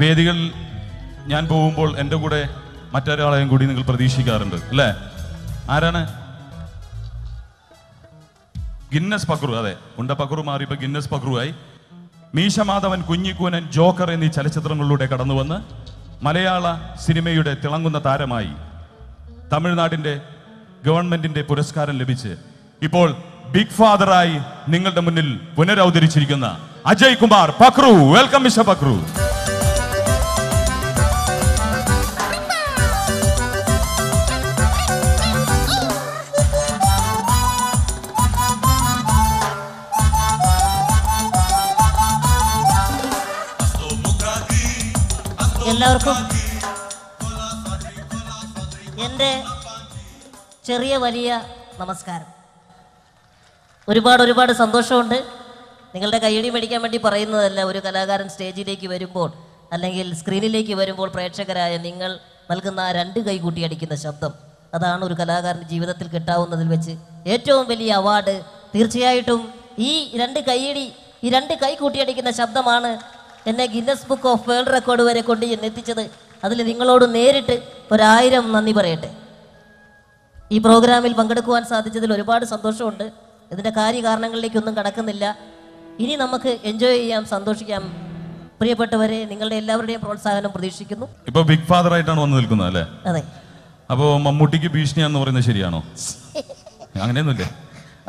വേദികൾ ഞാൻ പോകുമ്പോൾ എൻ്റെ കൂടെ മറ്റൊരാളെയും കൂടി നിങ്ങൾ പ്രതീക്ഷിക്കാറുണ്ട് അല്ലേ? ആരാണ്? ഗിന്നസ് പക്രു. അതെ, ഉണ്ട പക്രു മാറി ഇപ്പൊ ഗിന്നസ് പക്രുവായി. മീശമാധവൻ, കുഞ്ഞിക്കൂനൻ, ജോക്കർ എന്നീ ചലച്ചിത്രങ്ങളിലൂടെ കടന്നു വന്ന് മലയാള സിനിമയുടെ തിളങ്ങുന്ന താരമായി. തമിഴ്നാടിന്റെ ഗവൺമെന്റിന്റെ പുരസ്കാരം ലഭിച്ച് ഇപ്പോൾ ബിഗ് ഫാദറായി നിങ്ങളുടെ മുന്നിൽ പുനരവതരിച്ചിരിക്കുന്ന അജയ് കുമാർ പക്രു. Welcome mister Pakru. എല്ലാവർക്കും എൻ്റെ ചെറിയ വലിയ നമസ്കാരം. ഒരുപാട് സന്തോഷമുണ്ട്. നിങ്ങളുടെ കയ്യടി മേടിക്കാൻ വേണ്ടി പറയുന്നതല്ല, ഒരു കലാകാരൻ സ്റ്റേജിലേക്ക് വരുമ്പോൾ അല്ലെങ്കിൽ സ്ക്രീനിലേക്ക് വരുമ്പോൾ പ്രേക്ഷകരായ നിങ്ങൾ നൽകുന്ന ആ രണ്ട് കൈകൂട്ടി അടിക്കുന്ന ശബ്ദം, അതാണ് ഒരു കലാകാരൻ്റെ ജീവിതത്തിൽ കിട്ടാവുന്നതിൽ വെച്ച് ഏറ്റവും വലിയ അവാർഡ്. തീർച്ചയായിട്ടും ഈ രണ്ട് കൈയടി, ഈ രണ്ട് കൈകൂട്ടി അടിക്കുന്ന ശബ്ദമാണ് എന്നെ Guinness book of world record വരെ കൊണ്ട് എന്നെത്തിച്ചത്. അതിൽ നിങ്ങളോട് നേരിട്ട് 1000 നന്ദി പറയട്ടെ. ഈ പ്രോഗ്രാമിൽ പങ്കെടുക്കുവാൻ സാധിച്ചതിൽ ഒരുപാട് സന്തോഷമുണ്ട്. ഇതിൻ്റെ കാര്യകാരണങ്ങളിലേക്കൊന്നും കടക്കുന്നില്ല. ഇനി നമുക്ക് എൻജോയ് ചെയ്യാം, സന്തോഷിക്കാം. പ്രിയപ്പെട്ടവരെ, നിങ്ങളുടെ എല്ലാവരുടെയും പ്രോത്സാഹനം പ്രതീക്ഷിക്കുന്നു. ഇപ്പൊ ബിഗ് ഫാദർ ആയിട്ടാണ് വന്നു നിൽക്കുന്നത് അല്ലേ? അതെ. അപ്പോ മമ്മൂട്ടിക്ക് ഭീഷണിയാന്ന് പറയുന്നത് ശരിയാണോ? അങ്ങനെയൊന്നുമില്ല.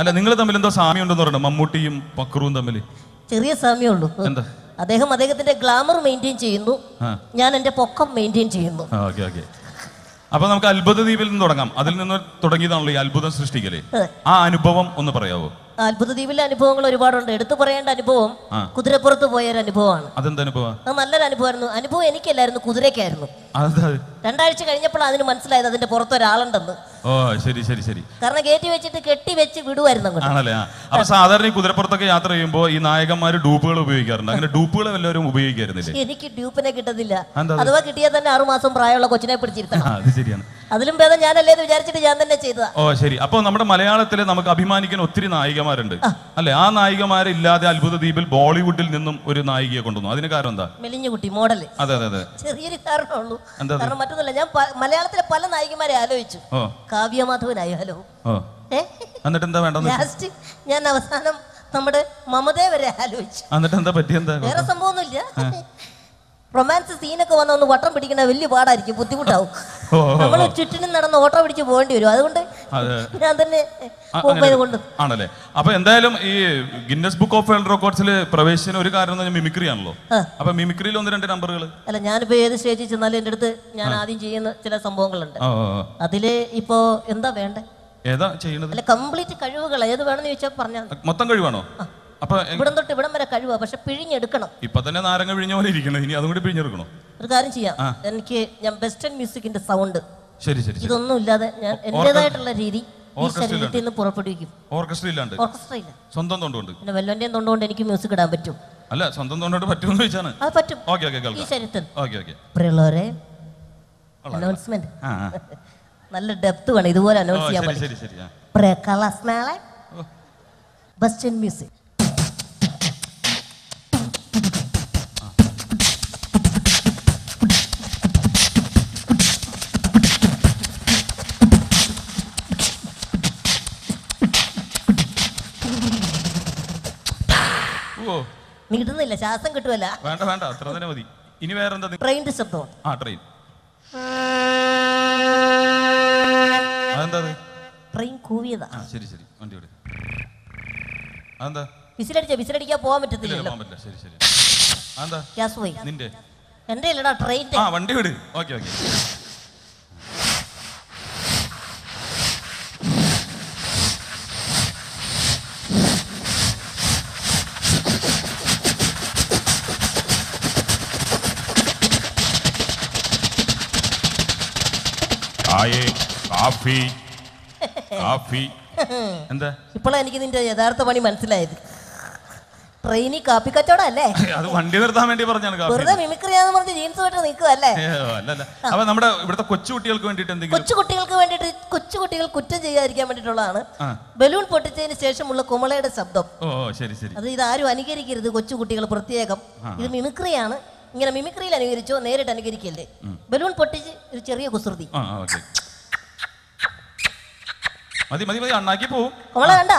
അല്ല, നിങ്ങൾ തമ്മിൽ എന്തോ സാമ്യം ഉണ്ടെന്ന് പറയണം, മമ്മൂട്ടിയും പക്രുവും തമ്മിൽ. ചെറിയ സാമ്യം ഉള്ളൂ. എന്താ? അദ്ദേഹം അദ്ദേഹത്തിന്റെ ഗ്ലാമർ മെയിൻറ്റെയിൻ ചെയ്യുന്നു, ഞാൻ എന്റെ പൊക്കം മെയിൻറ്റെയിൻ ചെയ്യുന്നു. അപ്പൊ നമുക്ക് അത്ഭുത ദ്വീപിൽ നിന്ന് തുടങ്ങാം. അതിൽ നിന്ന് തുടങ്ങിയതാണല്ലോ ഈ അത്ഭുതം സൃഷ്ടിക്കല്. ആ അനുഭവം ഒന്ന് പറയാവോ? അത്ഭുത ദ്വീപിലെ അനുഭവങ്ങൾ ഒരുപാടുണ്ട്. എടുത്തു പറയേണ്ട അനുഭവം കുതിരപ്പുറത്ത് പോയൊരു അനുഭവമാണ്. അതെന്തനുഭവം? അത് നല്ലൊരു അനുഭവമായിരുന്നു. അനുഭവം എനിക്കല്ലായിരുന്നു, കുതിരക്കായിരുന്നു. 2 ആഴ്ച കഴിഞ്ഞപ്പോൾ അതിന് മനസ്സിലായത് അതിന്റെ പുറത്തൊരാളുണ്ടെന്ന്. ഓ ശരി ശരി ശരി. കാരണം കയറ്റി വെച്ചിട്ട് കെട്ടി വെച്ച് വിടുവായിരുന്നു. ആണല്ലേ? അപ്പൊ സാധാരണ കുതിരപ്പുറത്തൊക്കെ യാത്ര ചെയ്യുമ്പോൾ ഈ നായകന്മാർ ഡൂപ്പുകൾ ഉപയോഗിക്കാറുണ്ട്. അങ്ങനെ ഡൂപ്പുകൾ എല്ലാവരും ഉപയോഗിക്കാറുണ്ട്. എനിക്ക് ഡൂപ്പിനെ കിട്ടുന്നില്ല. അഥവാ കിട്ടിയാൽ തന്നെ 6 മാസം പ്രായമുള്ള കൊച്ചിനെ പിടിച്ചിരുത്താം. അത് ശരിയാണ്. അതിലും ഭേദം ഞാനല്ലേ എന്ന് വിചാരിച്ചിട്ട് ഞാൻ തന്നെ ചെയ്തതാ. ഓ ശരി. അപ്പൊ നമ്മുടെ മലയാളത്തില് നമുക്ക് അഭിമാനിക്കാൻ ഒത്തിരി നായികമാരുണ്ട് അല്ലെ? ആ നായികമാരില്ലാതെ അത്ഭുത ദ്വീപിൽ ബോളിവുഡിൽ നിന്നും ഒരു നായികയെ കൊണ്ടുവന്നു. അതിന് കാരണം എന്താ? മെലിഞ്ഞുകുട്ടി മോഡല്. അതെ അതെ അതെ. ചെറിയൊരു കാരണമുള്ളൂ. കാരണം മറ്റൊന്നുമല്ല, ഞാൻ മലയാളത്തിലെ പല നായികമാരെ ആലോചിച്ചു. കാവ്യമാധവനായി. ഹലോ. എന്നിട്ട് എന്താ വേണ്ട? ലാസ്റ്റ് ഞാൻ അവസാനം നമ്മുടെ മമതയെ വരെ ആലോചിച്ചു. എന്നിട്ട് എന്താ പറ്റിയെന്താ? വേറെ സംഭവമൊന്നുമില്ല. റൊമാൻസ് സീനൊക്കെ വന്ന ഒന്ന് വട്ടം പിടിക്കണ വലിയ പാടായിരിക്കും, ബുദ്ധിമുട്ടാവും. നമ്മൾ ചുറ്റിനും നടന്ന് ഓട്ടോ പിടിച്ച് പോകേണ്ടി വരും. അതുകൊണ്ട് ഞാൻ തന്നെ കൊണ്ട്. ആണല്ലേ? അപ്പൊ എന്തായാലും ഈ ഗിന്നസ് ബുക്ക് ഓഫ് വേൾഡ് റെക്കോർഡ്സിൽ പ്രവേശിച്ചതിന് ഒരു കാരണം മിമിക്രി ആണല്ലോ. അപ്പൊ മിമിക്രിയിൽ 1-2 നമ്പറുകൾ. അല്ല, ഞാനിപ്പോ ഏത് സ്റ്റേജിൽ ചെന്നാലും എന്റെ അടുത്ത് ഞാൻ ആദ്യം ചെയ്യുന്ന ചില സംഭവങ്ങളുണ്ട്. അതില് ഇപ്പോ എന്താ വേണ്ടേ, ഏതാ ചെയ്യണത്? അല്ല, കംപ്ലീറ്റ് കഴിവുകൾ ഏത് വേണമെന്ന് ചോദിച്ചാൽ പറഞ്ഞാൽ മൊത്തം കഴിവാണോ? ഇവിടം തൊട്ട് ഇവിടം വരെ കഴിവാ, പക്ഷെ പിഴിഞ്ഞെടുക്കണം. ഇപ്പൊ തന്നെ നാരങ്ങ പിഴിഞ്ഞ പോലെ ഇരിക്കണം, ഇനി അതും കൂടി പിഴിഞ്ഞെടുക്കണം. ഒരു കാര്യം ചെയ്യാം, എനിക്ക് ഞാൻ വെസ്റ്റേൺ മ്യൂസിക്കിന്റെ സൗണ്ട് ഇതൊന്നും ഇല്ലാതെ ഞാൻ എന്റേതായിട്ടുള്ള രീതി ഈ ശരീരത്തിൽ നിന്ന് പുറപ്പെടുവിക്കും. ഓർക്കസ്ട്രയില്ല, സ്വന്തം തൊണ്ടുകൊണ്ട്. പിന്നെ വെല്ലോന്റെയും തൊണ്ടുകൊണ്ട് എനിക്ക് മ്യൂസിക് ഇടാൻ പറ്റും. അല്ല, സ്വന്തം തൊണ്ടോട് പറ്റുമെന്ന് ചോദിച്ചാണ്. അത് പറ്റും ഈ ശരീരത്തിൽ. പ്രിയമുള്ളവരെ, അനൗൺസ്മെന്റ് നല്ല ഡെപ്ത് വേണം, ഇതുപോലെ അനൗൺസ് ചെയ്യാൻ പറ്റും. പ്രകലാസ്മേള വെസ്റ്റേൺ മ്യൂസിക്. നീട്ടുന്നില്ല, ശ്വാസം കിട്ടുമല്ല. വേണ്ട വേണ്ട, അത്ര തന്നെ മതി. ഇനി വേറെന്താ? ട്രെയിനിന്റെ ശബ്ദമാണ്. ആ ട്രെയിൻ. അതെന്താ? ട്രെയിൻ കൂവിയതാ. ശരി ശരി, വണ്ടി വിട്. അതെന്താ? വിസിലടിക്കാൻ പോകാൻ പറ്റത്തില്ലല്ലോ. ശരി ശരി. അതെന്താ? ഗ്യാസ് പോയി. നിന്റെ എന്റെ ഇല്ലടാ, ട്രെയിൻ. ആ വണ്ടി വിട്. Okay okay. ഇപ്പോഴാ എനിക്ക് നിന്റെ യഥാർത്ഥ പണി മനസ്സിലായത്. ട്രെയിനിൽ കാപ്പി കച്ചവടം അല്ലേ? അത് വണ്ടി നിർത്താൻ വേണ്ടി പറഞ്ഞാണ്. വെറുതെ മിമിക്രിയാന്ന് പറഞ്ഞ് ജീൻസുമായിട്ട് നിൽക്കുവല്ലേ? അപ്പൊ നമ്മുടെ ഇവിടുത്തെ കൊച്ചുകുട്ടികൾക്ക് വേണ്ടിട്ട്, കൊച്ചുകുട്ടികൾക്ക് വേണ്ടിട്ട്, കൊച്ചുകുട്ടികൾ കുറ്റം ചെയ്യാതിരിക്കാൻ വേണ്ടിയിട്ടുള്ളതാണ് ബലൂൺ പൊട്ടിച്ചതിന് ശേഷമുള്ള കുമളയുടെ ശബ്ദം. അത് ഇതാരും അനുകരിക്കരുത് കൊച്ചുകുട്ടികൾ, പ്രത്യേകം. ഇത് മിമിക്രിയാണ്. You are mimicry and you are near it and you kill it. Balloon pottage, you cherry Kusurdi. Madimadi and Nakipu, Olanda.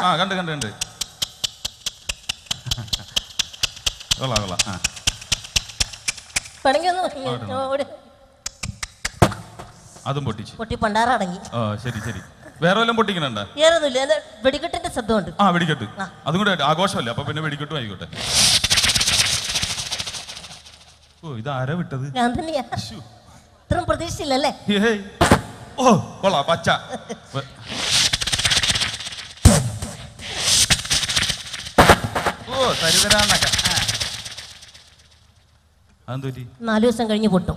Adam pottage. Potty Pandara. Oh, Sherry Sherry. Where are you putting it under? Here are the leather, very good at the subdon. Ah, very good. I'm good at Agoshola, but very good to you. Oh, the Arab to the Anthony. Trumpadis, Lele. Oh, Pola Pacha. Oh, Sarivana. Nalu Sangani Buto.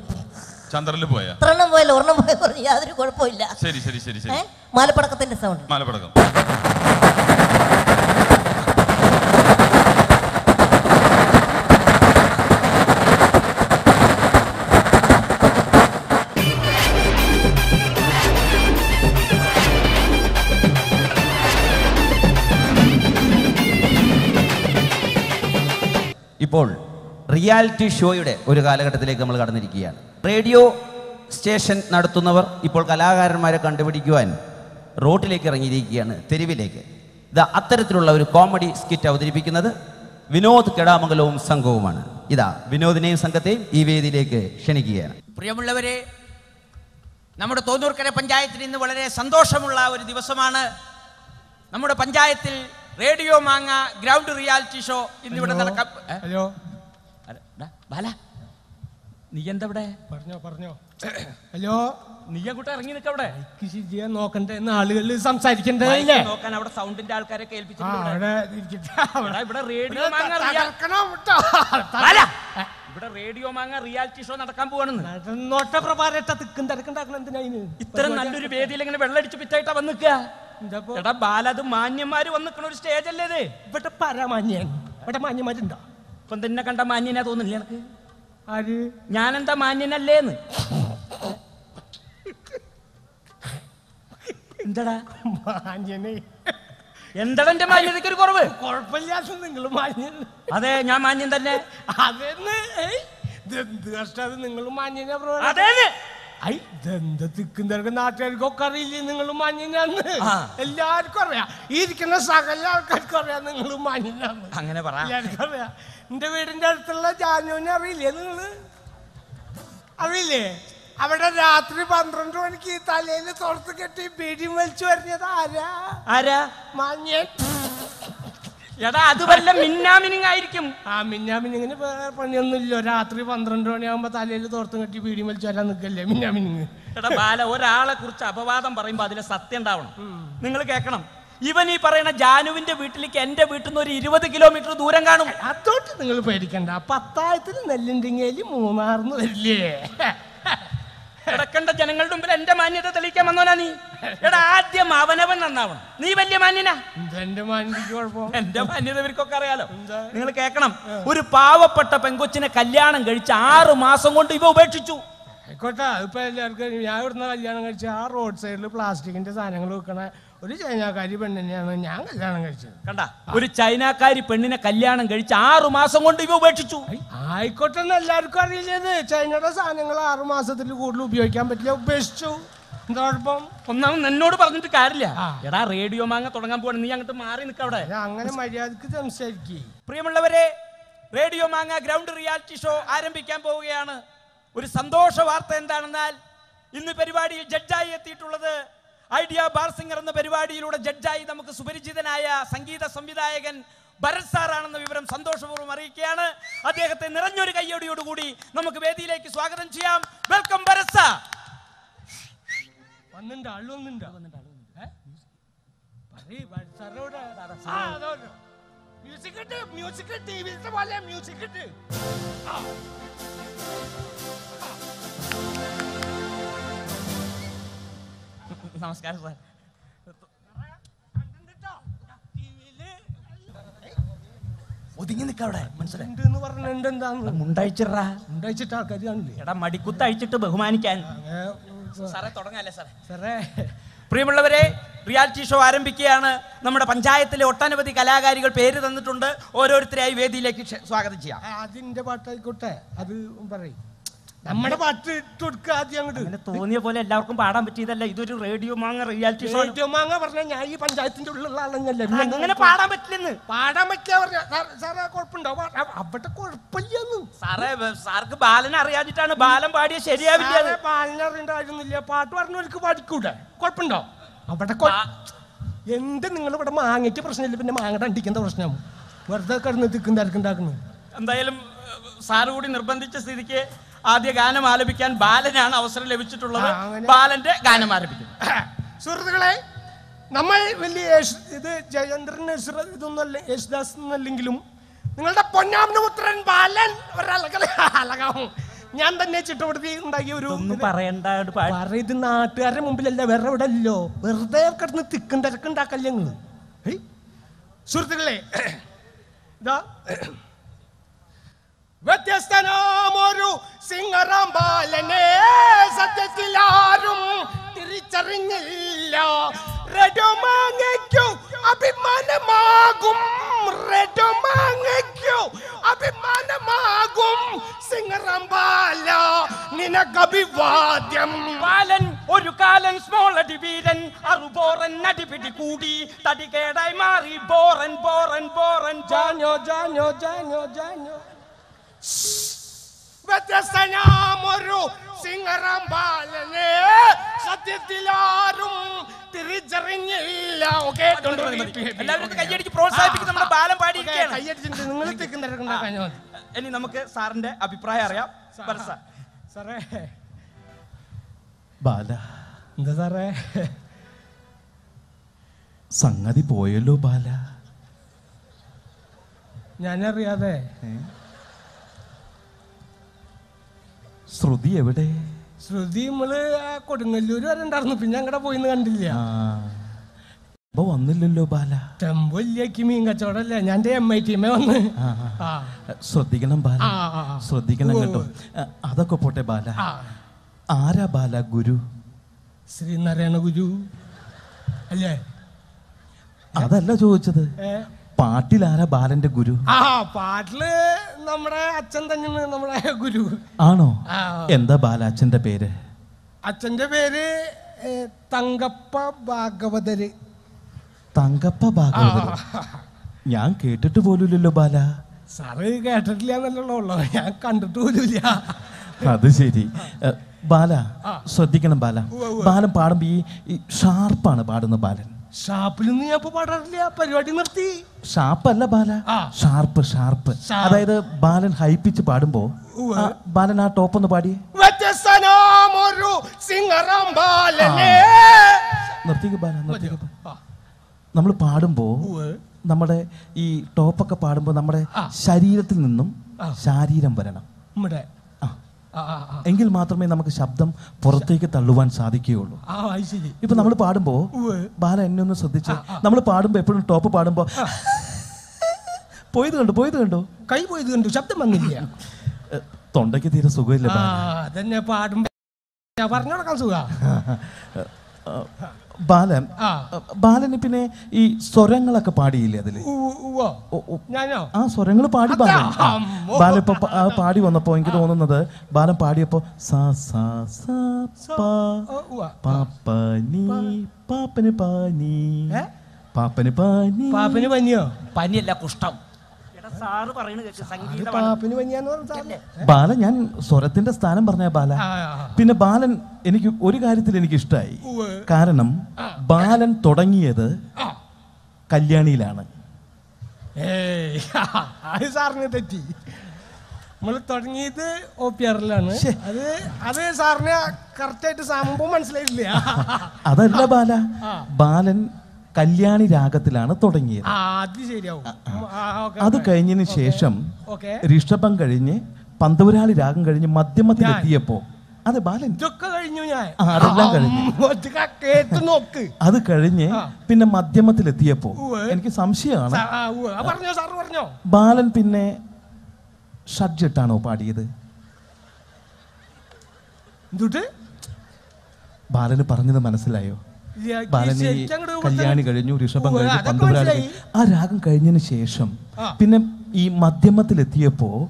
Chandra Liboya. Tranamwell or no, the other go poila. Seri, Seri, Seri, Malaparaka sound. Malaparaka. Reality show you or Galagatalegamagan. Radio station Nartunavar, Ipolkalagar Mara Contemporary, Road Lake Rangian, Terrivilake. The Atharithula comedy skit of the Picanada, we know the Kadamangalom Sangoman. Ida, we know the name Sankate, Ive the Lake, Shenigia. Priamulavere Namada Todur Karapanjayat in the Valere, Sandoshamula, Divasamana, Namada Panjayatil, Radio Manga, Ground Reality Show in the Vadana Cup. Hello. Bala, Niyanda Bada, Parno, hello, Niyakuta in the Kabra, Kishian, no content, some side can out of sound in Dalkara Kelpich. I put a radio manga, but a radio manga reality show at the Campuan, not a provided at the Kandakan. It turned under the baby and a letter to be tight up on the car. The Bala, the Mania, Mario on the stage, a lady, but a paramanian, but a mania. Pandina kanta mani na tohne liyan ke? Aaj? Nyan anta mani na len. Indara? Mani nahi. Indara anta mani dekhi korbe? Korpalya sundengalu mani. Aadhe nyan mani anta ne? Aadhe ne? Hey, dasta sundengalu mani na bro. Aadhe ne? Ay, dikindar ke naatari ko karili sundengalu mani na ne? Ellar korya. Eid ke na sagallar kar korya sundengalu mani na. Angene bara? Ellar korya. The waiting that Lajano really. I really. I would have 320 Italian or to get a beating well to Ada Ada Mania Yada to Minna meaning Idikim. I mean, I mean, Yoda 320 Matale or to get a beating well to Galamina. That a bala or Ala Kurchapa and Parimbadilla sat down. Ningle even if I am genuine, the Whitley can the kilometer Durangan. I thought the little petty can the lending a limon are no lay. I can't the general to blend the money that the Likamanani. I had them up and ever now. Leave the money now. Then the money your phone and the money will cook around. Look at them. Would a power put up and go in a Kalyan and Garichar or Masaman to go back to you? I got up and I would not young jar roadside plastic and design and look. China carry pen and young Kanda. Would China carry pen in a Kalyan and Garichar, Masa want to go back to? I got an alarm, China does an alarm, so that you would loop your camp at your best to Nordbom. From now, no department to Carlia. There are radio manga, Tongampo and young to Marin Kavada. Young and my dad couldn't say key. Primalavere, radio manga, ground reality show, RMB Campo Yana, with Sandosha Varta and Danal in the Peribadi, Jedai Titula. Idea bar singer on the Perivadi, you would a Jedai, the Mukusuperiji, and Aya, Sangita, Sambida again, Barasara and the Vibram Sandosho Marikiana, Adekatan Ranurika Yodu Gudi, Namakabedi Lake Swagaran Chiam. Welcome, Barasa. Pandanda, Lunda, Saroda, musical TV is the Walla musical TV. Namaskar sir. Odingi nikkavada manasile undu parna endendanu mundaichirra mundaichittu aalkari aanile eda madikuttu aichittu bahumanikkan sare thodangale sare sare priyamullavare reality show Arambikana, Namada Panjayatele or Tanavati Kalagari period and the Tunda or Trivedi like Swagatia. I didn't about Kutta, Abu Namada Tutka young Tony Volet Larkum between the lady to radio manga reality show. Radio manga was Panjayat into Lalanga Paramatlin, Paramatlin, Sarah Corpunda, but a corpulum Sarah Sarka Balana Riaditan, Balam Badi, Shedia, Balner and Diagonal part, no Kuda, Corpunda. But a court. Then look at Mang, a person living among and taking the Rosnam. Where's the current Kundakan? And the Sarud in Urbandiches, the Ghana Malabican, Bal and Australia, which to love Bal and Ghana Malabican. So, Namai will the Jayandran is thus Linglum. Nilda Ponam no trend Balan or Yanda nature told the Yuru Parenda, Paridina, Terramumilla, wherever low, where they have cut the thick and the Kandakaling. Hey, certainly the Vetestano Moru, Singaramba, Lenes at the Tilarum, Tiricharinilla, Redomangekyo, Abimanamagum, Redomangekyo. Abhimana magum singarambala nina kabi vadyam balan oru kalan small adiviran aruboran nadipidi kudi tadikerai mari boran boran boran janyo janyo janyo janyo vatyasana moru singarambalane satyathilarum okay, don't worry. I get you prosaic on the ball and body. I get it in the thick and the canyon. Any Namaka Sarande, Abi Prior, Sarah Bada Nazare Sanga di Poyolo Bala Nanaria there. Through the everyday. So the Malay coding a lunar and doesn't be younger in Andilia. Bowan Lulu Bala, Tambulia Kiming at Jordan and they made him on. So Diganamba, so Diganando, Adakopote Bala, Arabala Guru, Sri Narayana Guru, Adalajo, Party Lara Bal and the Guru. Ah, partly. Namra Guru. Ano, and the Balach and the Pere. Atendabere Tangapa Bagavadere Tangapa Bagavadere. Young catered to Volulubala. Sorry, get a little young country to Julia. The city Bala, so Dick and Bala. Bala part be sharp on a part on the Balan. Sharp in the upper part of the sharp and bala, sharp, sharp. Either ball and high pitch padambo. Banana top on the body. What a son of Moru, sing around ball and nothing about nothing. Number padambo, number e top of a padambo number, shari ratinum, shari rambarana. Muda. Engel Matrame Namaka Shabdam, Portake Taluan Sadikulu. Ah, I see. If a number pardonbo, Bala and Nuno Sadicha, number pardon paper and top of pardonbo. Poetry and poetry. Kaipo is going to Shabdam and India. Tondaki is so good. Then a pardon. Balam Balanipine e Sorangala party leatherly. No, Sorangala party Balapa party on the point on another Balam party up sa sa sa papa ni papanipani papanipani papanipani pani la custom. Balan Soratin the Stan and Barna Bala. Pinabalan in Urigaritil Karanam, Balan Todangi other Kalyani Lana. Hey, his army the tea. Multani the Opierlan. Others are near cartet some woman's lately. Other Labala, Balan. Kalyani Ragatilana Totangi. Ah, this area. Other Kayan Shesham, okay, Rishtapan Garine, Pandurali Ragangarine, Mathemati Diapo. Other Balin took Karinu, other Karine, Pina Mathemati Diapo, and Kisamsia. Balan Pine Sajatano party. Do they? Balan Parana Manasilayo. Barani Kalyani Garinu, Rishabanga, Pandora, Arakan Kayan Shesham. Pine E. Mathematil Theopo,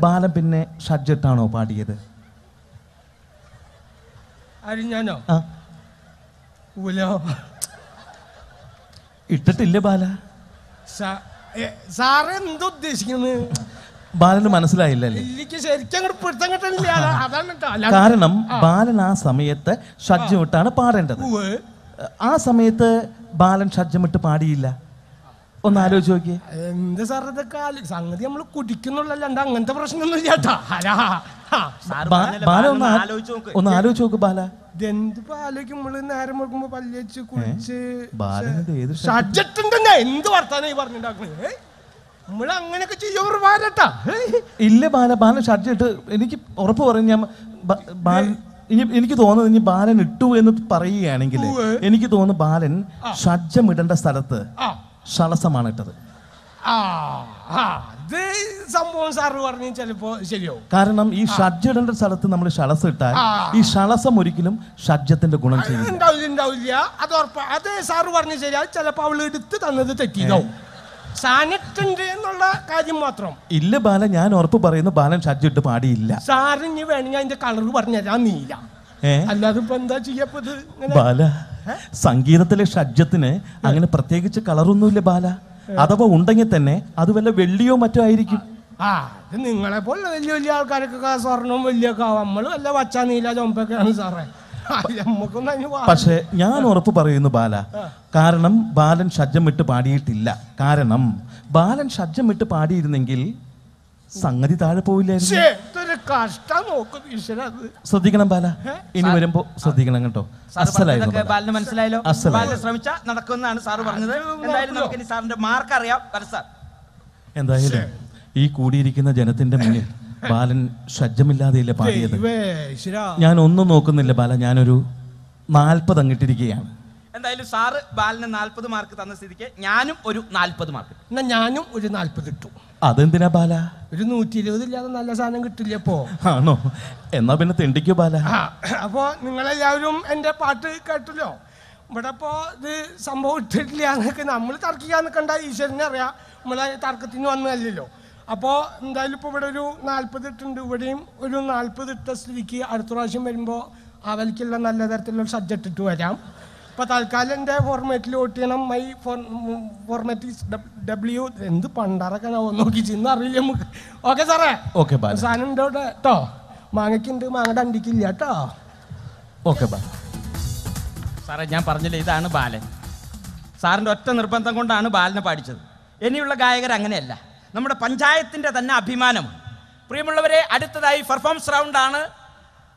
Barapine Sajatano party. Ariana Willow Itatilla Saran do this. Balan Manasla Lily Karanam, Balan Asameta, Shajotana parent. Asameta, Balan Shajamata Padilla. On Adojogi, and these are the Kali Sangiam Lukudikinola and the Russian Yata. On Adojogabala, then the Palakim Balan Sajat and the name, Mulanganaki, your Vadata. Illebana Bana Sajat, any or poor in Yam Ban. Any kid on the bar and two in the Paris and any kid on the bar and Shadja Mutanda Sarata. Salasamanata. Ah, they someone's are running Jelio. Karanam is Shadja under Saratanam Shalasata. Is Shalasa Muriculum, Shadjat and the Gunan. Others are running Jelapaulu to another Tetino. Sanet and Nola Kajimatrum. Illebalayan or Pubarino balance at the party. Sarin, you and the Kalubarnadani. Another Pandaji Bala Sangira Teleshajatine, I'm going to partake the Kalarunu Lebala. Other Wundangetene, other well, Velio Matairi. Ah, the Ningalapola, Yulia Caracas or Nomelia Malavachani, Ladon Paganzara. Pashe Yan or Pupari in the Bala Karanam, Bal and Shajamita party tilla Karanam, Bal and Shajamita party in the Gil Sangadita Pule. So the Ganabala in Verempo, so the Ganangato. Asala Balman Slilo, Asala Samicha, Nakuna and Sarvan, and I don't know any sound of Marcaria Persa. And the hill, he could eat in the Jonathan Dominion. Balan Shajamilla de la Padia. Yanon no Nokan de la Balanaru Malpadangitigam. And I Sar Balan and Alpa the market on the city, Yanum or Nalpa the market. Nanyanum or Nalpa too. Adan de la Bala. Renuti Lazan to Lepo. No, and not been a tentacle bala. Upon Ningalayum and the party Catulio. But upon the Sambo Titlianakan, Multarkian Kanda is an area, Malay Tarkatino and Melillo. Upon the Lupoveru, Nalpathan to Vedim, Udun Alpathat Tasliki, Arthurashim Mimbo, Avalkil and Alatel subject to Adam. But I'll calendar format Lotinum, my format is W in the Pandaraka, no Kizina, William. Okay, sir. Okay, but Sanan Doda, Mangakin to Mangadan Dikiliata. Okay, but Sarajam Parnelita and a ballet. Sarnotan Rupantagunda and a ball in a partition. Any Lagaya Ranganella. Number Panjayat in the Nabimanum. Primulare added to the performance round honor.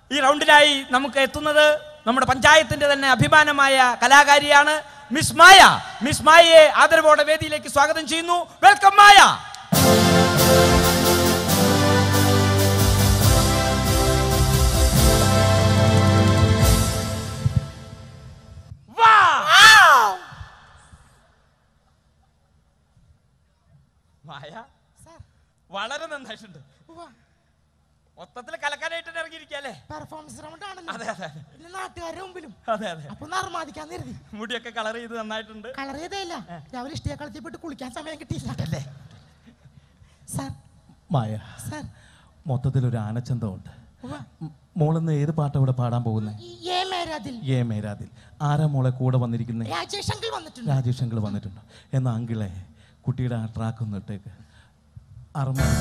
He rounded I Namukatuna, number Panjayat in the Nabimana Maya, Kalagariana, Miss Maya, Miss Maya, other water Vedi like Swagatan Chino. Welcome, Maya. Wow! Maya? Wallace and I should. What the calculator performs round and not a room below. Punarma can read it. Would you calculate the night and Calarela? I wish they are able to cool cats and make it easy. Sir, Maya, sir, Motta de Lurana Chandon. More than the other part of the Padambona. Yea, Meradil. Ara Mola Coda on the Rigan. Rajesh Uncle on the Tuna. And Angela Kutira track on the take. Armand.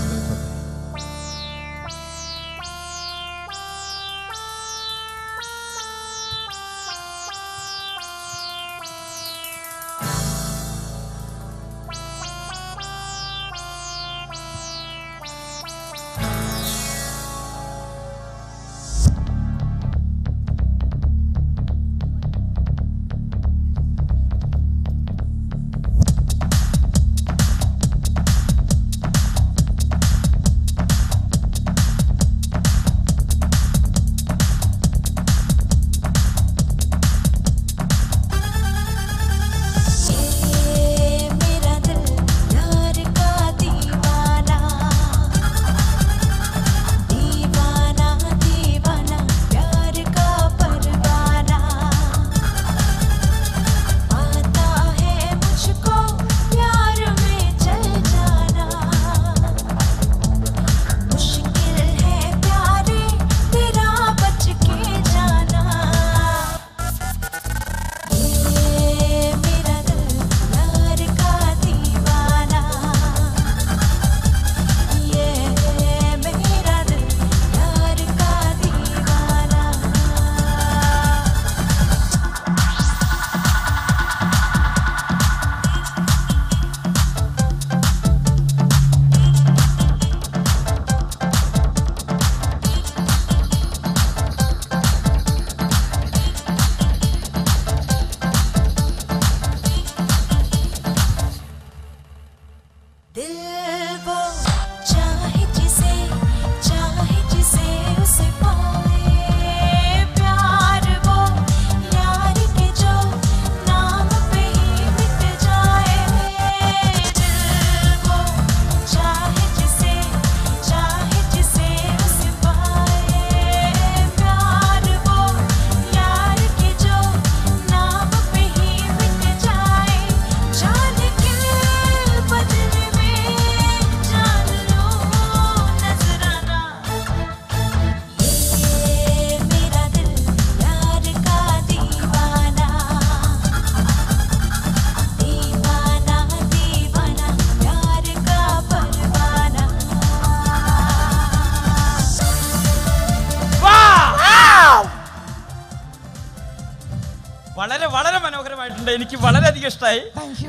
എനിക്ക് വളരെയധികം ഇഷ്ടമായി.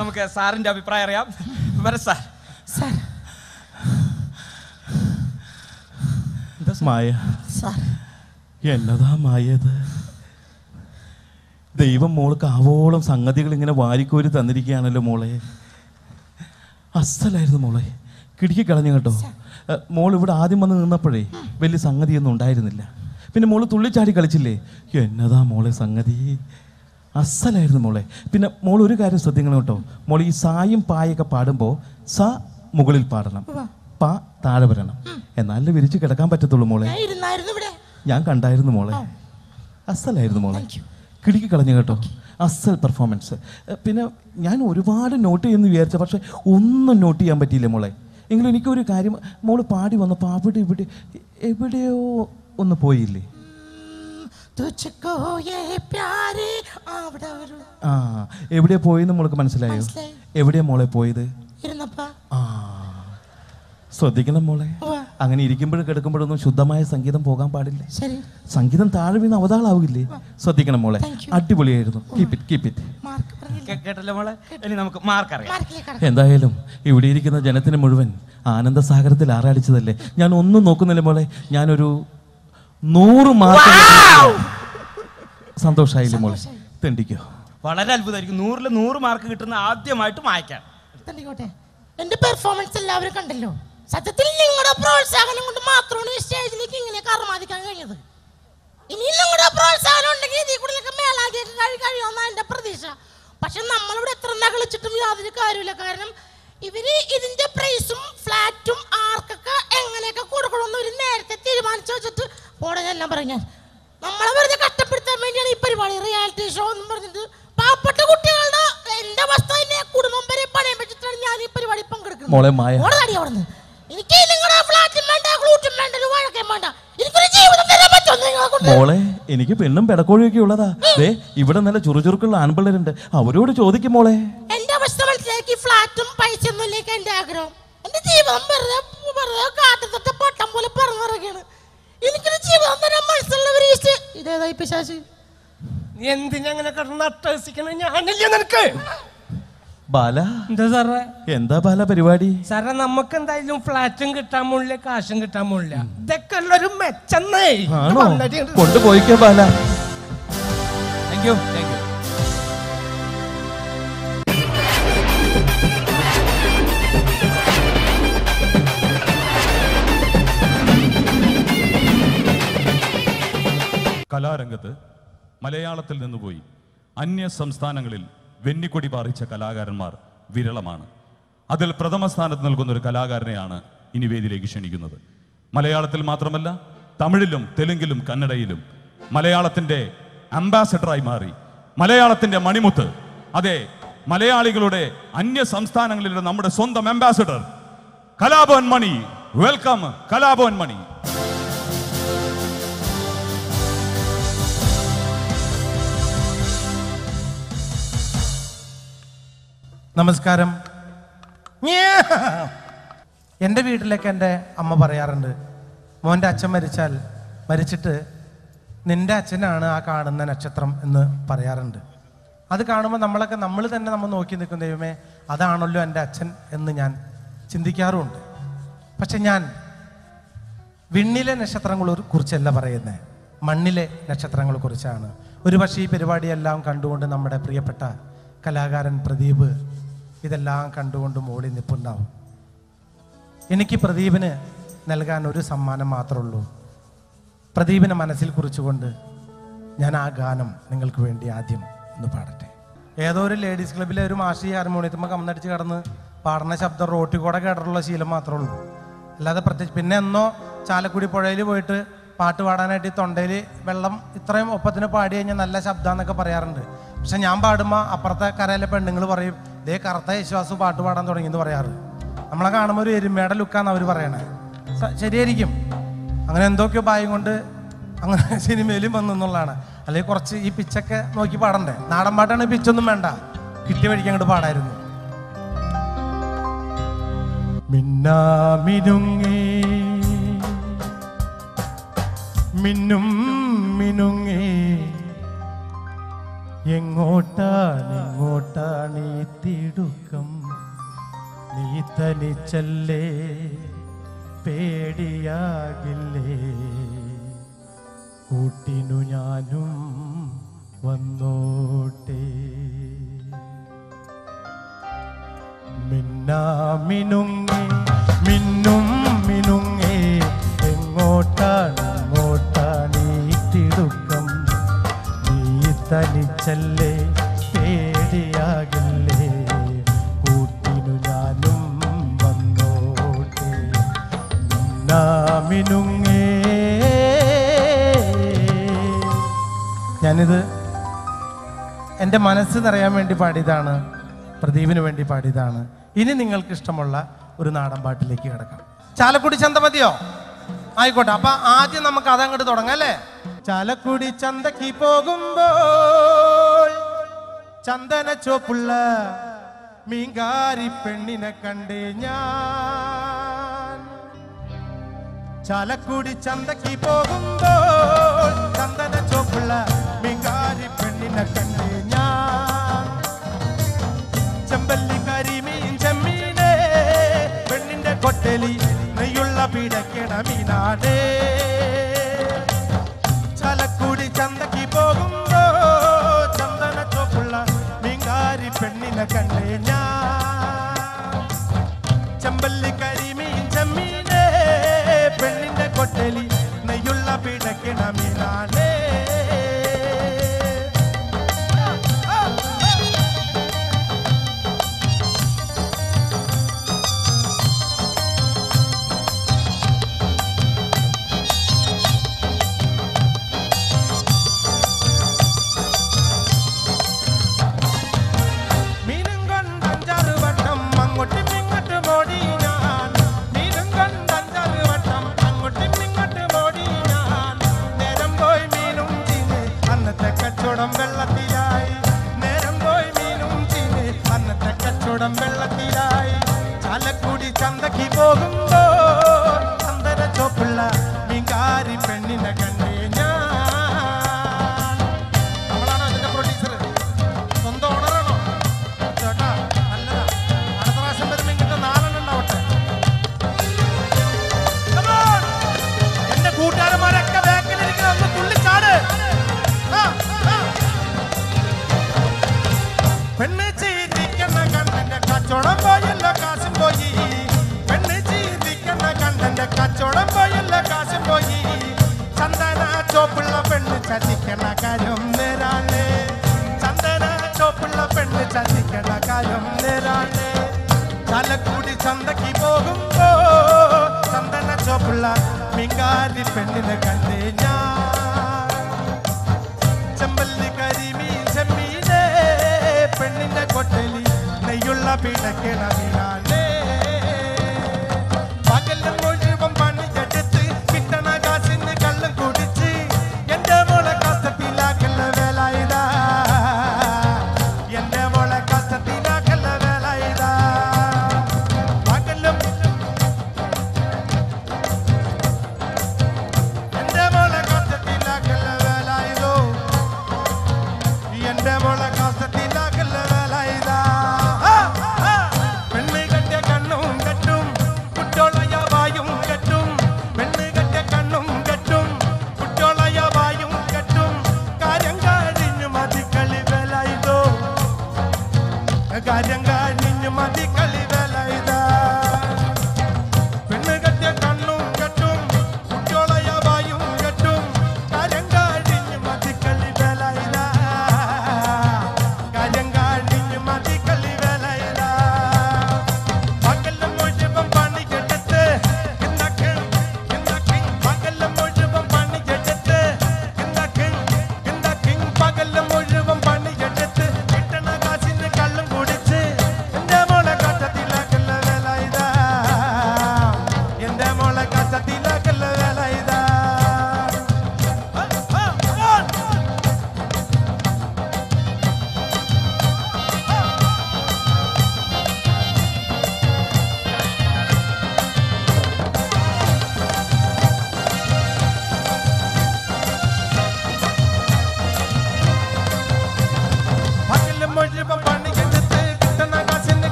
നമുക്ക് സാറിന്റെ അഭിപ്രായം അറിയാം. വരാം sir. Sir മായ എന്നതാ മായത്. ദൈവം മോൾക്ക് ആവോളം സംഗതികൾ ഇങ്ങനെ വാരിക്കോരി തന്നിരിക്കുകയാണല്ലോ മോളെ. അസലായിരുന്നു മോളെ, കിടുക്കി കളഞ്ഞു കേട്ടോ. മോൾ ഇവിടെ ആദ്യം വന്ന് നിന്നപ്പോഴേ വലിയ സംഗതിയൊന്നും ഉണ്ടായിരുന്നില്ല. പിന്നെ മോള് തുള്ളിച്ചാടി കളിച്ചില്ലേ, എന്നതാ മോളെ സംഗതി. അസലായിരുന്നു മോളെ. പിന്നെ മോൾ ഒരു കാര്യം ശ്രദ്ധിക്കണം കേട്ടോ. മോൾ ഈ സായും പായൊക്കെ പാടുമ്പോൾ സ മുകളിൽ പാടണം, പ താഴെ വരണം, എന്നാലേ വിരിച്ച് കിടക്കാൻ പറ്റത്തുള്ളൂ മോളെ. ഞാൻ കണ്ടായിരുന്നു മോളെ, അസലായിരുന്നു മോളെ, കിടുക്കി കളഞ്ഞു കേട്ടോ, അസൽ പെർഫോമൻസ്. പിന്നെ ഞാൻ ഒരുപാട് നോട്ട് ചെയ്യുമെന്ന് വിചാരിച്ച, പക്ഷെ ഒന്നും നോട്ട് ചെയ്യാൻ പറ്റിയില്ല മോളെ. എങ്കിലും എനിക്കൊരു കാര്യം, മോള് പാടി വന്നപ്പോൾ അവിടെ ഇവിടെ എവിടെയോ ഒന്ന് പോയില്ലേ? ആ, എവിടെയാ പോയെന്ന് മോൾക്ക് മനസ്സിലായോ? എവിടെയാ മോളെ പോയത്? ആ, ശ്രദ്ധിക്കണം മോളെ. അങ്ങനെ ഇരിക്കുമ്പോഴും കിടക്കുമ്പോഴൊന്നും ശുദ്ധമായ സംഗീതം പോകാൻ പാടില്ല. സംഗീതം താഴെ വീണ അവതാളാവില്ലേ? ശ്രദ്ധിക്കണം മോളെ. അടിപൊളിയായിരുന്നു. Keep it, keep it. കേട്ടല്ലോ മോളെ, ഇനി നമുക്ക് മാർക്ക് അറിയാം. എന്തായാലും ഇവിടെ ഇരിക്കുന്ന ജനത്തിന് മുഴുവൻ ആനന്ദസാഗരത്തിൽ ആറാടിച്ചതല്ലേ. ഞാൻ ഒന്നും നോക്കുന്നില്ല മോളെ, ഞാനൊരു 100 മാർക്ക്. സന്തോഷമായില്ലേ മോളെ? തെണ്ടിക്കോ, വളരെ അത്ഭുതമായിരിക്കും. 100ൽ 100 മാർക്ക് കിട്ടുന്ന ആദ്യമായിട്ട് മായ്ക്കാം. എന്റെ പെർഫോമൻസ് എല്ലാവരും കണ്ടല്ലോ. സത്യത്തിൽ നിങ്ങളുടെ പ്രോത്സാഹനം കൊണ്ട് മാത്രമാണ് ഈ സ്റ്റേജിലേക്ക് ഇങ്ങനെ കർമാദിക്കാൻ കഴിഞ്ഞത്. ഇനി നിങ്ങളുടെ പ്രോത്സാഹനം ഉണ്ടെങ്കിൽ ഇതിൽ കൂടുതലൊക്കെ മേളാദിയൊക്കെ കഴിയുമെന്നാണ് എൻ്റെ പ്രതീക്ഷ. പക്ഷെ നമ്മളിവിടെ എത്ര നകളിച്ചിട്ടും യാതൊരു കാര്യമില്ല. കാരണം ഇവര് ഇതിന്റെ പ്രൈസും ഫ്ലാറ്റും ആർക്കൊക്കെ എങ്ങനെയൊക്കെ കൊടുക്കണമെന്ന് ഒരു നേരത്തെ തീരുമാനിച്ചു വെച്ചിട്ട് ഓടനെല്ലാം പറഞ്ഞാൽ നമ്മളെ വെറുതെ കഷ്ടപ്പെടുത്താൻ വേണ്ടിയാണ് ഈ പരിപാടി. റിയാലിറ്റി ഷോ എന്നും പറഞ്ഞിട്ട് പാവപ്പെട്ട കുട്ടികളുടെ എന്റെ വസ്തുവിനെ കുടുംബം വരെ പണയം വെച്ചിട്ടാണ് ഞാൻ ഈ പരിപാടി പങ്കെടുക്കുന്നത്. എനിക്ക് നിങ്ങളുടെ ഫ്ലാറ്റും വേണ്ട, ഗ്ലൂറ്റും വേണ്ട, ഒരു വഴക്കേം വേണ്ട. എനിക്കൊരു ജീവിതം തരാൻ പറ്റുമോ? എനിക്ക് പെണ്ണും പെടക്കോഴിയൊക്കെ ഉള്ളതാ. ഇവിടെ നല്ല ചുറുചുറുക്കുള്ള ആൺപിള്ളേരുണ്ട്, അവരോട് ചോദിക്കും മോളെ. എന്റെ അവസ്ഥ മനസ്സിലാക്കി ഫ്ലാറ്റും പൈസ ഒന്നുമില്ലേക്ക് എന്റെ ആഗ്രഹം. എന്റെ ജീവിതം വെറുതെ വെറുതെ കാട്ടുതൊട്ട് പട്ടം പോലെ പറഞ്ഞിറങ്ങിയാണ്. എനിക്കൊരു ജീവിതം തരാൻ മനസ്സിലുള്ളവർ ഇതേതായി പിശാചി. നീ എന്തിനങ്ങനെ കടന്നട്ടഹസിക്കണ? ഞാനല്ലേ നിനക്ക് ബാല. എന്താ സാറേ? എന്താ ബാല പരിപാടി? സാറേ, നമുക്ക് എന്തായാലും ഫ്ലാറ്റും കിട്ടാൻ പോണില്ല, കാശും കിട്ടാൻ പോണില്ല. ഇതൊക്കെ ഉള്ളൊരു മെച്ചെന്നേ കൊണ്ടുപോയിക്കോ Bala. Thank you, thank you. കലാരംഗത്ത് മലയാളത്തിൽ നിന്ന് പോയി അന്യ സംസ്ഥാനങ്ങളിൽ വെന്നിക്കൊടി പാറിച്ച കലാകാരന്മാർ വിരളമാണ്. അതിൽ പ്രഥമ സ്ഥാനത്ത് നിൽക്കുന്ന ഒരു കലാകാരനെയാണ് ഇനി വേദിയിലേക്ക് ക്ഷണിക്കുന്നത്. മലയാളത്തിൽ മാത്രമല്ല, തമിഴിലും തെലുങ്കിലും കന്നഡയിലും മലയാളത്തിൻ്റെ അംബാസഡറായി മാറി മലയാളത്തിൻ്റെ മണിമുത്ത്, അതെ മലയാളികളുടെ അന്യ സംസ്ഥാനങ്ങളിലെ നമ്മുടെ സ്വന്തം അംബാസഡർ കലാഭവൻ മണി. വെൽക്കം കലാഭവൻ മണി. നമസ്കാരം. എൻ്റെ വീട്ടിലൊക്കെ എൻ്റെ അമ്മ പറയാറുണ്ട്, മോൻ്റെ അച്ഛൻ മരിച്ചിട്ട് നിൻ്റെ അച്ഛനാണ് ആ കാണുന്ന നക്ഷത്രം എന്ന് പറയാറുണ്ട്. അത് കാണുമ്പോൾ നമ്മളൊക്കെ നമ്മൾ നോക്കി നിൽക്കും, ദൈവമേ അതാണല്ലോ എൻ്റെ അച്ഛൻ എന്ന് ഞാൻ ചിന്തിക്കാറുമുണ്ട്. പക്ഷെ ഞാൻ വിണ്ണിലെ നക്ഷത്രങ്ങളെ കുറിച്ചല്ല പറയുന്നത്, മണ്ണിലെ നക്ഷത്രങ്ങളെ കുറിച്ചാണ്. ഒരു പക്ഷേ ഈ പരിപാടിയെല്ലാം കണ്ടുകൊണ്ട് നമ്മുടെ പ്രിയപ്പെട്ട കലാകാരൻ പ്രദീപ് ഇതെല്ലാം കണ്ടുകൊണ്ട് മോളി നിൽപ്പുണ്ടാവും. എനിക്ക് പ്രദീപിന് നൽകാൻ ഒരു സമ്മാനം മാത്രമേ ഉള്ളൂ. പ്രദീപിനെ മനസ്സിൽ കുറിച്ചുകൊണ്ട് ഞാൻ ആ ഗാനം നിങ്ങൾക്ക് വേണ്ടി ആദ്യം ഒന്ന് പാടട്ടെ. ഏതോ ഒരു ലേഡീസ് ക്ലബ്ബിലെ ഒരു മാഷി ഹാർമോണിയത്തുമ്പോൾ കമ്മനടിച്ച് കടന്ന് പാടുന്ന ശബ്ദം റോട്ടിൽ കൂടെ കേട്ടിട്ടുള്ള ശീലം മാത്രമേ ഉള്ളൂ, അല്ലാതെ പ്രത്യേകിച്ച്. പിന്നെ എന്നോ ചാലക്കുടി പുഴയിൽ പോയിട്ട് പാട്ട് പാടാനായിട്ട് തൊണ്ടയിൽ വെള്ളം ഇത്രയും ഒപ്പത്തിന് പാടി കഴിഞ്ഞാൽ നല്ല ശബ്ദം എന്നൊക്കെ പറയാറുണ്ട്. പക്ഷെ ഞാൻ പാടുമ്പോൾ അപ്പുറത്തെ കരയിലെ പെണ്ണുങ്ങൾ പറയും, ദേ കറുത്ത യേശുദാസ് പാട്ട് പാടാൻ തുടങ്ങിയെന്ന് പറയാറ്. നമ്മളെ കാണുമ്പോൾ ഒരു എരുമയുടെ ലുക്കാന്ന് അവർ പറയണേ. ശരിയായിരിക്കും, അങ്ങനെ എന്തൊക്കെയോ ഭാഗ്യം കൊണ്ട് അങ്ങനെ സിനിമയിലും വന്നെന്നുള്ളതാണ്. അല്ലെങ്കിൽ കുറച്ച് ഈ പിച്ചൊക്കെ നോക്കി പാടണ്ടേ? നാടൻ പാട്ടാണ്, പിച്ചൊന്നും വേണ്ട, കിട്ടിയ വഴിക്ക് അങ്ങോട്ട് പാടായിരുന്നു. മിന്നും മിനുങ്ങി എങ്ങോട്ടാണ് ഈ തിടുക്കം? നീ തനിച്ചല്ലേ, പേടിയാകില്ലേ? കൂട്ടിനു ഞാനും വന്നോട്ടെ. മിന്നാമിനുങ്ങി മിന്നും മിനുങ്ങേ, എങ്ങോട്ടാണ് ഈ തിടുക്കം? നീ തനിച്ചല്ലേ, പേടിയാകില്ലേ? കൂട്ടിനു ഞാനും വന്നോട്ടെ. മിന്നാമിനുങ്ങേ. ഞാനിത് എൻ്റെ മനസ്സ് നിറയാൻ വേണ്ടി പാടിയതാണ്, പ്രദീപിന് വേണ്ടി പാടിയതാണ്. ഇനി നിങ്ങൾക്ക് ഇഷ്ടമുള്ള ഒരു നാടൻ പാട്ടിലേക്ക് കിടക്കാം. ചാലക്കുടി ചന്ത മതിയോ? ആയിക്കോട്ടെ. അപ്പൊ ആദ്യം നമുക്ക് അതങ്ങോട്ട് തുടങ്ങാം അല്ലേ? ചാലക്കുടി ചന്തക്ക് പോകുമ്പോൾ ചന്ദന ചോപ്പുള്ള മീൻകാരി പെണ്ണിനെ കണ്ടേ ഞാൻ. ചാലക്കുടി ചന്തക്ക് പോകുമ്പോൾ ചന്ദന ചോപ്പുള്ള മീൻകാരി പെണ്ണിനെ കണ്ടേ ഞാൻ. ചെമ്പല്ലി കരിമീൻ ചെമ്മീനെ പെണ്ണിന്റെ കൊട്ടലി നെയ്യുള്ള പിടക്കണ മീനാടേ. ചാലക്കുടി ചന്തക്ക് പോകുമ്പോ ചന്ദന ചോപ്പുള്ള മീൻകാരി പെണ്ണിനെ കണ്ടേ ഞാൻ. ചെമ്പല്ലി കരിമീൻ ചെമ്മീനെ പെണ്ണിന്റെ കൊട്ടലി നെയ്യുള്ള പിടക്കണ മീനാടേ.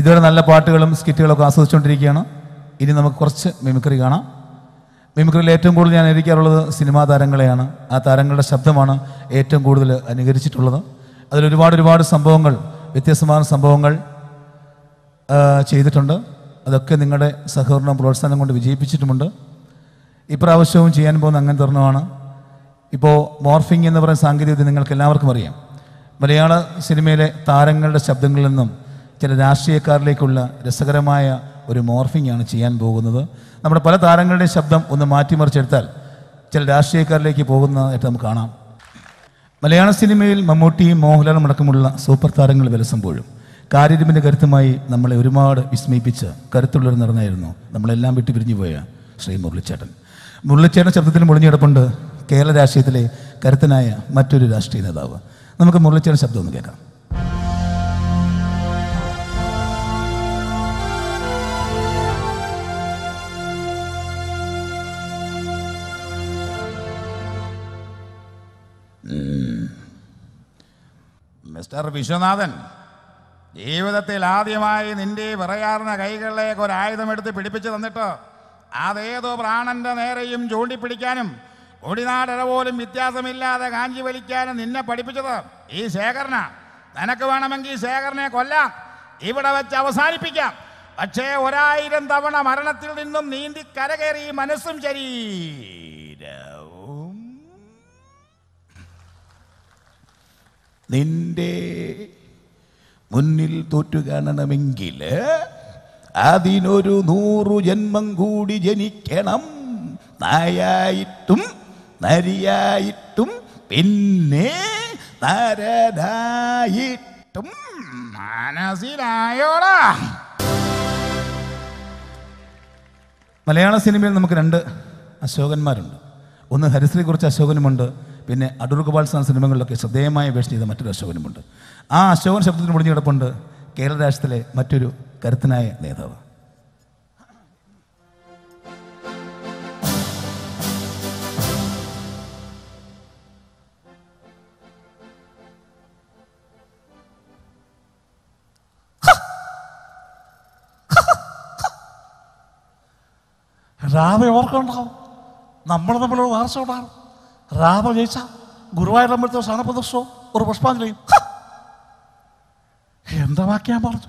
ഇതുവരെ നല്ല പാട്ടുകളും സ്കിറ്റുകളൊക്കെ ആസ്വദിച്ചുകൊണ്ടിരിക്കുകയാണ്. ഇനി നമുക്ക് കുറച്ച് മിമിക്രി കാണാം. മിമിക്രിയിൽ ഏറ്റവും കൂടുതൽ ഞാൻ അനുകരിക്കാറുള്ളത് സിനിമാ താരങ്ങളെയാണ്. ആ താരങ്ങളുടെ ശബ്ദമാണ് ഏറ്റവും കൂടുതൽ അനുകരിച്ചിട്ടുള്ളത്. അതിലൊരുപാട് സംഭവങ്ങൾ, വ്യത്യസ്തമായ സംഭവങ്ങൾ ചെയ്തിട്ടുണ്ട്. അതൊക്കെ നിങ്ങളുടെ സഹകരണം പ്രോത്സാഹനം കൊണ്ട് വിജയിപ്പിച്ചിട്ടുമുണ്ട്. ഇപ്രാവശ്യവും ചെയ്യാൻ പോകുന്ന അങ്ങനെ തരണമാണ്. ഇപ്പോൾ മോർഫിംഗ് എന്ന് പറയുന്ന സാങ്കേതികവിദ്യ നിങ്ങൾക്ക് എല്ലാവർക്കും അറിയാം. മലയാള സിനിമയിലെ താരങ്ങളുടെ ശബ്ദങ്ങളിൽ നിന്നും ചില രാഷ്ട്രീയക്കാരിലേക്കുള്ള രസകരമായ ഒരു മോർഫിംഗാണ് ചെയ്യാൻ പോകുന്നത്. നമ്മുടെ പല താരങ്ങളുടെയും ശബ്ദം ഒന്ന് മാറ്റിമറിച്ചെടുത്താൽ ചില രാഷ്ട്രീയക്കാരിലേക്ക് പോകുന്നതായിട്ട് നമുക്ക് കാണാം. മലയാള സിനിമയിൽ മമ്മൂട്ടിയും മോഹൻലാലും അടക്കമുള്ള സൂപ്പർ താരങ്ങൾ വിലസുമ്പോഴും കാര്യരുമ്പിൻ്റെ കരുത്തുമായി നമ്മളെ ഒരുപാട് വിസ്മയിപ്പിച്ച് കരുത്തുള്ളൊരു നടനായിരുന്നു നമ്മളെല്ലാം വിട്ടു പിരിഞ്ഞുപോയ ശ്രീ മുരളിച്ചേട്ടൻ. മുരളിച്ചേട്ടൻ ശബ്ദത്തിന് മുളിഞ്ഞിടപ്പുണ്ട് കേരള രാഷ്ട്രീയത്തിലെ കരുത്തനായ മറ്റൊരു രാഷ്ട്രീയ നേതാവ്. നമുക്ക് മുരളിച്ചേട്ടൻ ശബ്ദം ഒന്ന് കേൾക്കാം. മിസ്റ്റർ വിശ്വനാഥൻ, ജീവിതത്തിൽ ആദ്യമായി നിന്റെ വിറയാർന്ന കൈകളിലേക്ക് ഒരായുധമെടുത്ത് പിടിപ്പിച്ചു തന്നിട്ട് അതേതോ പ്രാണന്റെ നേരെയും ചൂണ്ടിപ്പിടിക്കാനും ഒടിനാടര പോലും വ്യത്യാസമില്ലാതെ കാഞ്ചി വലിക്കാനും നിന്നെ പഠിപ്പിച്ചത് ഈ ശേഖരന. നിനക്ക് വേണമെങ്കിൽ ശേഖരനെ കൊല്ലാം, ഇവിടെ വെച്ച് അവസാനിപ്പിക്കാം. പക്ഷേ 1000 തവണ മരണത്തിൽ നിന്നും നീന്തി കരകയറി മനസ്സും ശരീരം നിന്റെ മുന്നിൽ തോറ്റു കാണണമെങ്കിൽ അതിനൊരു 100 ജന്മം കൂടി ജനിക്കണം. നായായിട്ടും നരിയായിട്ടും പിന്നെ നരനായിട്ടും. മനസ്സിലായോടാ? മലയാള സിനിമയിൽ നമുക്ക് 2 അശോകന്മാരുണ്ട്. ഒന്ന് ഹരിശ്രീ കുറിച്ച് അശോകനുമുണ്ട്, പിന്നെ അടൂർ ഗോപാൽ സ്വാമി സിനിമകളിലൊക്കെ ശ്രദ്ധേയമായ വേഷം ചെയ്ത മറ്റൊരു അശോകനുമുണ്ട്. ആ അശോകൻ ശബ്ദത്തിന് മുടിഞ്ഞു കിടപ്പുണ്ട് കേരള രാഷ്ട്രത്തിലെ മറ്റൊരു കരുത്തനായ നേതാവ്. രാധ ഓർക്കുണ്ടാവും, നമ്മൾ തമ്മിലുള്ള വാർച്ച ഉണ്ടാകും. രാധ ജയിച്ച ഗുരുവായൂർ അമ്പലത്തെ സ്ഥാനപ്രദർശനവും ഒരു പുഷ്പാഞ്ജലിയും. എന്താ ബാക്കി ഞാൻ പറഞ്ഞു?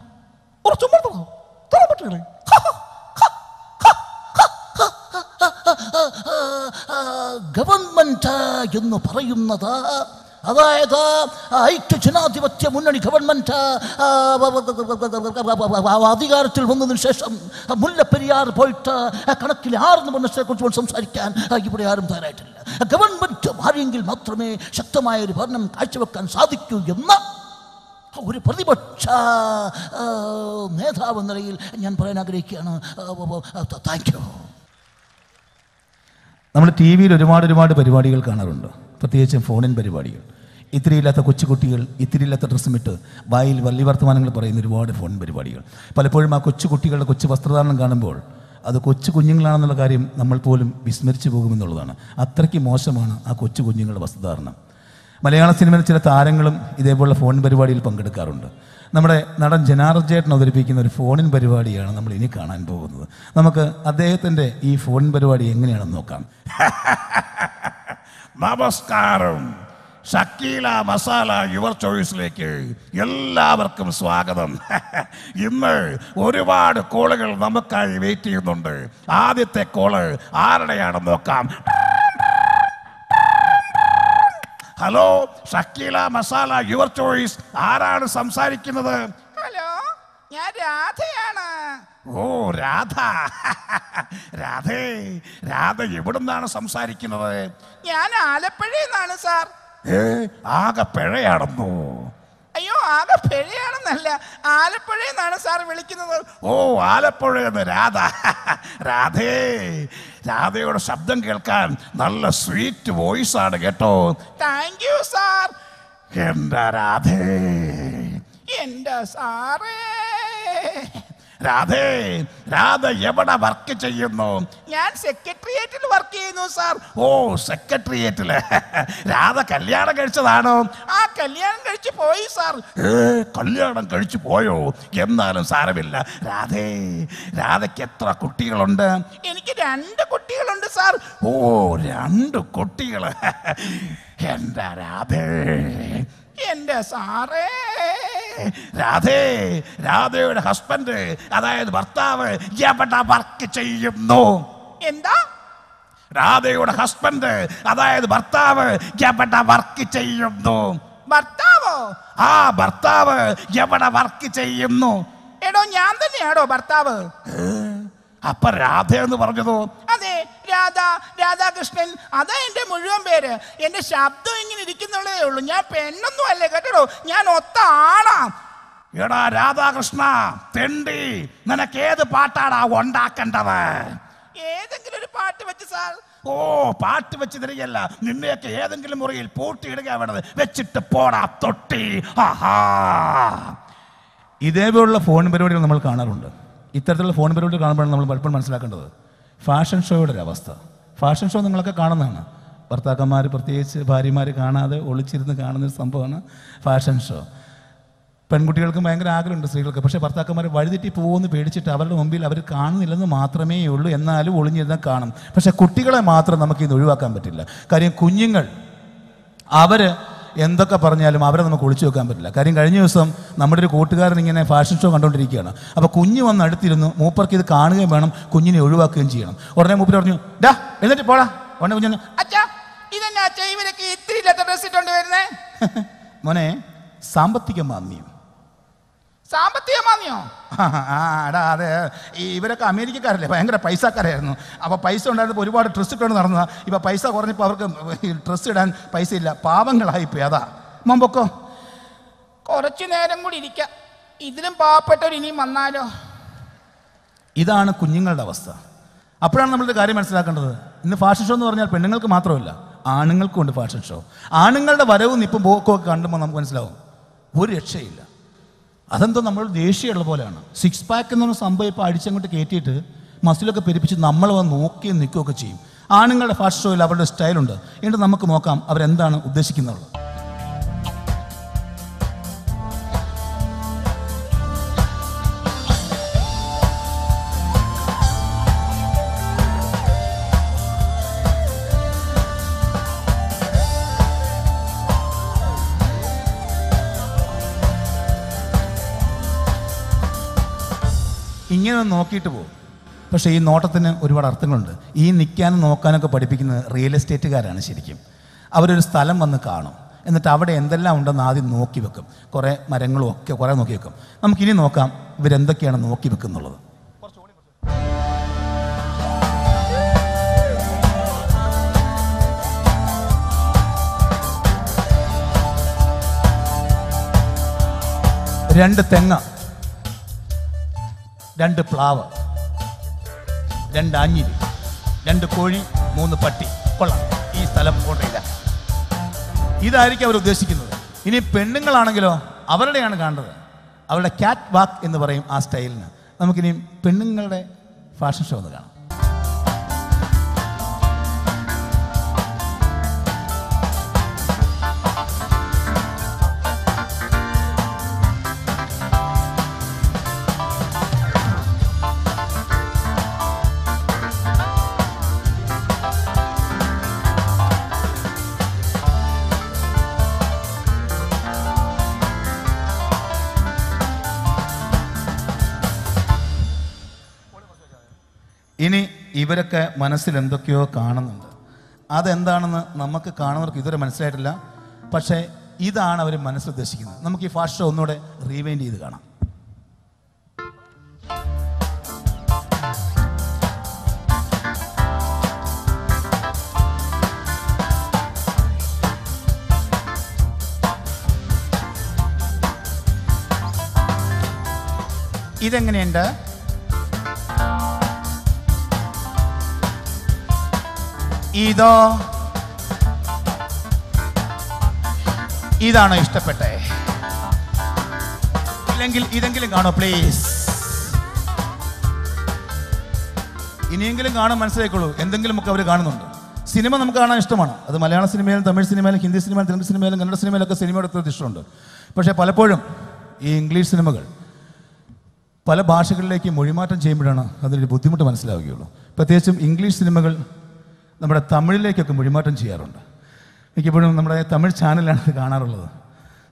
ഗവൺമെന്റ് എന്ന് പറയുന്നത്, അതായത് ഐക്യ ജനാധിപത്യ മുന്നണി ഗവൺമെന്റ് അധികാരത്തിൽ വന്നതിന് ശേഷം മുല്ലപ്പെരിയാർ പോയിട്ട് കണക്കിൽ 6 മനസ്സിനെക്കുറിച്ച് സംസാരിക്കാൻ ഇവിടെ ആരും തയ്യാറായിട്ടില്ല. ഗവൺമെന്റ് മാറിയെങ്കിൽ മാത്രമേ ശക്തമായ ഒരു ഭരണം കാഴ്ചവെക്കാൻ സാധിക്കൂ എന്ന ഒരു പ്രതിപക്ഷ നേതാവ് എന്ന നിലയിൽ ഞാൻ പറയാൻ ആഗ്രഹിക്കുകയാണ്. Thank you. നമ്മൾ ടി വിയിൽ ഒരുപാട് പരിപാടികൾ കാണാറുണ്ട്, പ്രത്യേകിച്ചും ഫോണിൻ പരിപാടികൾ. ഇത്തിരിയില്ലാത്ത കൊച്ചുകുട്ടികൾ ഇത്തിരിയില്ലാത്ത ഡ്രസ്സുമിട്ട് വായിൽ വലിയ വർത്തമാനങ്ങൾ പറയുന്ന ഒരുപാട് ഫോണിൻ പരിപാടികൾ. പലപ്പോഴും ആ കൊച്ചുകുട്ടികളുടെ കൊച്ചു വസ്ത്രധാരണം കാണുമ്പോൾ അത് കൊച്ചു കുഞ്ഞുങ്ങളാണെന്നുള്ള കാര്യം നമ്മൾ പോലും വിസ്മരിച്ചു പോകുമെന്നുള്ളതാണ്. അത്രയ്ക്ക് മോശമാണ് ആ കൊച്ചു കുഞ്ഞുങ്ങളുടെ വസ്ത്രധാരണം. മലയാള സിനിമയിൽ ചില താരങ്ങളും ഇതേപോലുള്ള ഫോണിൻ പരിപാടിയിൽ പങ്കെടുക്കാറുണ്ട്. നമ്മുടെ നടൻ ജനാർദ്ദൻ ചേട്ടൻ അവതരിപ്പിക്കുന്ന ഒരു ഫോണിൻ പരിപാടിയാണ് നമ്മൾ ഇനി കാണാൻ പോകുന്നത്. നമുക്ക് അദ്ദേഹത്തിൻ്റെ ഈ ഫോണിൻ പരിപാടി എങ്ങനെയാണെന്ന് നോക്കാം. നമസ്കാരം, ഷക്കീല മസാല യുവർ ചോയ്സിലേക്ക് എല്ലാവർക്കും സ്വാഗതം. ഇന്ന് ഒരുപാട് കോളുകൾ നമുക്കായി വെയിറ്റ് ചെയ്യുന്നുണ്ട്. ആദ്യത്തെ കോള് ആരുടെയാണെന്ന് നോക്കാം. Hello, Shakeela masala your choice, ആരാണ് സംസാരിക്കുന്നത്? ഹലോ, ഞാൻ രാധയാണ്. ഓ രാധ, രാധേ, രാധ എവിടുന്നാണ് സംസാരിക്കുന്നത്? ഞാൻ ആലപ്പുഴയെന്നാണ് സാർ. ആകെ പിഴയാണെന്നോ? അയ്യോ, ആകെ പിഴയാണെന്നല്ല, ആലപ്പുഴയെന്നാണ് സാർ വിളിക്കുന്നത്. ഓ ആലപ്പുഴയെന്ന് രാധ. രാധേ, രാധയുടെ ശബ്ദം കേൾക്കാൻ നല്ല സ്വീറ്റ് വോയിസ് ആണ് കേട്ടോ. Thank you sir. എന്താ രാധേ? എന്താ സാറേ? Radhe, Radhe, Yabada Varkicha, you know. Yan secretariat work in Usar. Oh, secretariat Radha Kalyana Gerchadano. Ah, Kalyan Gerchipoy, sir. Kalyan Gerchipoyo, Gemna and Saravilla. Radhe, Radhe Ketra Kutil under. Inkit and Kutil under, sir. Oh, and Kutil. And Radhe. And the Sare. Radhe, Radhe, husband, Adai, Bartava, Yabata Barkichi, you know. In that? Radhe, husband, Adai, Bartava, Yabata Barkichi, you know. Bartavo? Ah, Bartava, Yabata Barkichi, you know. It on Yandanero, Bartavo. Upper Radhe and the Bargado. Ade, Rada, Rada Krishnan, Ada in the Murum Beda, in the shop doing in the Kinole, Yapen, no Legato, Yanotana. You're a Radha Krishna, Tendi, Nanaka the Patara, Wanda Kandava. Yes, the good part of it is all. Oh, part of it is the yellow, Nimeka, Heathen Gilmuril, Porti, which it the Pora, Totti, aha. If they were a phone, but on the Malkana. ഇത്തരത്തിലുള്ള phone പരിപാടി കാണുമ്പോൾ നമ്മൾ പലപ്പോഴും മനസ്സിലാക്കേണ്ടത് fashion ഷോയുടെ ഒരു അവസ്ഥ. Fashion show നിങ്ങളൊക്കെ കാണുന്നതാണ്. ഭർത്താക്കന്മാർ പ്രത്യേകിച്ച് ഭാര്യമാർ കാണാതെ ഒളിച്ചിരുന്ന് കാണുന്ന ഒരു സംഭവമാണ് ഫാഷൻ ഷോ. പെൺകുട്ടികൾക്ക് ഭയങ്കര ആഗ്രഹമുണ്ട് സ്ത്രീകൾക്ക്. പക്ഷേ ഭർത്താക്കന്മാർ വഴിതെറ്റി പോകുമെന്ന് പേടിച്ചിട്ട് അവരുടെ മുമ്പിൽ അവർ കാണുന്നില്ലെന്ന് മാത്രമേ ഉള്ളൂ. എന്നാലും ഒളിഞ്ഞിരുന്ന് കാണും. പക്ഷേ കുട്ടികളെ മാത്രം നമുക്ക് ഇത് ഒഴിവാക്കാൻ പറ്റില്ല. കാര്യം കുഞ്ഞുങ്ങൾ അവർ എന്തൊക്കെ പറഞ്ഞാലും അവരെ നമുക്ക് ഒളിച്ചു വെക്കാൻ പറ്റില്ല. കാര്യം കഴിഞ്ഞ ദിവസം നമ്മുടെ ഒരു കൂട്ടുകാരൻ ഇങ്ങനെ ഫാഷൻ ഷോ കണ്ടുകൊണ്ടിരിക്കുകയാണ്. അപ്പോൾ കുഞ്ഞ് വന്ന് അടുത്തിരുന്നു. മൂപ്പർക്ക് ഇത് കാണുകയും വേണം, കുഞ്ഞിനെ ഒഴിവാക്കുകയും ചെയ്യണം. ഉടനെ മൂപ്പർ പറഞ്ഞു, ഡാ എന്നിട്ട് പോടാ. ഉടനെ കുഞ്ഞു അച്ഛാ ഇതെന്നാ അച്ഛാ ഇവരൊക്കെ ഇത്തിരി ഇല്ലാത്ത ഡ്രസ് ഇട്ടുകൊണ്ട് വരുന്നേ? മോനെ സാമ്പത്തിക മാന്ദ്യം. സാമ്പത്തിക മാന്ദ്യോ? ആടാ അതെ, ഇവരൊക്കെ അമേരിക്കക്കാരല്ലേ, ഭയങ്കര പൈസക്കാരായിരുന്നു. അപ്പോൾ പൈസ ഉണ്ടായിരുന്നപ്പോൾ ഒരുപാട് ഡ്രസ്സ് ഇട്ടുകൊണ്ട് നടന്നതാണ്. ഇപ്പോൾ പൈസ കുറഞ്ഞപ്പോൾ അവർക്ക് ഡ്രസ്സ് ഇടാൻ പൈസ ഇല്ല, പാവങ്ങളായിപ്പോയി. അതാ മുമ്പൊക്കെ കുറച്ചു നേരം കൂടി ഇരിക്കുക, ഇതിലും പാവപ്പെട്ടവർ ഇനിയും വന്നാലോ? ഇതാണ് കുഞ്ഞുങ്ങളുടെ അവസ്ഥ. അപ്പോഴാണ് നമ്മളൊരു കാര്യം മനസ്സിലാക്കേണ്ടത്. ഇന്ന് ഫാഷൻ ഷോ എന്ന് പറഞ്ഞാൽ പെണ്ണുങ്ങൾക്ക് മാത്രമല്ല, ആണുങ്ങൾക്കും ഉണ്ട് ഫാഷൻ ഷോ. ആണുങ്ങളുടെ വരവും ഇപ്പം പോക്കുമൊക്കെ കണ്ടുമ്പോൾ നമുക്ക് മനസ്സിലാവും ഒരു രക്ഷയില്ല. അതെന്തോ നമ്മൾ ദേഷ്യമുള്ള പോലെയാണ്. സിക്സ് പാക്ക് എന്ന് പറഞ്ഞ സംഭവം ഇപ്പോൾ അടിച്ചങ്ങോട്ട് കയറ്റിയിട്ട് മസിലൊക്കെ പെരുപ്പിച്ച് നമ്മൾ വന്ന് നോക്കിയും നിൽക്കുകയൊക്കെ ചെയ്യും. ആണുങ്ങളുടെ ഫാഷൻ ഷോയിൽ അവരുടെ സ്റ്റൈലുണ്ട്. എന്നിട്ട് നമുക്ക് നോക്കാം അവരെന്താണ് ഉദ്ദേശിക്കുന്നത്. ഇങ്ങനെ നോക്കിയിട്ട് പോകും. പക്ഷേ ഈ നോട്ടത്തിന് ഒരുപാട് അർത്ഥങ്ങളുണ്ട്. ഈ നിൽക്കാനും നോക്കാനൊക്കെ പഠിപ്പിക്കുന്നത് റിയൽ എസ്റ്റേറ്റുകാരാണ് ശരിക്കും. അവരൊരു സ്ഥലം വന്ന് കാണും, എന്നിട്ട് അവിടെ എന്തെല്ലാം ഉണ്ടെന്ന് ആദ്യം നോക്കി വെക്കും. കുറേ മരങ്ങളും ഒക്കെ കുറേ നോക്കി വെക്കും. നമുക്കിനി നോക്കാം ഇവരെന്തൊക്കെയാണ് നോക്കി വെക്കുന്നുള്ളത്. രണ്ട് തെങ്ങ, രണ്ട് പ്ലാവ്, രണ്ട് ആഞ്ഞിരി, രണ്ട് കോഴി, മൂന്ന് പട്ടി. കൊള്ളാം, ഈ സ്ഥലം കൊണ്ടില്ല. ഇതായിരിക്കും അവർ ഉദ്ദേശിക്കുന്നത്. ഇനി പെണ്ണുങ്ങളാണെങ്കിലോ അവരുടെയാണ് കാണേണ്ടത്. അവരുടെ ക്യാറ്റ് വാക്ക് എന്ന് പറയും ആ സ്റ്റൈലിന്. നമുക്കിനി പെണ്ണുങ്ങളുടെ ഫാഷൻ ഷോ ഒന്ന് കാണാം. ഇനി ഇവരൊക്കെ മനസ്സിൽ എന്തൊക്കെയോ കാണുന്നുണ്ട്. അതെന്താണെന്ന് നമുക്ക് കാണുന്നവർക്ക് ഇതുവരെ മനസ്സിലായിട്ടില്ല. പക്ഷേ ഇതാണ് അവർ മനസ്സുദ്ദേശിക്കുന്നത്. നമുക്ക് ഈ ഫാഷൻ ഷോ ഒന്നുകൂടെ റീവൈൻഡ് ചെയ്ത് കാണാം. ഇതെങ്ങനെയുണ്ട്? ഇതോ ഇതാണോ ഇഷ്ടപ്പെട്ടേ? ഇല്ലെങ്കിൽ ഇതെങ്കിലും കാണോ പ്ലീസ്. ഇനിയെങ്കിലും കാണാൻ മനസ്സിലാക്കുള്ളൂ, എന്തെങ്കിലുമൊക്കെ അവർ കാണുന്നുണ്ട്. സിനിമ നമുക്ക് കാണാൻ ഇഷ്ടമാണ്. അത് മലയാള സിനിമയിലും തമിഴ് സിനിമയിലും ഹിന്ദി സിനിമയിലും തെലുങ്ക് സിനിമയിലും കന്നഡ സിനിമയിലൊക്കെ സിനിമയുടെ അത്ര ഇഷ്ടമുണ്ട്. പക്ഷേ പലപ്പോഴും ഈ ഇംഗ്ലീഷ് സിനിമകൾ പല ഭാഷകളിലേക്ക് മൊഴിമാറ്റം ചെയ്യുമ്പോഴാണ് അതിൻ്റെ ബുദ്ധിമുട്ട് മനസ്സിലാവുകയുള്ളൂ. പ്രത്യേകിച്ചും ഇംഗ്ലീഷ് സിനിമകൾ നമ്മുടെ തമിഴിലേക്കൊക്കെ മൊഴിമാറ്റം ചെയ്യാറുണ്ട്. മിക്കപ്പോഴും നമ്മുടെ തമിഴ് ചാനലാണ് ഇത് കാണാറുള്ളത്.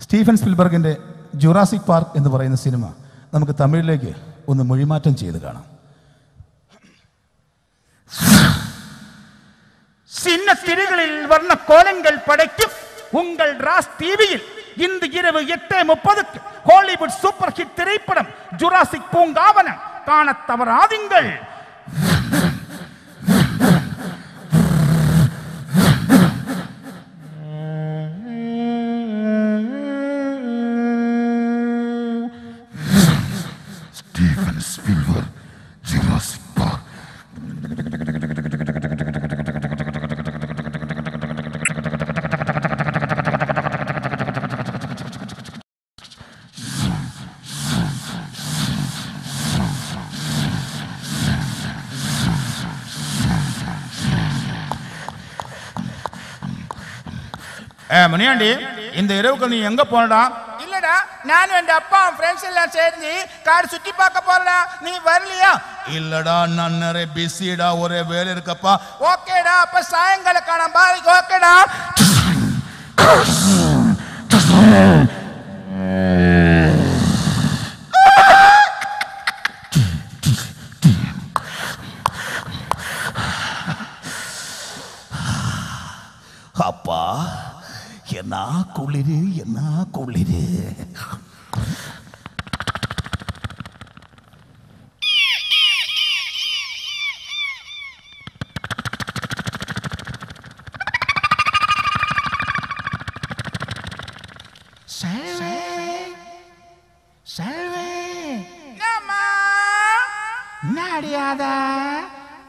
സ്റ്റീഫൻ സ്പിൽബർഗിൻ്റെ ജുറാസിക് പാർക്ക് എന്ന് പറയുന്ന സിനിമ നമുക്ക് തമിഴിലേക്ക് ഒന്ന് മൊഴിമാറ്റം ചെയ്ത് കാണാം. சின்ன திரைகளில் வர்ண கோலங்கள் படைக்கும் உங்கள் ராஸ் டிவியில் இந்த இரவு 8:30 ஹாலிவுட் சூப்பர் ஹிட் திரைப்படம் ஜுராசிக் பூங்காவன காண தவறாதீங்கள். ஸ்டீஃபன் ஸ்பில்பர்க் ஜுராசிக் மணியாண்டி, இந்த இரவுக்கு நீ எங்க போனடா? இல்லடா, நானும் என் அப்பா ஃப்ரெண்ட்ஸ் எல்லாம் சேர்ந்து கார் சுத்தி பார்க்க போறடா. நீ வரலையா? இல்லடா, நான் நிறைய பிஸிடா, ஒரே வேலை இருக்கப்பா. ஓகேடா, அப்ப சாயங்காலம் காணாம் பாரு. ஓகேடா. அப்பா എന്നാ കുളിര്, എന്നാ കുളിര്.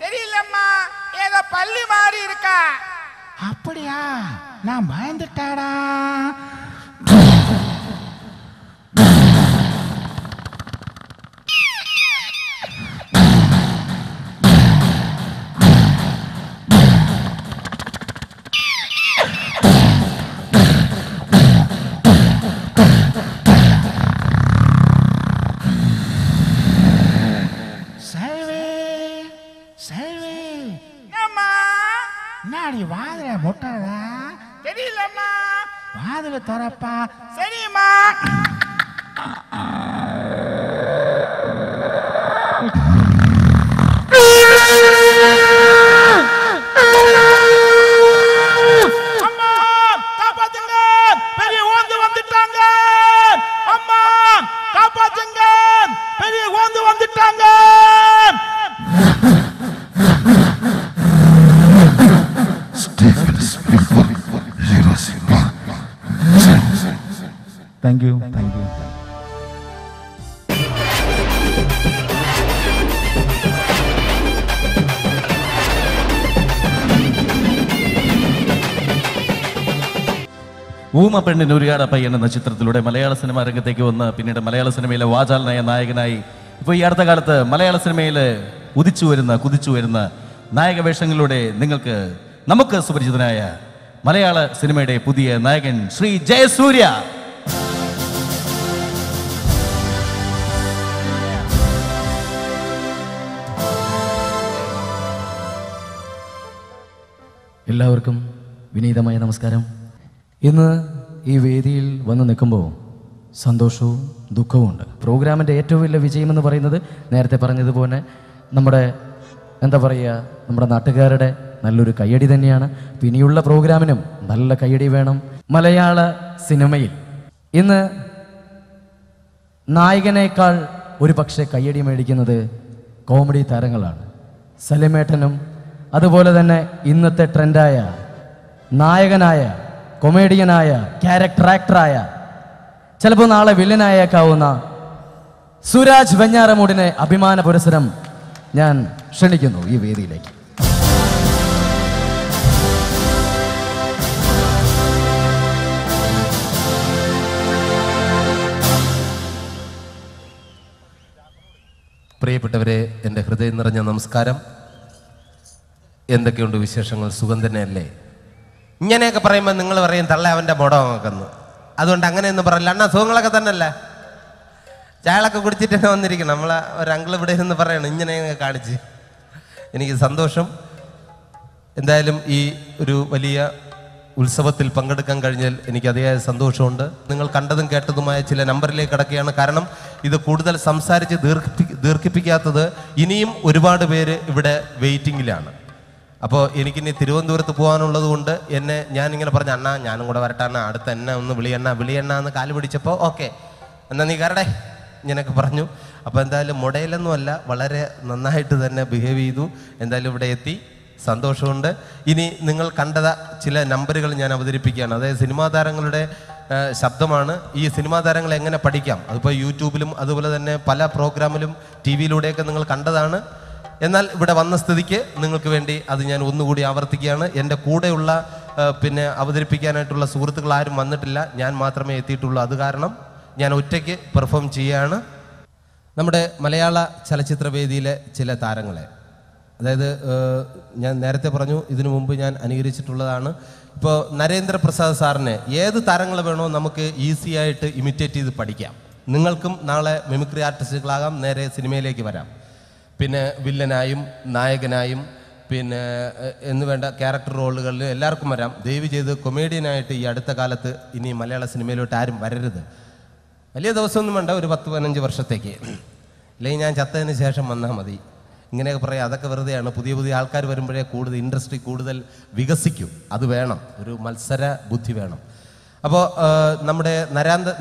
தெரியலம்மா, ஏதோ பள்ளி மாறி இருக்கா. அப்படியா? நான் பயந்துட்டாடா. சைவே சைவே நாடி வாதுல முட்டாடா. தெரியலம்மா, வாதுல தரப்பா. சரிம்மா. அம்மா காப்பாத்துங்க, பெரிய ஓந்து வந்துட்டாங்க. அம்மா காப்பாத்துங்க, பெரிய ஓந்து வந்துட்டாங்க. Thank you. Thank you. Thank you. Thank you. ഊമപ്പെണ്ണിന് ഒരുകാട് പയ്യൻ എന്ന ചിത്രത്തിലൂടെ മലയാള സിനിമ രംഗത്തേക്ക് വന്ന് പിന്നീട് മലയാള സിനിമയിലെ വാചാലനായ നായകനായി ഇപ്പോൾ ഈ അടുത്ത കാലത്ത് മലയാള സിനിമയിൽ കുതിച്ചു വരുന്ന നായക വേഷങ്ങളിലൂടെ നമുക്ക് സുപരിചിതനായ മലയാള സിനിമയുടെ പുതിയ നായകൻ ശ്രീ ജയസൂര്യ. എല്ലാവർക്കും വിനീതമായ നമസ്കാരം. ഇന്ന് ഈ വേദിയിൽ വന്ന് നിൽക്കുമ്പോൾ സന്തോഷവും ദുഃഖവുമുണ്ട്. പ്രോഗ്രാമിൻ്റെ ഏറ്റവും വലിയ വിജയമെന്ന് പറയുന്നത് നേരത്തെ പറഞ്ഞതുപോലെ നമ്മുടെ നമ്മുടെ നാട്ടുകാരുടെ നല്ലൊരു കയ്യടി തന്നെയാണ്. പിന്നെയുള്ള പ്രോഗ്രാമിനും നല്ല കയ്യടി വേണം. മലയാള സിനിമയിൽ ഇന്ന് നായകനേക്കാൾ ഒരു പക്ഷേ കയ്യടി മേടിക്കുന്നത് കോമഡി താരങ്ങളാണ്. സലിമേട്ടനും അതുപോലെ തന്നെ ഇന്നത്തെ ട്രെൻഡായ നായകനായ കൊമേഡിയനായ ക്യാരക്ടർ ആക്ടറായ ചിലപ്പോൾ നാളെ വില്ലനായേക്കാവുന്ന സുരാജ് വെഞ്ഞാറമൂടിനെ അഭിമാന പുരസ്സരം ഞാൻ ക്ഷണിക്കുന്നു ഈ വേദിയിലേക്ക്. പ്രിയപ്പെട്ടവരെ, എൻ്റെ ഹൃദയം നിറഞ്ഞ നമസ്കാരം. എന്തൊക്കെയുണ്ട് വിശേഷങ്ങൾ? സുഖം തന്നെയല്ലേ? ഇങ്ങനെയൊക്കെ പറയുമ്പോൾ നിങ്ങൾ പറയും തള്ള അവൻ്റെ മുടം നോക്കുന്നു. അതുകൊണ്ട് അങ്ങനെയൊന്നും പറയില്ല. അണ്ണാ സുഖങ്ങളൊക്കെ തന്നെയല്ല, ചായളൊക്കെ കുടിച്ചിട്ട് തന്നെ വന്നിരിക്കണം. നമ്മളെ ഒരു അങ്കിൾ ഇവിടെ ഇരുന്ന് പറയണം, ഇങ്ങനെയൊക്കെ കാണിച്ച്. എനിക്ക് സന്തോഷം. എന്തായാലും ഈ ഒരു വലിയ ഉത്സവത്തിൽ പങ്കെടുക്കാൻ കഴിഞ്ഞാൽ എനിക്ക് അതിയായ സന്തോഷമുണ്ട്. നിങ്ങൾ കണ്ടതും കേട്ടതുമായ ചില നമ്പറിലേക്ക് കിടക്കുകയാണ്. കാരണം ഇത് കൂടുതൽ സംസാരിച്ച് ദീർഘിപ്പിക്കാത്തത് ഇനിയും ഒരുപാട് പേര് ഇവിടെ വെയിറ്റിങ്ങിലാണ്. അപ്പോൾ എനിക്കിനി തിരുവനന്തപുരത്ത് പോകാനുള്ളത് കൊണ്ട് എന്നെ ഞാനിങ്ങനെ പറഞ്ഞു, അണ്ണാ ഞാനും കൂടെ വരട്ടെ അണ്ണാ, അടുത്ത് എന്നെ ഒന്ന് വിളിയണ്ണ എന്ന് കാല് പിടിച്ചപ്പോൾ ഓക്കെ എന്നാൽ നീ കരടേ ഇങ്ങനെയൊക്കെ പറഞ്ഞു. അപ്പോൾ എന്തായാലും മുടയിലൊന്നും അല്ല, വളരെ നന്നായിട്ട് തന്നെ ബിഹേവ് ചെയ്തു. എന്തായാലും ഇവിടെ എത്തി സന്തോഷമുണ്ട്. ഇനി നിങ്ങൾ കണ്ടത ചില നമ്പറുകൾ ഞാൻ അവതരിപ്പിക്കുകയാണ്. അതായത് സിനിമാ താരങ്ങളുടെ ശബ്ദമാണ്. ഈ സിനിമാ താരങ്ങൾ എങ്ങനെ പഠിക്കാം, അതിപ്പോൾ യൂട്യൂബിലും അതുപോലെ തന്നെ പല പ്രോഗ്രാമിലും ടി വിയിലൂടെയൊക്കെ നിങ്ങൾ കണ്ടതാണ്. എന്നാൽ ഇവിടെ വന്ന സ്ഥിതിക്ക് നിങ്ങൾക്ക് വേണ്ടി അത് ഞാൻ ഒന്നുകൂടി ആവർത്തിക്കുകയാണ്. എൻ്റെ കൂടെയുള്ള പിന്നെ അവതരിപ്പിക്കാനായിട്ടുള്ള സുഹൃത്തുക്കൾ ആരും വന്നിട്ടില്ല, ഞാൻ മാത്രമേ എത്തിയിട്ടുള്ളൂ. അത് കാരണം ഞാൻ ഒറ്റയ്ക്ക് പെർഫോം ചെയ്യുകയാണ്. നമ്മുടെ മലയാള ചലച്ചിത്രവേദിയിലെ ചില താരങ്ങളെ, അതായത് ഞാൻ നേരത്തെ പറഞ്ഞു, ഇതിനു മുമ്പ് ഞാൻ അനുകരിച്ചിട്ടുള്ളതാണ്. ഇപ്പോൾ നരേന്ദ്രപ്രസാദ് സാറിനെ ഏത് താരങ്ങൾ വേണോ നമുക്ക് ഈസി ആയിട്ട് ഇമിറ്റേറ്റ് ചെയ്ത് പഠിക്കാം. നിങ്ങൾക്കും നാളെ മിമിക്രി ആർട്ടിസ്റ്റുകളാകാം, നേരെ സിനിമയിലേക്ക് വരാം, പിന്നെ വില്ലനായും നായകനായും പിന്നെ എന്നുവേണ്ട ക്യാരക്ടർ റോളുകളിൽ എല്ലാവർക്കും വരാം. ദയവ് ചെയ്ത് കൊമേഡിയനായിട്ട് ഈ അടുത്ത കാലത്ത് ഇനി മലയാള സിനിമയിലോട്ട് ആരും വരരുത്. വലിയ ദിവസമൊന്നും വേണ്ട, ഒരു 10-15 വർഷത്തേക്ക്, അല്ലെങ്കിൽ ഞാൻ ചത്തതിന് ശേഷം വന്നാൽ മതി, ഇങ്ങനെയൊക്കെ പറയാം. അതൊക്കെ വെറുതെയാണ്. പുതിയ പുതിയ ആൾക്കാർ വരുമ്പോഴേ കൂടുതൽ ഇൻഡസ്ട്രി കൂടുതൽ വികസിക്കും. അത് വേണം, ഒരു മത്സര ബുദ്ധി വേണം. അപ്പോൾ നമ്മുടെ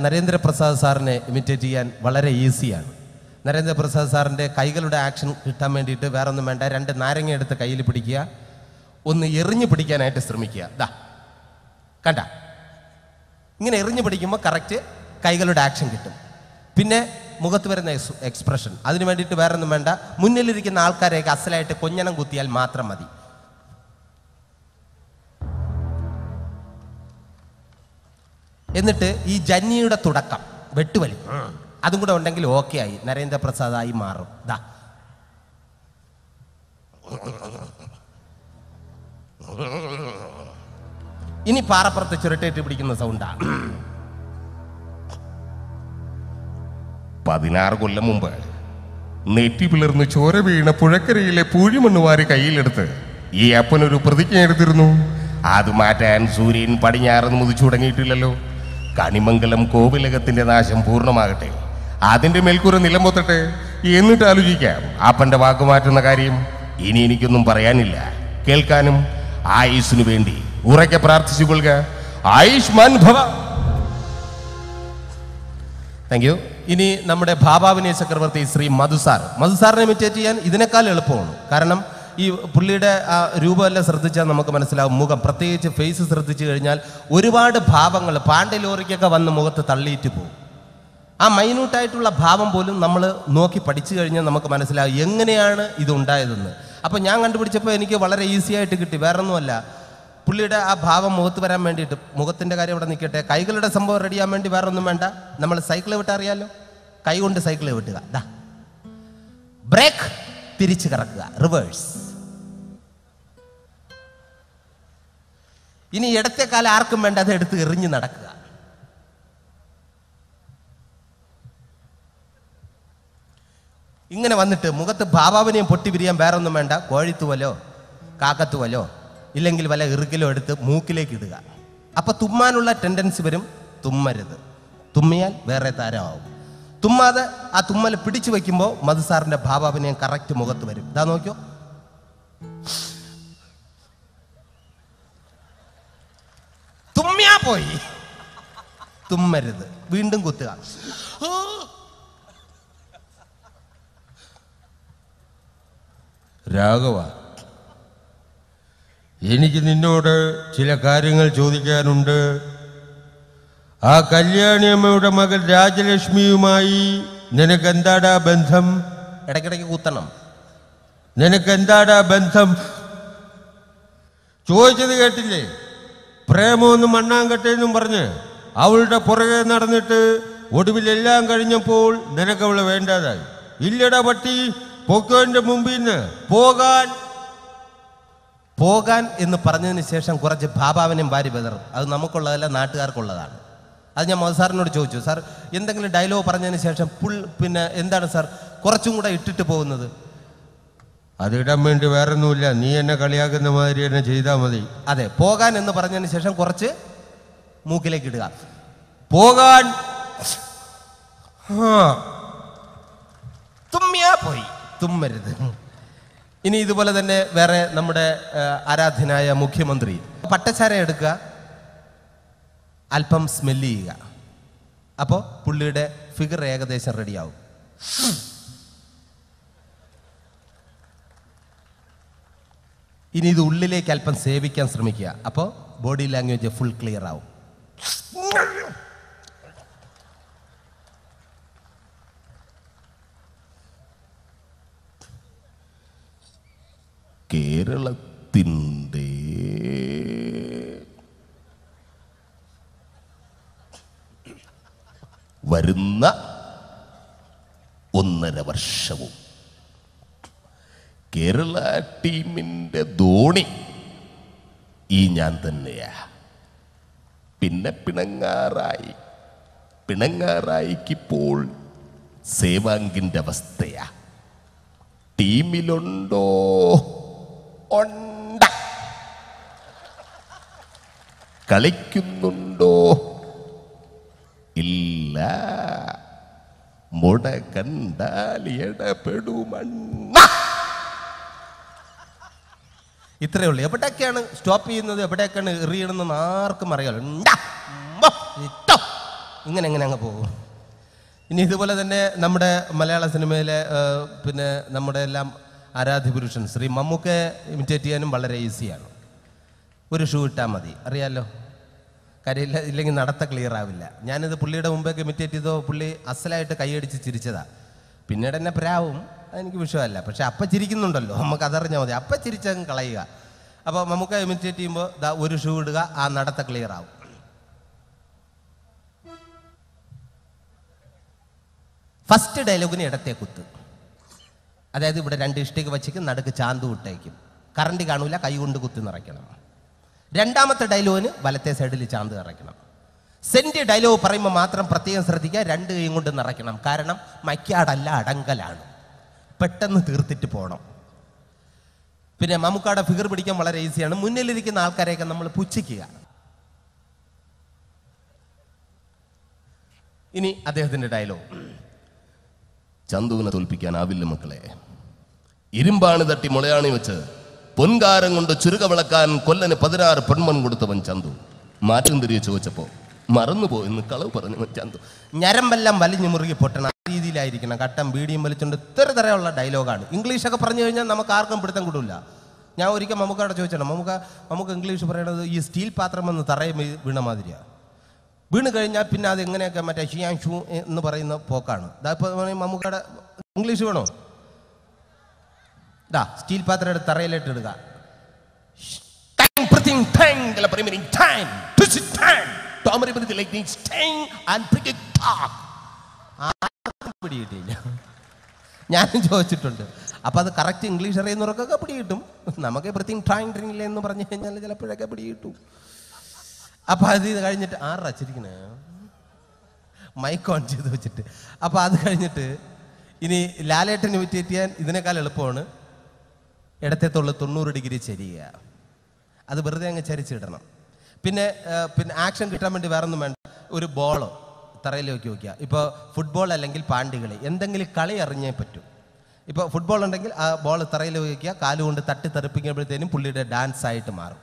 നരേന്ദ്രപ്രസാദ് സാറിനെ ഇമിറ്റേറ്റ് ചെയ്യാൻ വളരെ ഈസിയാണ്. നരേന്ദ്രപ്രസാദ് സാറിൻ്റെ കൈകളുടെ ആക്ഷൻ കിട്ടാൻ വേണ്ടിയിട്ട് വേറൊന്നും വേണ്ട, 2 നാരങ്ങ എടുത്ത് കയ്യിൽ പിടിക്കുക, ഒന്ന് എറിഞ്ഞു പിടിക്കാനായിട്ട് ശ്രമിക്കുക. ദാ കണ്ട, ഇങ്ങനെ എറിഞ്ഞു പിടിക്കുമ്പോൾ കറക്റ്റ് കൈകളുടെ ആക്ഷൻ കിട്ടും. പിന്നെ മുഖത്ത് വരുന്ന എക്സ്പ്രഷൻ, അതിന് വേണ്ടിയിട്ട് വേറൊന്നും വേണ്ട. മുന്നിലിരിക്കുന്ന ആൾക്കാരെയൊക്കെ അസലായിട്ട് കൊഞ്ഞണം കുത്തിയാൽ മാത്രം മതി. എന്നിട്ട് ഈ ജന്നിയുടെ തുടക്കം വെട്ടുവലി അതും കൂടെ ഉണ്ടെങ്കിൽ ഓക്കെ ആയി, നരേന്ദ്രപ്രസാദായി മാറും. ദാ ഇനി പാറപ്പുറത്ത് ചുരട്ടേറ്റ് പിടിക്കുന്ന സൗണ്ടാ. 16 കൊല്ലം മുമ്പ് നെറ്റി പിളർന്ന് ചോര വീണ പുഴക്കരയിലെ പൂഴിമണ്ണുവാരി കയ്യിലെടുത്ത് ഈ അപ്പനൊരു പ്രതിജ്ഞ എടുത്തിരുന്നു. അത് മാറ്റാൻ സൂര്യൻ പടിഞ്ഞാറെന്ന് മുതിച്ചു തുടങ്ങിയിട്ടില്ലല്ലോ. കണിമംഗലം കോവിലകത്തിന്റെ നാശം പൂർണ്ണമാകട്ടെ, അതിന്റെ മേൽക്കൂര നിലം പൊത്തട്ടെ, എന്നിട്ട് ആലോചിക്കാം അപ്പന്റെ വാക്കുമാറ്റുന്ന കാര്യം. ഇനി എനിക്കൊന്നും പറയാനില്ല, കേൾക്കാനും. ആയുസിനു വേണ്ടി ഉറക്കെ പ്രാർത്ഥിച്ചു കൊള്ളുക. ആയുഷ്മാൻ ഭവ. Thank you. ഇനി നമ്മുടെ ഭാഭാവിനയ ചക്രവർത്തി ശ്രീ മധുസാറിനെ ഇമിറ്റേറ്റ് ചെയ്യാൻ ഇതിനേക്കാൾ എളുപ്പമാണ്. കാരണം ഈ പുള്ളിയുടെ ആ രൂപമല്ല ശ്രദ്ധിച്ചാൽ നമുക്ക് മനസ്സിലാവും. മുഖം, പ്രത്യേകിച്ച് ഫേസ് ശ്രദ്ധിച്ചു കഴിഞ്ഞാൽ ഒരുപാട് ഭാവങ്ങൾ പാണ്ഡലോറിക്കൊക്കെ വന്ന് മുഖത്ത് തള്ളിയിട്ട് പോകും. ആ മൈന്യൂട്ടായിട്ടുള്ള ഭാവം പോലും നമ്മൾ നോക്കി പഠിച്ചു കഴിഞ്ഞാൽ നമുക്ക് മനസ്സിലാവും എങ്ങനെയാണ് ഇതുണ്ടായതെന്ന്. അപ്പോൾ ഞാൻ കണ്ടുപിടിച്ചപ്പോൾ എനിക്ക് വളരെ ഈസി ആയിട്ട് കിട്ടി. വേറൊന്നുമല്ല, പുള്ളിയുടെ ആ ഭാവം മുഖത്ത് വരാൻ വേണ്ടിയിട്ട്, മുഖത്തിൻ്റെ കാര്യം ഇവിടെ നിൽക്കട്ടെ, കൈകളുടെ സംഭവം റെഡിയാൻ വേണ്ടി വേറൊന്നും വേണ്ട. നമ്മൾ സൈക്കിൾ വിട്ടാൽ അറിയാമല്ലോ, കൈ കൊണ്ട് സൈക്കിൾ വിട്ടുക. ദാ ബ്രേക്ക്, തിരിച്ചു കറക്കുക, റിവേഴ്സ്. ഇനി ഇടത്തെ കാലം ആർക്കും വേണ്ട, അത് എടുത്ത് എറിഞ്ഞ് നടക്കുക. ഇങ്ങനെ വന്നിട്ട് മുഖത്ത് ഭാവാവിനെയും പൊട്ടി പിരിയാൻ വേറൊന്നും വേണ്ട. കോഴിത്തൂവലോ കാക്കത്തൂവലോ ഇല്ലെങ്കിൽ വല്ല ഇറുക്കിലോ എടുത്ത് മൂക്കിലേക്ക് ഇടുക. അപ്പം തുമ്മാനുള്ള ടെൻഡൻസി വരും. തുമ്മരുത്, തുമ്മിയാൽ വേറെ താരമാവും. തുമ്മാതെ ആ തുമ്മൽ പിടിച്ചു വയ്ക്കുമ്പോൾ മധുസാറിൻ്റെ ഭാവാഭിനയം കറക്റ്റ് മുഖത്ത് വരും. ഇതാ നോക്കിയോ, തുമ്മിയാ പോയി. തുമ്മരുത്, വീണ്ടും കുത്തുക. രാഘവ, എനിക്ക് നിന്നോട് ചില കാര്യങ്ങൾ ചോദിക്കാനുണ്ട്. ആ കല്യാണിയമ്മയുടെ മകൻ രാജലക്ഷ്മിയുമായി നിനക്കെന്താടാ ബന്ധം? ഇടയ്ക്കിടയ്ക്ക് കൂത്തണം. നിനക്കെന്താടാ ബന്ധം? ചോദിച്ചത് കേട്ടില്ലേ? പ്രേമമൊന്നും മണ്ണാങ്കട്ടെന്നും പറഞ്ഞ് അവളുടെ പുറകെ നടന്നിട്ട് ഒടുവിലെല്ലാം കഴിഞ്ഞപ്പോൾ നിനക്കവളെ വേണ്ടാതായി. ഇല്ലടാ പട്ടി, പൊക്കോന്റെ മുമ്പിൽ നിന്ന് പോകാൻ Pogan in the Paranization Koraja Baba and Bari Brother, Al Namakola, Natar Koladan. Anya Mazar no Jojo, sir, in the Dilo Paranization, pull pin in that, sir, Korachumuda, it to Ponad. Adamant Varanula, Niana Kaliak and the Maria and Jida Mali. Are they Pogan in the Paranization Korache? Mukilekida Pogan Tumiapoi Tumerid. In either way, where Namada Aradhinaya Mukimandri Patacharega Alpam Smelliga Apo Pulide figure reagation radio. In either Ulile Calpan Savic and Sramikia Apo body language a full clear out. Kerala Tinde Varuna Unaravarshavu Kerala team in the Doni Inyantanea Pinna Pinangarai Pinangarai Kipol Sevangindavastea Team Ilondo Onda Kalikundo Illa Modakandali Yeda Pedumanna Itrevoli, but I can stop in the attack and read on the mark. Marial, in either one of the Namada Malala Cinemele Pine Namada. Aradhi Purushan, Sri Mamuke, Imitatia and Balare is here. Purishu Tamadi, Ariello Kadila Ling Narata Clear Avila, Yana the Pulida Umbek imitated Puli, Asala at Kayadichiricha, Pinat and a Praum, and Gushala, Pachapachikinundalo, Makadarna, the Apachiricha and Kalaya. About Mamuka imitating the Urishu and Narata Clear out. First dialogue in Atakut. That is what I take a chicken, not a chandu would take him. Currently, Ganula, I wouldn't go to the reckoner. Rendamata Diloni, Balate Sadly Chandu reckoner. Send a Dilo Parima Matram Prati and Sratica, Rendu Yundan reckonam, Karanam, my cat a lad, Angalan. Petan Tirtitipono. Pinamamuka figure became Malaysia and Munilic in Alcarek and Puchikia. Any other than a Dilo. Chanduvina Tulpikan Avil Makale Irimbana the Timolayani Vacher Pungarang on the Churukavalakan, Kolan Padra, Punman Gutavan Chandu Martin the Richochapo Maranubo in the Kalaparan Chandu Narambalam Valinimuri Potana, easy like in a catam, beating Malichan, the third dialogue, English Akaparnian, Namakarkan Pretan Gudula. Now Rika Mamaka Church and Mamuka English is steel patraman the Tarai Vinamadria. Bunaganya Pina, the Ganaka, Shianshu, Nobarino Pokan. That's why Mamuka English, you know. Da, steel pattern at the related. Time, pretty time, the primary time, twisted time, dominable the lightning, sting, and pretty talk. I'm pretty. Yan George, about the correct English, I know a pretty dum. Namaka, pretty time, drinking, no Baranian, Apadi the Garnet are Chirina. My conscious which it Apad Garnet in a Lalatin with Titian in a Kalapona at a Tetolatunur degree Cheria. At the birthday and a cherry children. Pin action determined environment Uri Bolo, Tarelio Kyokia. If a football a language pandigally, and then Kali are in Petu. If a football and a ball of Tarelio Kia, Kalu and the 30 picking everything, pull it a dance side tomorrow.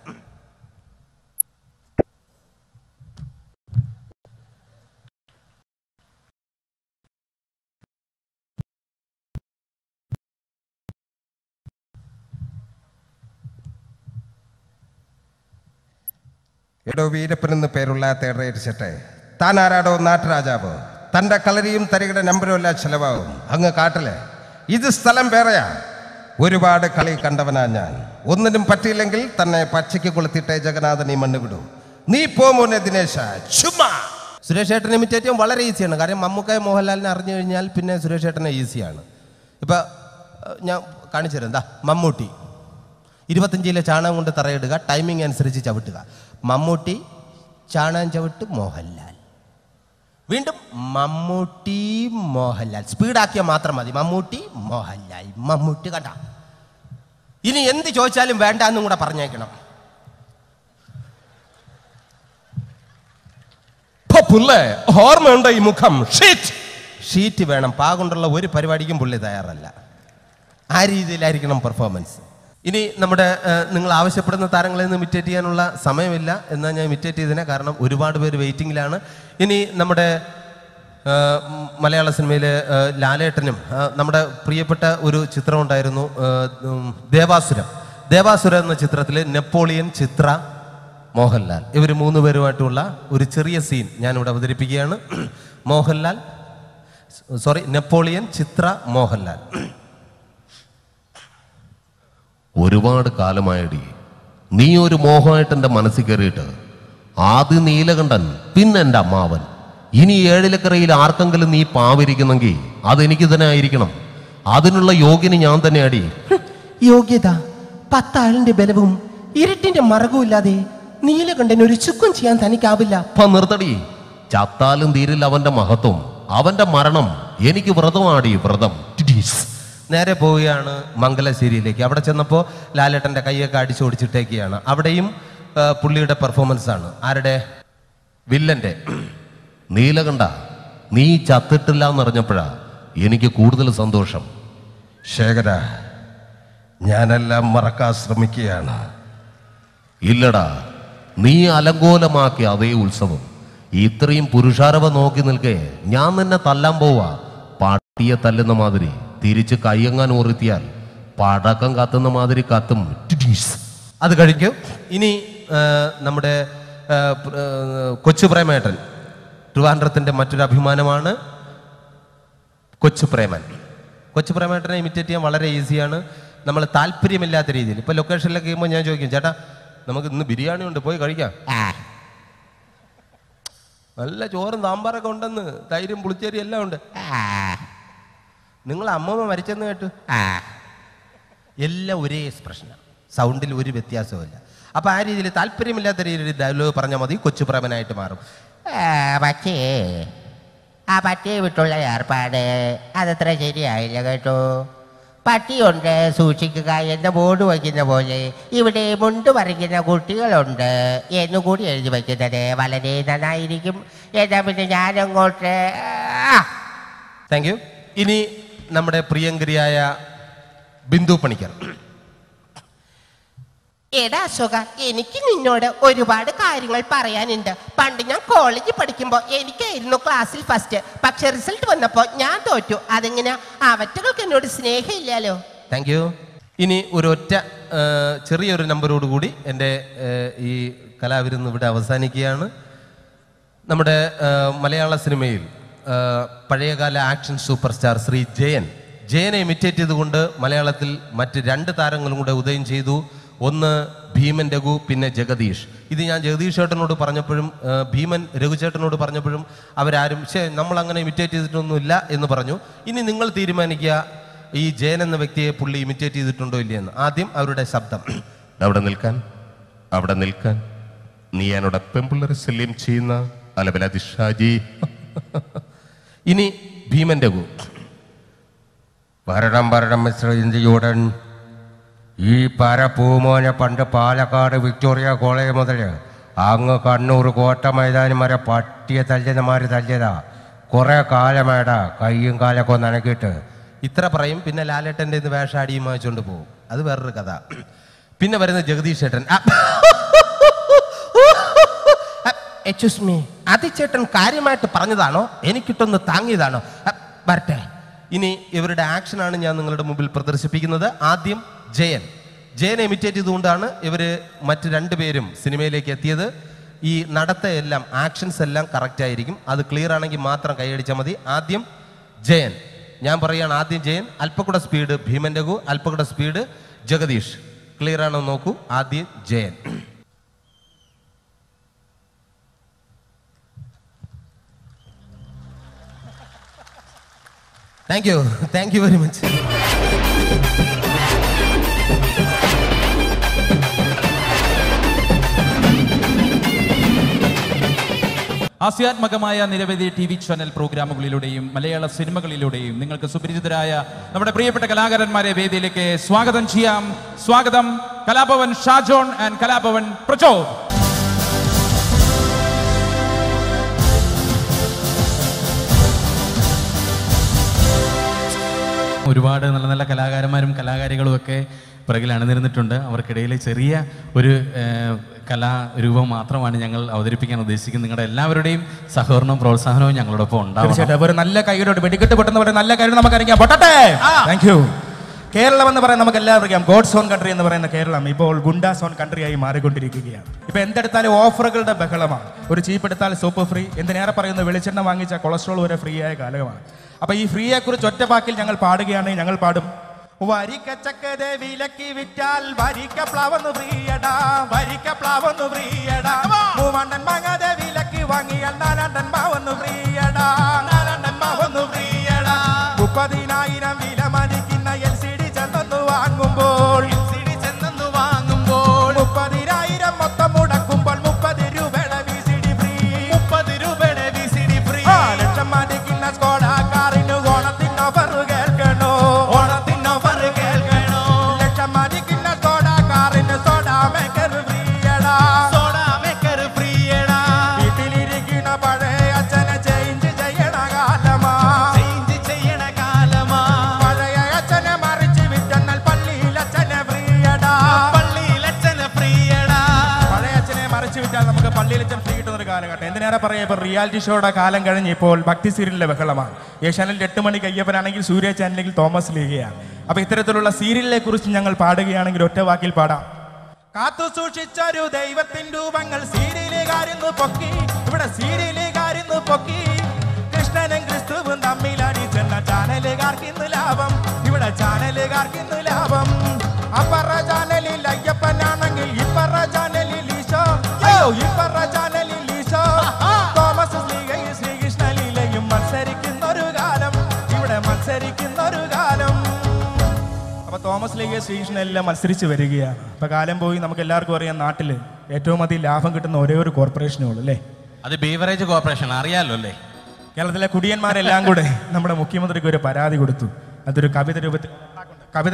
Edo Veedappan ennu perulla theerayirichatte than aarado naattrajavo tante kalariyum tarikude nambarilla chelavavum ange kaatile idu sthalam peraya oruvaadu kali kandavana njan onnum pattillengil thanne pachchikku kuluthite jagannathane mannu vidu nee po mone dinesha chuma Suresh Chettan imitatiyum valare easy aanu karyam Mammukka Mohanlalne arinju kiyal pinne Suresh Chettan easy aanu ipo njan kaanichu tharanda Mammooti 25-ലെ ചാണകം കൊണ്ട് തറയിടുക, timing അനുസരിച്ച് ചവിട്ടുക. മമ്മൂട്ടി ചാണകം ചവിട്ട് മോഹൻലാൽ, വീണ്ടും മമ്മൂട്ടി മോഹൻലാൽ, സ്പീഡാക്കിയാൽ മാത്രം മതി. മമ്മൂട്ടി മോഹൻലാൽ, മമ്മൂട്ടി കണ്ട. ഇനി എന്ത് ചോദിച്ചാലും വേണ്ട എന്നും കൂടെ പറഞ്ഞേക്കണം. ഓർമ്മയുണ്ടോ ഈ മുഖം? ഷീറ്റ് ഷീറ്റ് വേണം. പാകൊണ്ടുള്ള ഒരു പരിപാടിക്കും പുള്ളി തയ്യാറല്ല. ആ രീതിയിലായിരിക്കണം പെർഫോമൻസ്. ഇനി നമ്മുടെ നിങ്ങൾ ആവശ്യപ്പെടുന്ന താരങ്ങളെ നിന്ന് ഇമിറ്റേറ്റ് ചെയ്യാനുള്ള സമയമില്ല, എന്നാൽ ഞാൻ ഇമിറ്റേറ്റ് ചെയ്തതിനെ, കാരണം ഒരുപാട് പേര് വെയിറ്റിംഗിലാണ്. ഇനി നമ്മുടെ മലയാള സിനിമയിലെ ലാലേട്ടനും നമ്മുടെ പ്രിയപ്പെട്ട ഒരു ചിത്രം ഉണ്ടായിരുന്നു, ദേവാസുരം. ദേവാസുരം എന്ന ചിത്രത്തിൽ നെപ്പോളിയൻ, ചിത്ര, മോഹൻലാൽ ഇവർ മൂന്ന് പേരുമായിട്ടുള്ള ഒരു ചെറിയ സീൻ ഞാനിവിടെ അവതരിപ്പിക്കുകയാണ്. Mohanlal, sorry, Napoleon, Chithra, Mohanlal. ഒരുപാട് കാലമായടി നീ ഒരു മോഹമായിട്ടെൻ്റെ മനസ്സിൽ കയറിയിട്ട്. ആദ്യം നീലകണ്ഠൻ, പിന്നെ എൻ്റെ അമ്മാവൻ. ഇനി ഏഴിലക്കരയിൽ ആർക്കെങ്കിലും നീ പാവിരിക്കുന്നെങ്കിൽ അതെനിക്ക് തന്നെ ആയിരിക്കണം. അതിനുള്ള യോഗ്യന് ഞാൻ തന്നെ അടി. യോഗ്യത 10 ആളിൻ്റെ ബലവും ഇരുട്ടിൻ്റെ മറകവും ഇല്ലാതെ നീലകണ്ഠൻ ഒരു ചുക്കും ചെയ്യാൻ തനിക്കാവില്ല. നിർത്തടി, ചത്താലും തീരില്ല അവൻ്റെ മഹത്വം, അവൻ്റെ മരണം. എനിക്ക് വ്രതമാടി, വ്രതം. നേരെ പോവുകയാണ് മംഗലശ്ശേരിയിലേക്ക്. അവിടെ ചെന്നപ്പോൾ ലാലേട്ടൻ്റെ കൈയൊക്കെ അടിച്ചു ഓടിച്ചിട്ടേക്കുകയാണ്. അവിടെയും പുള്ളിയുടെ പെർഫോമൻസാണ്. ആരുടെ? വില്ലൻ്റെ. നീലകണ്ഠ, നീ ചത്തിട്ടില്ല എന്നറിഞ്ഞപ്പോഴാ എനിക്ക് കൂടുതൽ സന്തോഷം. ശേഖര, ഞാനെല്ലാം മറക്കാൻ ശ്രമിക്കുകയാണ്. ഇല്ലടാ, നീ അലങ്കോലമാക്കിയ അതേ ഉത്സവം. ഇത്രയും പുരുഷാരവ നോക്കി നിൽക്കേ ഞാൻ നിന്നെ തല്ലാൻ പോവാ. പാട്ടിയെ തല്ലുന്ന മാതിരി തിരിച്ച് കയ്യങ്ങാൻ ഓർത്തിയാൽ പടക്കം കത്തുന്ന മാതിരി കത്തും. അത് കഴിക്കും. ഇനി നമ്മുടെ കൊച്ചു പ്രേമേട്ടൻ, ട്രിവാൻഡ്രത്തിൻ്റെ മറ്റൊരു അഭിമാനമാണ് കൊച്ചു പ്രേമൻ. കൊച്ചു പ്രേമേട്ടനെ ഇമിറ്റേറ്റ് ചെയ്യാൻ വളരെ ഈസിയാണ്. നമ്മൾ താല്പര്യമില്ലാത്ത രീതിയിൽ, ഇപ്പോൾ ലൊക്കേഷനിലൊക്കെ കഴിയുമ്പോൾ ഞാൻ ചോദിക്കും, ചേട്ടാ നമുക്ക് ഇന്ന് ബിരിയാണി ഉണ്ട്, പോയി കഴിക്കാം, നല്ല ചോറും സാമ്പാറൊക്കെ ഉണ്ടെന്ന്, തൈരും പുളിച്ചേരി എല്ലാം ഉണ്ട്, നിങ്ങൾ അമ്മമ്മ മരിച്ചെന്ന് കേട്ടു, എല്ലാം ഒരേ എക്സ്പ്രഷനാണ്, സൗണ്ടിൽ ഒരു വ്യത്യാസവുമില്ല. അപ്പോൾ ആ രീതിയിൽ താല്പര്യമില്ലാത്ത രീതിയിൽ ഡയലോഗ് പറഞ്ഞാൽ മതി, കൊച്ചു പ്രേമനായിട്ട് മാറും. പക്ഷേ ആ പട്ടിയെ വിട്ടുള്ള ഏർപ്പാട് അതത്ര ശരിയായില്ല കേട്ടോ. പട്ടിയുണ്ട്, സൂക്ഷിക്കുക എന്ന ബോർഡ് വയ്ക്കുന്ന പോലെ ഇവിടെ മുണ്ട് പറിക്കുന്ന കുട്ടികളുണ്ട് എന്നുകൂടി എഴുതി വയ്ക്കുന്നത് വളരെ നന്നായിരിക്കും. എന്നാൽ പിന്നെ ഞാനങ്ങോട്ട്. Thank you. ഇനി നമ്മുടെ പ്രിയങ്കരിയായ ബിന്ദു പണിക്കർ. എടാ അശോക, എനിക്ക് നിന്നോട് ഒരുപാട് കാര്യങ്ങൾ പറയാനുണ്ട്. പണ്ട് ഞാൻ കോളേജിൽ പഠിക്കുമ്പോൾ എനിക്കായിരുന്നു ക്ലാസ്സിൽ ഫസ്റ്റ്. പക്ഷെ റിസൾട്ട് വന്നപ്പോൾ ഞാൻ തോറ്റു. അതെങ്ങനെ? അവറ്റകൾക്ക് എന്നോട് സ്നേഹമില്ലല്ലോ. Thank you. ഇനി ഒരൊറ്റ ചെറിയൊരു നമ്പരോട് കൂടി എൻ്റെ ഈ കലാവിരുന്ന് ഇവിടെ അവസാനിക്കുകയാണ്. നമ്മുടെ മലയാള സിനിമയിൽ പഴയകാല ആക്ഷൻ സൂപ്പർ സ്റ്റാർ ശ്രീ ജയനെ ഇമിറ്റേറ്റ് ചെയ്തുകൊണ്ട് മലയാളത്തിൽ മറ്റ് 2 താരങ്ങളും കൂടെ ഉദയം ചെയ്തു. ഒന്ന് ഭീമൻ രഘു, പിന്നെ ജഗദീഷ്. ഇത് ഞാൻ ജഗദീഷ് ചേട്ടനോട് പറഞ്ഞപ്പോഴും ഭീമൻ രഘുചേട്ടനോട് പറഞ്ഞപ്പോഴും അവരാരും നമ്മളങ്ങനെ ഇമിറ്റേറ്റ് ചെയ്തിട്ടൊന്നുമില്ല എന്ന് പറഞ്ഞു. ഇനി നിങ്ങൾ തീരുമാനിക്കുക, ഈ ജയൻ എന്ന വ്യക്തിയെ പുള്ളി ഇമിറ്റേറ്റ് ചെയ്തിട്ടുണ്ടോ ഇല്ലയെന്ന്. ആദ്യം അവരുടെ ശബ്ദം. അവിടെ നിൽക്കാൻ, അവിടെ നിൽക്കാൻ, നീ എന്നോട് പെമ്പിള്ളേരെ ശല്യം ചെയ്യുന്ന അലബലാദി ഷാജി. ഇനി ഭീമൻ രഘു. വരണം വരണം മിസ്റ്റർ ഇന്ത്യയോടൻ, ഈ പരപ്പൂമോനെ പണ്ട് പാലക്കാട് വിക്ടോറിയ കോളേജ് മുതൽ അങ്ങ് കണ്ണൂർ കോട്ട മൈതാനം വരെ പട്ടിയെ തല്ലിയന്മാർ തല്ലിയതാ. കുറേ കാലമേടാ കയ്യും കാലൊക്കെ ഒന്ന് അനക്കിയിട്ട്. ഇത്ര പറയും. പിന്നെ ലാലേട്ടൻ്റെ ഇന്ന് വേഷാടിയും വാങ്ങിച്ചുകൊണ്ട് പോകും. അത് വേറൊരു കഥ. പിന്നെ വരുന്ന ജഗദീഷ് ചേട്ടൻ. എക്സ്ക്യൂസ് മീ, അതിച്ചേട്ടൻ കാര്യമായിട്ട് പറഞ്ഞതാണോ, എനിക്കിട്ടൊന്ന് താങ്ങിയതാണോ? വരട്ടെ. ഇനി ഇവരുടെ ആക്ഷനാണ് ഞാൻ നിങ്ങളുടെ മുമ്പിൽ പ്രദർശിപ്പിക്കുന്നത്. ആദ്യം ജയനെ ഇമിറ്റേറ്റ് ചെയ്തുകൊണ്ടാണ് ഇവർ മറ്റ് 2 പേരും സിനിമയിലേക്ക് എത്തിയത്. ഈ നടത്തയെല്ലാം, ആക്ഷൻസ് എല്ലാം കറക്റ്റായിരിക്കും. അത് ക്ലിയർ ആണെങ്കിൽ മാത്രം കൈയടിച്ചാൽ മതി. ആദ്യം ജയൻ. ഞാൻ പറയുകയാണ്, ആദ്യം ജയൻ, അല്പക്കൂടെ സ്പീഡ് ഭീമൻ രഘു, അല്പക്കൂടെ സ്പീഡ് ജഗദീഷ്. ക്ലിയർ ആണോ നോക്കൂ. ആദ്യം Jayan. Thank you, thank you very much. ആസ്യാത്മകമായ നിരവധി ടി വി ചാനൽ പ്രോഗ്രാമുകളിലൂടെയും മലയാള സിനിമകളിലൂടെയും നിങ്ങൾക്ക് സുപരിചിതരായ നമ്മുടെ പ്രിയപ്പെട്ട കലാകാരന്മാരെ വേദിയിലേക്ക് സ്വാഗതം ചെയ്യാം. സ്വാഗതം കലാഭവൻ ഷാജോൺ ആൻഡ് കലാഭവൻ പ്രചോദ്. ഒരുപാട് നല്ല നല്ല കലാകാരന്മാരും കലാകാരികളും ഒക്കെ പിറകിൽ അണിനിരന്നിട്ടുണ്ട്. അവർക്കിടയിലെ ചെറിയ ഒരു കലാരൂപം മാത്രമാണ് ഞങ്ങൾ അവതരിപ്പിക്കാൻ ഉദ്ദേശിക്കുന്നത്. നിങ്ങളുടെ എല്ലാവരുടെയും സഹകരണവും പ്രോത്സാഹനവും ഞങ്ങളോടൊപ്പം ഉണ്ടാവും. നല്ല കൈകളോട് വെടിക്കെട്ട് പൊട്ടെന്ന് പറയുന്ന നല്ല കാര്യം നമുക്ക് അറിയിക്കാം. പൊട്ടട്ടെ. Thank you. കേരളം എന്ന് പറയുന്നത് നമുക്ക് എല്ലാവർക്കും അറിയാം. ഗോഡ്സ് ഓൺ കൺട്രി എന്ന് പറയുന്ന കേരളം ഇപ്പോൾ ഗുണ്ടാസ് ഓൺ കൺട്രിയായി മാറിക്കൊണ്ടിരിക്കുകയാണ്. ഇപ്പോൾ എന്തെടുത്താലും ഓഫറുകളുടെ ബഹളമാണ്. ഒരു ചീപ്പ് എടുത്താൽ സൂപ്പ് ഫ്രീ, എന്തിനേറെ പറയുന്ന വെളിച്ചെണ്ണ വാങ്ങിച്ചാൽ കൊളസ്ട്രോൾ വരെ ഫ്രീ ആയ കാലമാണ്. അപ്പോൾ ഈ ഫ്രീയെക്കുറിച്ച് ഒറ്റ വാക്കിൽ ഞങ്ങൾ പാടുകയാണെങ്കിൽ ഞങ്ങൾ പാടും വിലക്കി വിറ്റാൽ വിലക്കി വാങ്ങിയാൽ റിയാലിറ്റി ഷോയുടെ കാലം കഴിഞ്ഞ് ഇപ്പോൾ ഭക്തി സീരിയലിലെ ബഹളമാണ്. ഏഷ്യാനിൽ 8 മണിക്ക് അയ്യപ്പനാണെങ്കിൽ സൂര്യ ചാനലിൽ തോമസ് ലീഗയാണ്. അപ്പൊ ഇത്തരത്തിലുള്ള സീരിയലിനെ കുറിച്ച് ഞങ്ങൾ പാടുകയാണെങ്കിൽ ഒറ്റ വാക്കിൽ പാടാം. കാത്തു സൂക്ഷിച്ചൊരു ദൈവത്തിൻ രൂപങ്ങൾ സീരിയലുകാരെന്ന് പൊക്കി, ഇവിടെ സീരിയലുകാരെന്ന് പൊക്കി. കൃഷ്ണനും ക്രിസ്തുവും തമ്മിലടിച്ചെന്ന ചാനലുകാർക്ക് ഇന്ന് ലാഭം, ഇവിടെ ചാനലുകാർക്ക് ഇന്ന് ലാഭം. അപ്പറ ചാനലിൽ അയ്യപ്പനാണെങ്കിൽ ഇപ്പറ ചാനലിൽ ഈശോ, ഇപ്പറ ചാനലിൽ ഈശോ. തോമസ് ലീഗ ശ്രീകൃഷ്ണനെല്ലാം മത്സരിച്ച് വരികയാണ്. ഇപ്പൊ കാലം പോയി, നമുക്ക് എല്ലാവർക്കും അറിയാം നാട്ടിൽ ഏറ്റവും അധികം ലാഭം കിട്ടുന്ന ഒരേ ഒരു കോർപ്പറേഷനേ ഉള്ളൂ അല്ലേ? അത് ബീവറേജ് കോർപ്പറേഷൻ, അറിയാലോ അല്ലേ? കേരളത്തിലെ കുടിയന്മാരെല്ലാം കൂടെ നമ്മുടെ മുഖ്യമന്ത്രിക്ക് ഒരു പരാതി കൊടുത്തു. അതൊരു കവിത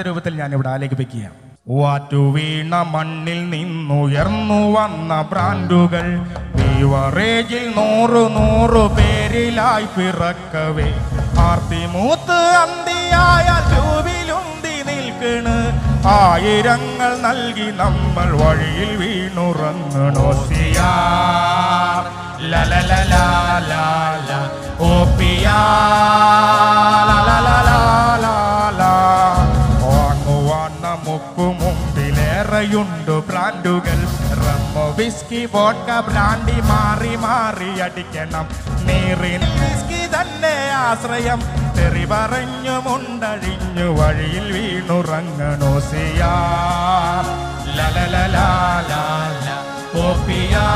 രൂപത്തിൽ ഞാൻ ഇവിടെ ആലേഖിപ്പിക്കുകയാണ്. വാറ്റു വീണ മണ്ണിൽ നിന്നുയർന്നു വന്ന ബ്രാൻഡുകൾ ബീവറേജിൽ 100 പേരിലായി പിറക്കവേ ആർത്തി മൂത്ത് അന്തിയായാൽ ആയിരങ്ങൾ നൽകി നമ്മൾ വഴിയിൽ വീണുറങ്ങണോ. സിയാർ ലലലലാലാല ഓപ്പിയാലാലാലാലാ വാങ്ങുവാൻ നമുക്ക് മുമ്പിലേറെയുണ്ട് ബ്രാൻഡുകൾ. റമ്മോ വിസ്കി വോഡ്ക ബ്രാൻഡി മാറി മാറി അടിക്കണം. നീറിൻ വിസ്കി തന്നെ ആശ്രയം തെറി പറഞ്ഞു മുണ്ടഴിഞ്ഞു വഴിയിൽ വീണുറങ്ങണോ. സിയാ ലലലലാലോപ്പിയാ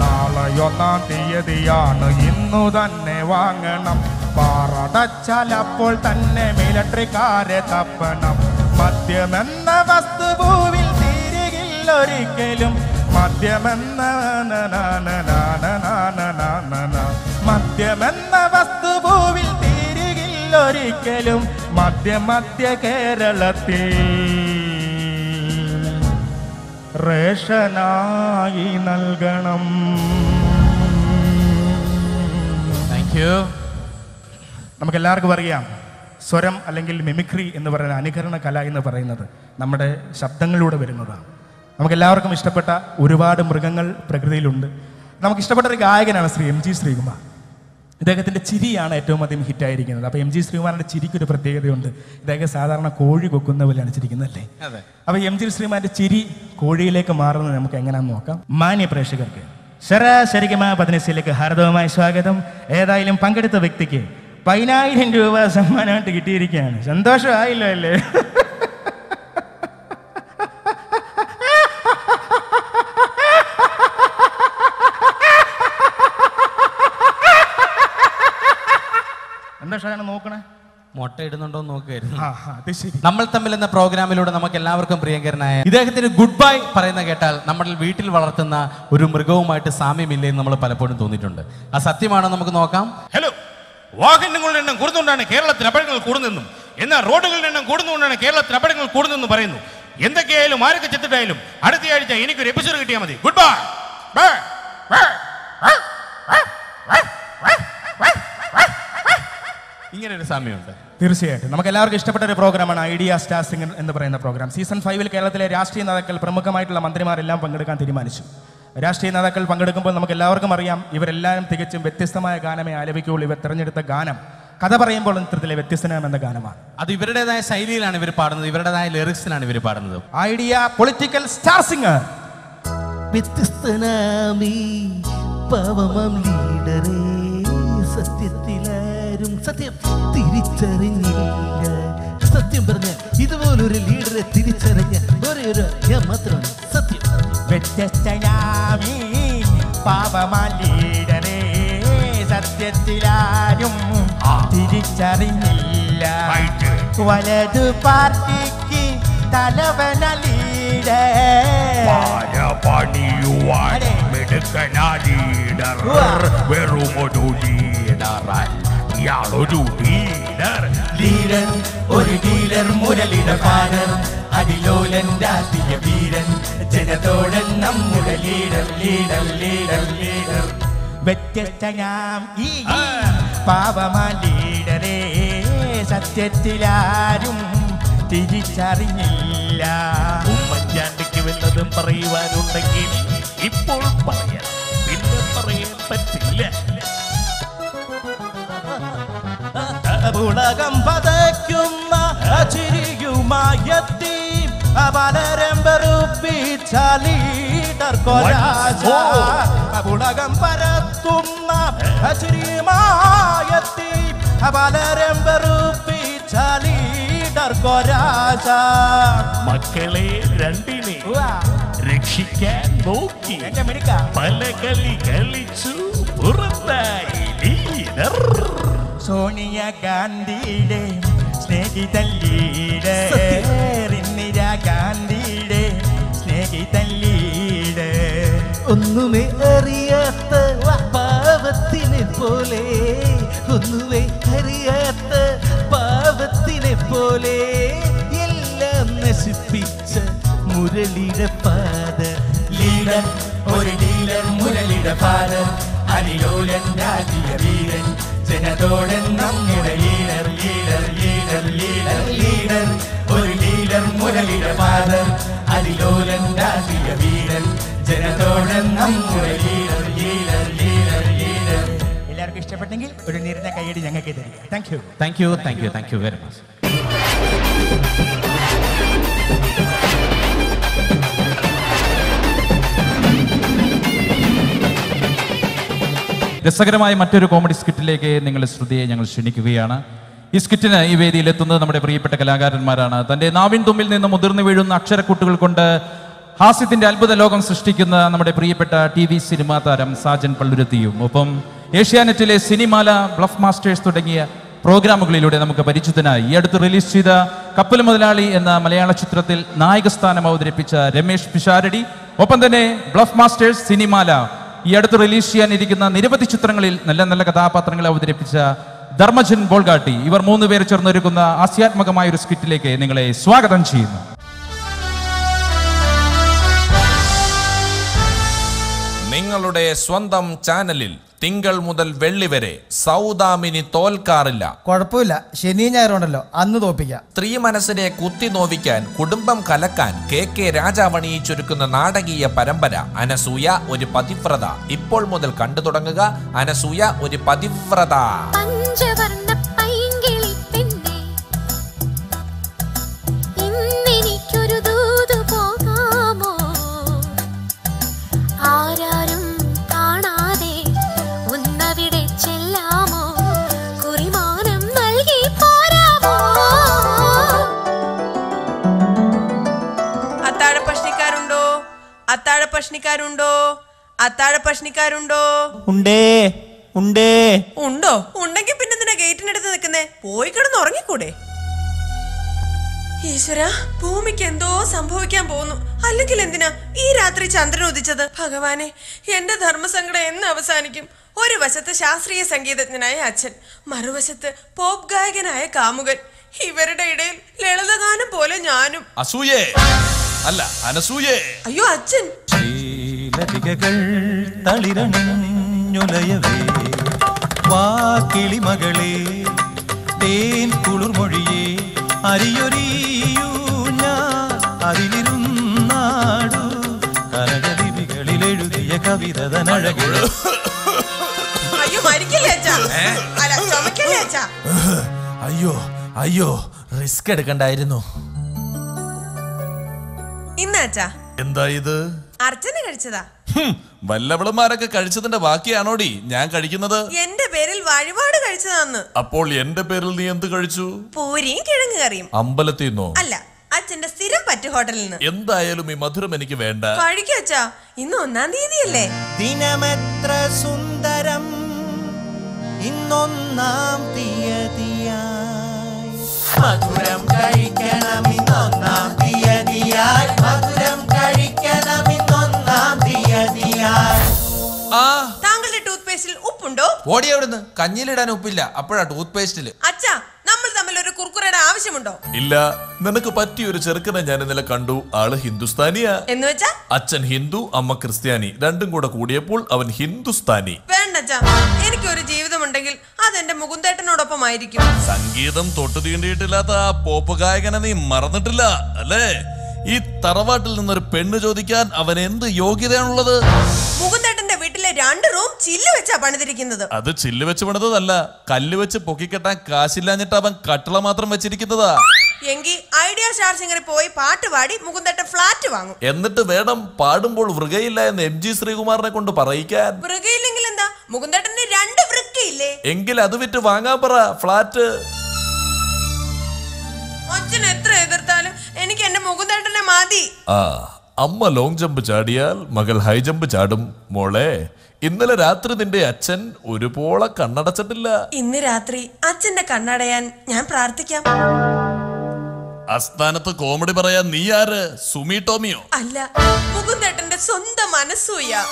നാളെയൊന്നാം തീയതിയാണ്, ഇന്നു തന്നെ വാങ്ങണം. പാറടച്ചാൽ അപ്പോൾ തന്നെ മിലിട്ടറിക്കാരെ തപ്പണം. മദ്യമെന്ന വസ്തുഭൂവിൽ തീരുകില്ലൊരിക്കലും. മദ്യമെന്ന മദ്യമെന്ന വസ്തുഭൂവിൽ തീരുകില്ലൊരിക്കലും. മധ്യ കേരളത്തിൽ റേഷനായി നൽകണം. Thank you. നമുക്കെല്ലാവർക്കും അറിയാം സ്വരം അല്ലെങ്കിൽ മിമിക്രി എന്ന് പറയുന്ന അനുകരണ കല എന്ന് പറയുന്നത് നമ്മുടെ ശബ്ദങ്ങളിലൂടെ വരുന്നതാണ്. നമുക്കെല്ലാവർക്കും ഇഷ്ടപ്പെട്ട ഒരുപാട് മൃഗങ്ങൾ പ്രകൃതിയിലുണ്ട്. നമുക്കിഷ്ടപ്പെട്ടൊരു ഗായകനാണ് ശ്രീ എം ജി ശ്രീകുമാർ. ഇദ്ദേഹത്തിൻ്റെ ചിരിയാണ് ഏറ്റവും അധികം ഹിറ്റായിരിക്കുന്നത്. അപ്പോൾ എം ജി ശ്രീകുമാറിൻ്റെ ചിരിക്കൊരു പ്രത്യേകതയുണ്ട്. ഇദ്ദേഹം സാധാരണ കോഴി കൊക്കുന്ന പോലെയാണ് ചിരിക്കുന്നത് അല്ലേ? അതെ. അപ്പോൾ എം ജി ശ്രീകുമാറിൻ്റെ ചിരി കോഴിയിലേക്ക് മാറുന്നത് നമുക്ക് എങ്ങനെയാണെന്ന് നോക്കാം. മാന്യ പ്രേക്ഷകർക്ക് ശരാശരികമായ പതിനസിലേക്ക് ഹാർദവമായ സ്വാഗതം. ഏതായാലും പങ്കെടുത്ത വ്യക്തിക്ക് 10,000 രൂപ സമ്മാനമായിട്ട് കിട്ടിയിരിക്കുകയാണ്. സന്തോഷമായില്ലോ അല്ലേ? സന്തോഷമാണ് നോക്കണേ. നമ്മൾ തമ്മിൽ എന്ന പ്രോഗ്രാമിലൂടെ നമുക്ക് എല്ലാവർക്കും പ്രിയങ്കരനായ ഇദ്ദേഹത്തിന് ഗുഡ് ബൈ പറയുന്ന കേട്ടാൽ നമ്മുടെ വീട്ടിൽ വളർത്തുന്ന ഒരു മൃഗവുമായിട്ട് സാമ്യമില്ലെന്ന് നമ്മൾ പലപ്പോഴും തോന്നിയിട്ടുണ്ട്. ആ സത്യമാണോ നമുക്ക് നോക്കാം. ഹലോ, വാഹനങ്ങളുടെ എണ്ണം കൂടുന്നതുകൊണ്ടാണ് കേരളത്തിൽ അപകടങ്ങൾ കൂടുന്നതെന്നും എന്നാൽ റോഡുകളുടെ എണ്ണം കൂടുന്നതുകൊണ്ടാണ് കേരളത്തിൽ അപകടങ്ങൾ കൂടുന്നതെന്നും പറയുന്നു. എന്തൊക്കെയായാലും ആരൊക്കെ ചെത്തിട്ടായാലും അടുത്തയാഴ്ച എനിക്കൊരു എപ്പിസോഡ് കിട്ടിയാൽ മതി. Good bye bye bye bye bye. ഇങ്ങനെ ഒരു സമയമുണ്ട്. തീർച്ചയായിട്ടും നമുക്ക് എല്ലാവർക്കും ഇഷ്ടപ്പെട്ട ഒരു പ്രോഗ്രാമാണ് ഐഡിയ സ്റ്റാർ സിംഗർ എന്ന് പറയുന്ന പ്രോഗ്രാം. സീസൺ 5-ൽ കേരളത്തിലെ രാഷ്ട്രീയ നേതാക്കൾ, പ്രമുഖമായിട്ടുള്ള മന്ത്രിമാരെല്ലാം പങ്കെടുക്കാൻ തീരുമാനിച്ചു. രാഷ്ട്രീയ നേതാക്കൾ പങ്കെടുക്കുമ്പോൾ നമുക്ക് എല്ലാവർക്കും അറിയാം, ഇവരെല്ലാവരും തികച്ചും വ്യത്യസ്തമായ ഗാനമേ ആലപിക്കുകയുള്ളൂ. ഇവർ തിരഞ്ഞെടുത്ത ഗാനം കഥ പറയുമ്പോൾ നൃത്തത്തിലെ വ്യത്യസ്തനം എന്ന ഗാനമാണ്. അത് ഇവരുടേതായ ശൈലിയിലാണ് ഇവർ പാടുന്നത്, ഇവരുടേതായ ലിറിക്സിലാണ് ഇവർ പാടുന്നത്. ഐഡിയ പൊളിറ്റിക്കൽ സ്റ്റാർ സിംഗർ സത്യം തിരിച്ചറിഞ്ഞില്ല. സത്യം പറഞ്ഞ ഇതുപോലൊരു ലീഡറെ തിരിച്ചറിഞ്ഞ ഒരേ ഒരു ഞാൻ മാത്രമാണ് സത്യം. വ്യത്യസ്തയാമി പാപമാം ലീഡറെ സത്യത്തിലാരും തിരിച്ചറിഞ്ഞില്ല. വലതു പാർട്ടിക്ക് തലവന ലീഡർ വെറുമൊരു ലീഡറായി യാളൊരു ലീഡർ. ലീഡർ ഒരു ഡീലർ മുരളിയുടെ പാടർ അടിലോലൻ രാഷ്ട്രീയ വീരൻ ജനതോടൻ നമ്മുടെ ലീഡർ ലീഡർ ലീഡർ ലീഡർ. വ്യത്യസ്തയാം ഈ പാവമാ ലീഡറെ സത്യത്തിലാരും തിരിച്ചറിഞ്ഞില്ല. ഉമ്മൻചാണ്ടിക്ക് വല്ലതും പറയുവാനുണ്ടെങ്കിൽ ഇപ്പോൾ പറയാൻ പിന്നെ പറയാൻ പറ്റില്ല. ഉലകം പതയ്ക്കുന്ന ചിരിയുമായെത്തി പലരും വെറുപ്പിച്ച ലീഡർക്കൊരാജ. ഉലകം പരത്തുന്ന ചിരിയുമായെത്തി പലരും വെറുപ്പിച്ച ലീഡർക്കൊരാജ. മക്കളെ രണ്ടിനെ രക്ഷിക്കാൻ നോക്കി പല കളി കളിച്ചു പുറത്തായി ലീഡർ. സോണിയ ഗാന്ധിയുടെ സ്നേഹിത ലീഡർ, ഇന്ദിരാ ഗാന്ധിയുടെ സ്നേഹിത ലീഡർ. ഒന്നുമേ അറിയാത്ത പാവത്തിനെ പോലെ, ഒന്നുമേ അറിയാത്ത പാവത്തിനെ പോലെ എല്ലാം നശിപ്പിച്ച മുരളിയുടെ പാദർ. ലീഡർ ഒരു ഡീലർ മുരളിയുടെ പാദർ അനിലോലൻ രാജീയ വീരൻ ജനതോടൻ നമ്മുടെ leader leader leader leader leader. ഒരു ലീഡർ മുരളിയുടെ പാദർ അനിലോലൻ രാജീയ വീരൻ ജനതോടൻ നമ്മുടെ ലീഡർ ലീഡർ ലീഡർ ലീഡർ. എല്ലാവർക്കും ഇഷ്ടപ്പെട്ടെങ്കിൽ ഒരു നീരിന്റെ കൈയ്യടി ഞങ്ങൾക്ക് തരിക. Thank you thank you thank you thank you very much. രസകരമായ മറ്റൊരു കോമഡി സ്കിറ്റിലേക്ക് നിങ്ങളുടെ ശ്രുതിയെ ഞങ്ങൾ ക്ഷണിക്കുകയാണ്. ഈ സ്കിറ്റിന് ഈ വേദിയിൽ എത്തുന്നത് നമ്മുടെ പ്രിയപ്പെട്ട കലാകാരന്മാരാണ്. തൻ്റെ നാവിൻ തുമ്പിൽ നിന്ന് മുതിർന്നു വീഴുന്ന അക്ഷരക്കൂട്ടുകൾ കൊണ്ട് ഹാസ്യത്തിൻ്റെ അത്ഭുത ലോകം സൃഷ്ടിക്കുന്ന നമ്മുടെ പ്രിയപ്പെട്ട TV സിനിമാ താരം സാജൻ പള്ളുരുത്തിയും ഒപ്പം ഏഷ്യാനെറ്റിലെ സിനിമാല, ബ്ലഫ് മാസ്റ്റേഴ്സ് തുടങ്ങിയ പ്രോഗ്രാമുകളിലൂടെ നമുക്ക് പരിചിതനായി. ഈ അടുത്ത് റിലീസ് ചെയ്ത കപ്പൽ മുതലാളി എന്ന മലയാള ചിത്രത്തിൽ നായകസ്ഥാനം അവതരിപ്പിച്ച രമേഷ് പിഷാരടി, ഒപ്പം തന്നെ ബ്ലഫ് മാസ്റ്റേഴ്സ്, സിനിമാല, ഈ അടുത്ത് റിലീസ് ചെയ്യാനിരിക്കുന്ന നിരവധി ചിത്രങ്ങളിൽ നല്ല നല്ല കഥാപാത്രങ്ങൾ അവതരിപ്പിച്ച ധർമ്മജൻ ബോൾഗാട്ടി, ഇവർ 3 പേർ ചേർന്നൊരുക്കുന്ന ആസ്യാത്മകമായ ഒരു സ്കിറ്റിലേക്ക് നിങ്ങളെ സ്വാഗതം ചെയ്യുന്നു. നിങ്ങളുടെ സ്വന്തം ചാനലിൽ തിങ്കൾ മുതൽ വെള്ളി വരെ സൗദാമിനി തോൽക്കാറില്ല. കുഴപ്പമില്ല, ശനി ഞായറുണ്ടല്ലോ അന്ന് തോപ്പിക്കാം. സ്ത്രീ മനസ്സിനെ കുത്തി നോവിക്കാൻ, കുടുംബം കലക്കാൻ KK രാജാമണി ചുരുക്കുന്ന നാടകീയ പരമ്പര അനസൂയ ഒരു പതിവ്രത ഇപ്പോൾ മുതൽ കണ്ടു തുടങ്ങുക. അനസൂയ ഒരു പതിവ്രത. അത്താഴ പ്രശ്നക്കാരുണ്ടോ? Unde Undo, Undakipin in the gate and the cane, Poiker and Orangikude. Isra, Pumikendo, Sampoikambono, Alakilendina, Iratri Chandra with each other, Pagavane, Yenda Dharmasangra and Navasanikim, or was at the Shastri Sangi that Nayachin, Maru was at the Pope Gag and I Kamugan. He very day, Ledagana Polanyanum Asuye Allah, Anasuye. Are you Achin? She let the girl Taliran. Wa Kili Magale, Dane Kulur Mori, Ariori, Una, Arilun Nadu, Karagadi Bigali, the Yakavida, the Naraguru. Are you my killager? I love some killager. Are you risked? I don't know. Inata in the either Artana. Well, Lavamara Karisan and Baki Anodi, Yankarik another Yenda Peril Varivada Karisan. Apollo Yenda Peril the end the Karisu. Puri Karangarim. Umbalatino. Allah, I send a syrup at the hotel. Yenda Elumi Mathura Meniki Venda. Parikacha, you know Nandi Dile. Dinamatra Sundaram Inon Nam Tiadia Maturam Karikana Minon Nam Tiadia Maturam Karikana Ah, Tangle the toothpaste upundo. What do you do? Canilid and Upilla, upper toothpaste. Acha, number the Miller Kurkura Avshimundo. Illa, Nanakapati, Richerkan and Janela Kandu, Ala Hindustania. Enuja? Achan Hindu, Ama Christiani. Dandan go to Kudiapul, Avan Hindustani. Pendaja, Ericuriji, the Montangle, Athenda Mugundat and Odapa Mairiku. Sangeetam, Tota the Inditilata, Popagagan and the Maranatilla. Ale. This Taravatil and the Pendajodikan, Avan, the Yogi and Lother Mugutat and the Vitil under room, Chilivich under the Rikin. Other Chilivich under the La Kalivich, Pokikata, Kasilaneta, and Katalamatra Machikita. Yengi, idea charging a poe, part of Adi, Mugutat a flat to one. Ended the Vedam, pardon, Burgaila and MG's Rigumarakon to Paraikan. Burgailing in the Mugutat and the Rand of Rikile. Engil Adavit to Vangapara, flat. Ah, Amma long jump chadial, Magal high jump chadum, mole. In the Ratri in the Achen, Uripola, Kannada Chatilla. In the Ratri, Achen the Kannadayan, Yampratika Astana to comedy Baraya near Sumitomio. Allah, Mugundat and the Sunda Manasuya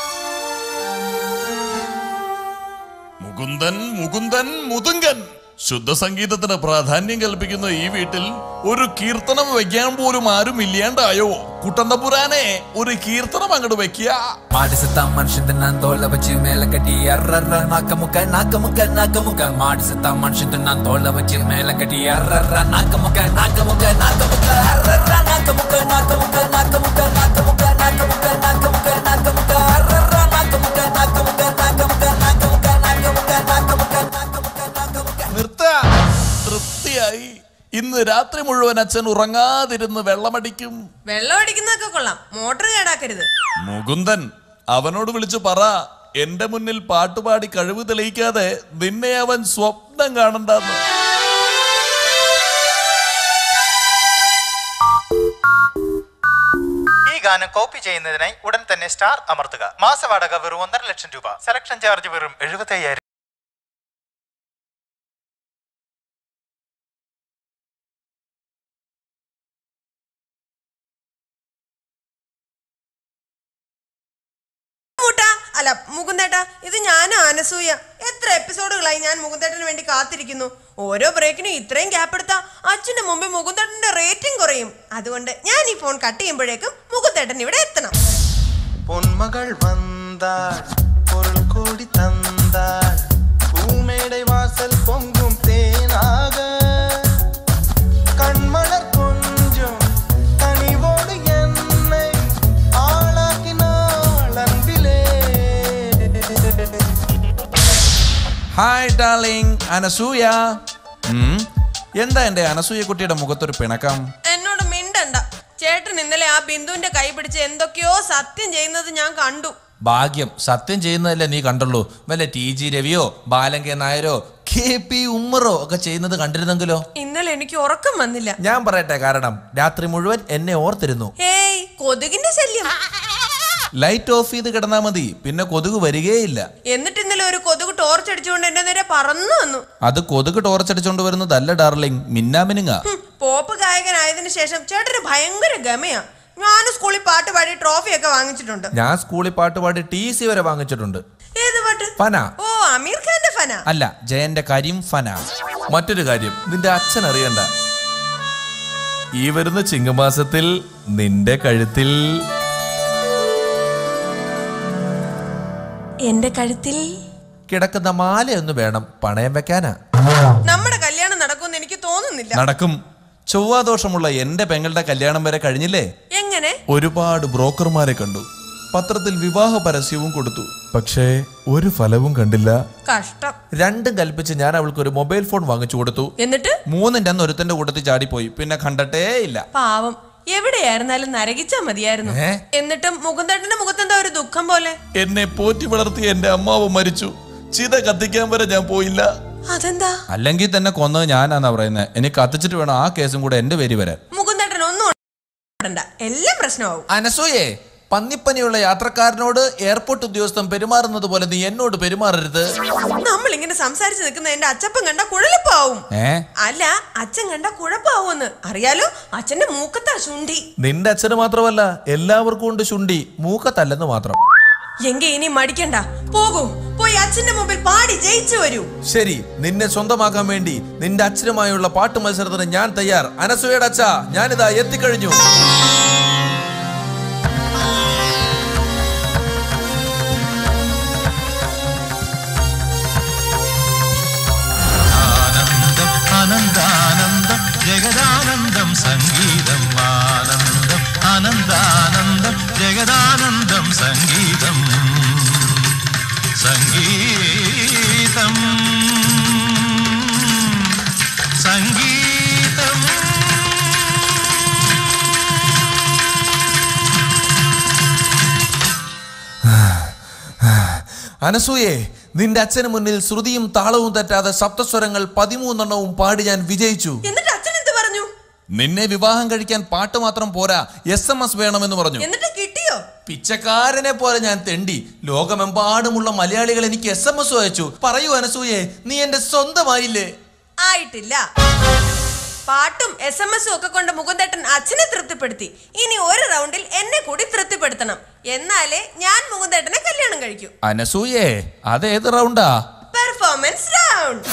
Mugundan, Mudungan. Should the Sangeeta than a Pradhaningal begin the Evitil, Uru Kirtanam Vegam Burumaru Miliandayo, Kutanda Purane, Uri Kirtanam Angadovekia, Madisatam Manshin the Nandola Vachimelakatia, Ranakamuka, Nakamuka, Nakamuka, Madisatam Manshin the Nandola Vachimelakatia, Ranakamuka, Nakamuka, Nakamuka, Nakamuka, Nakamuka, Nakamuka, Nakamuka, Nakamuka, Nakamuka, In the Ratri Muruanats and Uranga, they did the Velamatikim. Velodikin the Cocola, Motor Adakid Mugundan, Avanod village para, Endamunil part to party Kadu with the lake there, Dinavan swap the garden. Egan copy in the night wouldn't the star Amartha. Masavadaga were one election tuba. Selection charge room. Mugundata is in Yana Anasuya. Etra episode of Linan Mugundata and Vendicatrikino. Or a breaking it, drink aperta, Achin and Mumbi Mugundat and a rating or him. Other one, Yani phone cutting in Bredecum, Mugundat and Vedetana. Ponmagal Vanda, Porcodi Tanda, who made a vassal Pongum Tenaga. Hi, darling. Anasuya. Yenda and Anasuya could take a Mugatur Penakam. And not a mindanda. Chetan in the lab in the Kaipit and the Kyo Satin Jaina the Yankandu. Bagium, Satin Jaina Leni Kandalu, Vela TG Revio, Balangan Iro, KP Umro, Kachina the country Nangulo. In the Lenikora Mandila. Yamparata Karadam, Datri Muruet, and Ortherino. Hey, Kodigin is a Light off is the Katanamadi, Pinakodu Varigayla. In the Tinilla Kodu torch at Jund and a paran. Other Kodu torch at Jundovano, the darling, Minna Mininga. Pope Gaigan Ivan Station of Chatter, Banger Gamia. Nan school part about a trophy at Vangichund. Nan school part about a tea sewer at Vangichund. Fana. Oh, Amir kind of Fana. Allah, Jayanda Kadim Fana. Matter Kadim, with the Action Arianda. Even in the Chingamasatil, Ninde Kadatil. എന്റെ കഴുത്തിൽ കിടക്കുന്ന മാല ഒന്ന് വേണം പണയം വെക്കാനാ നമ്മുടെ കല്യാണം നടക്കുമെന്ന് എനിക്ക് തോന്നുന്നില്ല നടക്കും ചൊവ്വാ ദോഷമുള്ള എന്റെ പെങ്ങളുടെ കല്യാണം വരെ കഴിഞ്ഞില്ലേ എങ്ങനെ ഒരുപാട് ബ്രോക്കർമാരെ കണ്ടു പത്രത്തിൽ വിവാഹ പരസ്യവും കൊടുത്തു പക്ഷേ ഒരു ഫലവും കണ്ടില്ല കഷ്ടം രണ്ടും കൽപ്പിച്ച് ഞാൻ അവൾക്ക് ഒരു മൊബൈൽ ഫോൺ വാങ്ങിച്ചു കൊടുത്തു എന്നിട്ട് മൂന്നിന്റെ അന്ന് ഒരുത്തന്റെ കൂട്ടത്തിൽ ചാടി പോയി പിന്നെ കണ്ടട്ടേ ഇല്ല പാവം എവിടെയായിരുന്നാലും നരകിച്ചാ മതിയായിരുന്നു എന്നിട്ടും മുകുന്ദന്റെ മുഖത്തെന്താ ഒരു ദുഃഖം പോലെ എന്നെ പോറ്റി വളർത്തി എന്റെ അമ്മാവ് മരിച്ചു ചിത കത്തിക്കാൻ വരെ ഞാൻ പോയില്ല അതെന്താ അല്ലെങ്കിൽ തന്നെ കൊന്നത് ഞാനാണ് പറയുന്നത് എനിക്ക് കത്തിച്ചിട്ട് വേണം ആ കേസും കൂടെ എന്റെ പേര് വരാൻ മുകുന്ദൻ ഒന്നും ഓടണ്ട എല്ലാം പ്രശ്നമാവും അനസൂയേ പന്നിപ്പനിയുള്ള യാത്രക്കാരനോട് എയർപോർട്ട് ഉദ്യോഗസ്ഥൻ പെരുമാറുന്നത് പോലെ നീ എന്നോട് പെരുമാറരുത് നമ്മൾ ഇങ്ങനെ സംസാരിച്ചു നിൽക്കുന്ന എന്റെ അച്ഛൻ കണ്ട കുഴലപ്പാവും അല്ല അച്ഛൻ കണ്ട കുഴപ്പാവുമെന്ന് അറിയാലോ അച്ഛന്റെ മൂക്കത്താ ശുണ്ടി നിന്റെ അച്ഛന് മാത്രമല്ല എല്ലാവർക്കും ഉണ്ട് ശുണ്ടി മൂക്കത്തല്ലെന്ന് മാത്രം എങ്കെ ഇനി മടിക്കണ്ട പോകൂ പോയി അച്ഛന്റെ മുമ്പിൽ പാടി ജയിച്ചു വരൂ ശരി നിന്നെ സ്വന്തമാക്കാൻ വേണ്ടി നിന്റെ അച്ഛനുമായുള്ള പാട്ട് മത്സരത്തിന് ഞാൻ തയ്യാർ അനസൂയയുടെ അച്ഛാ ഞാനിതാ എത്തിക്കഴിഞ്ഞു Sangeetam Anandam, Anandanandam, Jagadanandam Sangeetam, Sangeetam, Sangeetam, Anasuye. നിന്റെ അച്ഛന് മുന്നിൽ ശ്രുതിയും താളവും തെറ്റാതെ സപ്തസ്വരങ്ങൾ 13 എണ്ണവും പാടി ഞാൻ വിജയിച്ചു എന്നിട്ട് അച്ഛൻ എന്തു പറഞ്ഞു നിന്നെ വിവാഹം കഴിക്കാൻ പാട്ട് മാത്രം പോരാ എസ്എംഎസ് വേണമെന്ന് പറഞ്ഞു എന്നിട്ട് കിട്ടിയോ പിച്ചക്കാരനെ പോലെ ഞാൻ തെണ്ടി ലോകമെമ്പാടുമുള്ള മലയാളികൾ എനിക്ക് എസ്എംഎസ് അയച്ചു പറയൂ അനസൂയേ നീ എൻ്റെ സ്വന്തമായില്ലേ ആയിട്ടില്ല പാട്ടും എസ്എംഎസും ഒക്കെ കൊണ്ട് മുകുന്ദേട്ടൻ അച്ഛനെ തൃപ്തിപ്പെടുത്തി ഇനി ഒരു റൗണ്ടിൽ എന്നെ കൂടി തൃപ്തിപ്പെടുത്തണം എന്നാലേ ഞാൻ മുകുന്ദേട്ടനെ കല്യാണം കഴിക്കൂ അനസൂയേ അതേത് റൗണ്ടാ പെർഫോമൻസ് റൗണ്ട്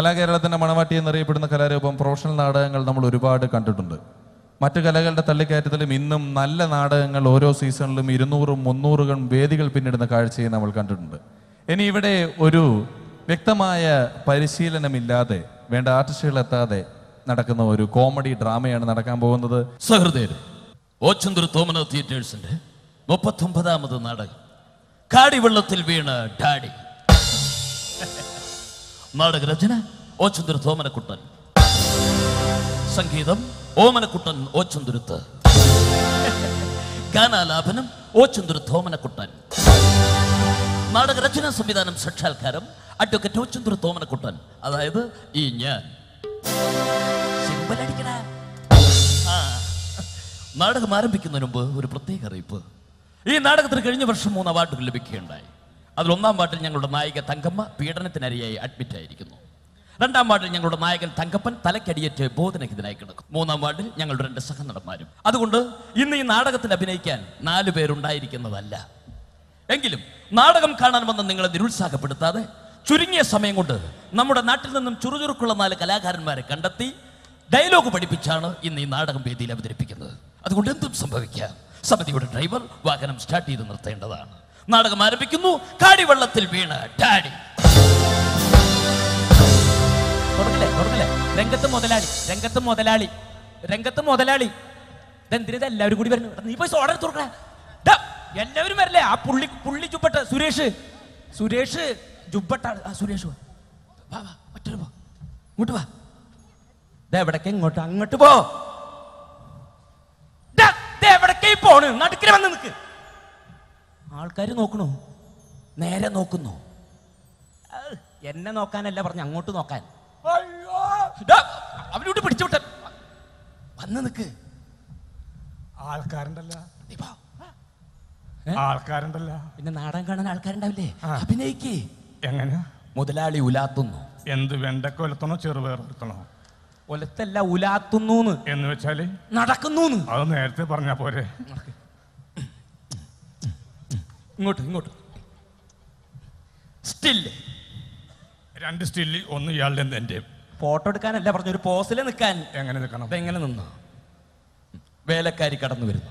കലാകേരളത്തിൻ്റെ മണവാട്ടി എന്നറിയപ്പെടുന്ന കലാരൂപം പ്രൊഫഷണൽ നാടകങ്ങൾ നമ്മൾ ഒരുപാട് കണ്ടിട്ടുണ്ട്. മറ്റു കലകളുടെ തള്ളിക്കയറ്റത്തിലും ഇന്നും നല്ല നാടകങ്ങൾ ഓരോ സീസണിലും 200-300 വേദികൾ പിന്നിടുന്ന കാഴ്ചയെ നമ്മൾ കണ്ടിട്ടുണ്ട്. ഇനി ഇവിടെ ഒരു വ്യക്തമായ പരിശീലനമില്ലാതെ, വേണ്ട ആർട്ടിസ്റ്റുകളെത്താതെ നടക്കുന്ന ഒരു കോമഡി ഡ്രാമയാണ് നടക്കാൻ പോകുന്നത്. സഹൃദയർ, ഓച്ചന്തൂർ തോമന തിയേറ്റേഴ്സിൻ്റെ 39ാമത് നാടകം കാടിവെള്ളത്തിൽ വീണ ഡാഡി. നാടകരചന ഓച്ചന്തൂർ തോമനക്കുട്ടൻ, സംഗീതം ഓമനക്കുട്ടൻ ഓച്ചന്തുരുത്ത്, ഗാനാലാപനം ഓച്ചന്തുരുത്ത് ഓമനക്കുട്ടൻ. നാടകരചന സംവിധാനം സാക്ഷാത്കാരം അഡ്വക്കേറ്റ് ഓച്ചന്തുരുത്ത് ഓമനക്കുട്ടൻ, അതായത് ഈ ഞാൻ. നാടകം ആരംഭിക്കുന്നതിന് മുമ്പ് ഒരു പ്രത്യേക അറിയിപ്പ്. ഈ നാടകത്തിന് കഴിഞ്ഞ വർഷം 3 അവാർഡുകൾ ലഭിക്കുകയുണ്ടായി. അതിൽ 1ാം വാർഡിൽ ഞങ്ങളുടെ നായിക തങ്കമ്മ പീഡനത്തിനരയായി അഡ്മിറ്റ് ആയിരിക്കുന്നു. 2ാം വാർഡിൽ ഞങ്ങളുടെ നായകൻ തങ്കപ്പൻ തലക്കടിയേറ്റ് ബോധനഹിതനായി കിടക്കും. 3ാം വാർഡിൽ ഞങ്ങളുടെ 2 സഹനടന്മാരും. അതുകൊണ്ട് ഇന്ന് ഈ നാടകത്തിൽ അഭിനയിക്കാൻ 4 പേരുണ്ടായിരിക്കുന്നതല്ല. എങ്കിലും നാടകം കാണാൻ വന്ന നിങ്ങളെ നിരുത്സാഹപ്പെടുത്താതെ ചുരുങ്ങിയ സമയം കൊണ്ട് നമ്മുടെ നാട്ടിൽ നിന്നും ചുറുചുറുക്കുള്ള 4 കലാകാരന്മാരെ കണ്ടെത്തി ഡയലോഗ് പഠിപ്പിച്ചാണ് ഇന്ന് ഈ നാടകം വേദിയിൽ അവതരിപ്പിക്കുന്നത്. അതുകൊണ്ട് എന്തും സംഭവിക്കാം. സമിതിയുടെ ഡ്രൈവർ വാഹനം സ്റ്റാർട്ട് ചെയ്ത് നിർത്തേണ്ടതാണ്. നാടകം ആരംഭിക്കുന്നു. കാടിവെള്ളത്തിൽ വീണ ഡാഡി. രംഗത്ത് മുതലാളി ഇതെന്തിനാ എല്ലാവരും കൂടി വരുന്നത്? നീ പോയി ഓർഡർ തുറക്കണേ. എല്ലാവരും വരല്ലേ? ആ പുള്ളി ചുപ്പട്ട് സുരേഷ് ജുബട്ടാണ്. ആ സുരേഷ് വാ, മറ്റൊരു പോ, ഇങ്ങോട്ട് വാ. എവിടേക്ക്? ഇങ്ങോട്ട്, അങ്ങോട്ട് പോ. എവിടേക്കേ പോണ്? നടുക്കിനെ വന്ന് നിൽക്ക്. ആൾക്കാര് നോക്കണു, നേരെ നോക്കുന്നു. എന്നെ നോക്കാനല്ല പറഞ്ഞു, അങ്ങോട്ട് നോക്കാൻ. അവനോട് പിടിച്ചു വിട്ട വന്ന് നിൽക്ക്. ആൾക്കാരുണ്ടല്ലോ, പിന്നെ നാടൻ കാണാൻ ആൾക്കാരുണ്ടാവില്ലേ? അഭിനയിക്ക്. എങ്ങനെ? മുതലാളി ഉലാത്തുന്നു. എന്ത്? വെണ്ടക്ക ഉലത്തണോ ചെറുപയർത്തണോ? ഒലത്തല്ല, ഉലാത്തുന്നു എന്ന് വെച്ചാല് നടക്കുന്നു. അത് നേരത്തെ പറഞ്ഞാ പോരെ. ഇങ്ങോട്ട് സ്റ്റില്, 2 സ്റ്റില്, ഒന്ന് ഇയാളുടെ എൻ്റെ. ഫോട്ടോ എടുക്കാനല്ല പറഞ്ഞു, ഒരു പോസിൽ നിൽക്കാൻ. എങ്ങനെ നിൽക്കണം? എങ്ങനെ നിന്നു? വേലക്കാരി കടന്നു വരുന്നു.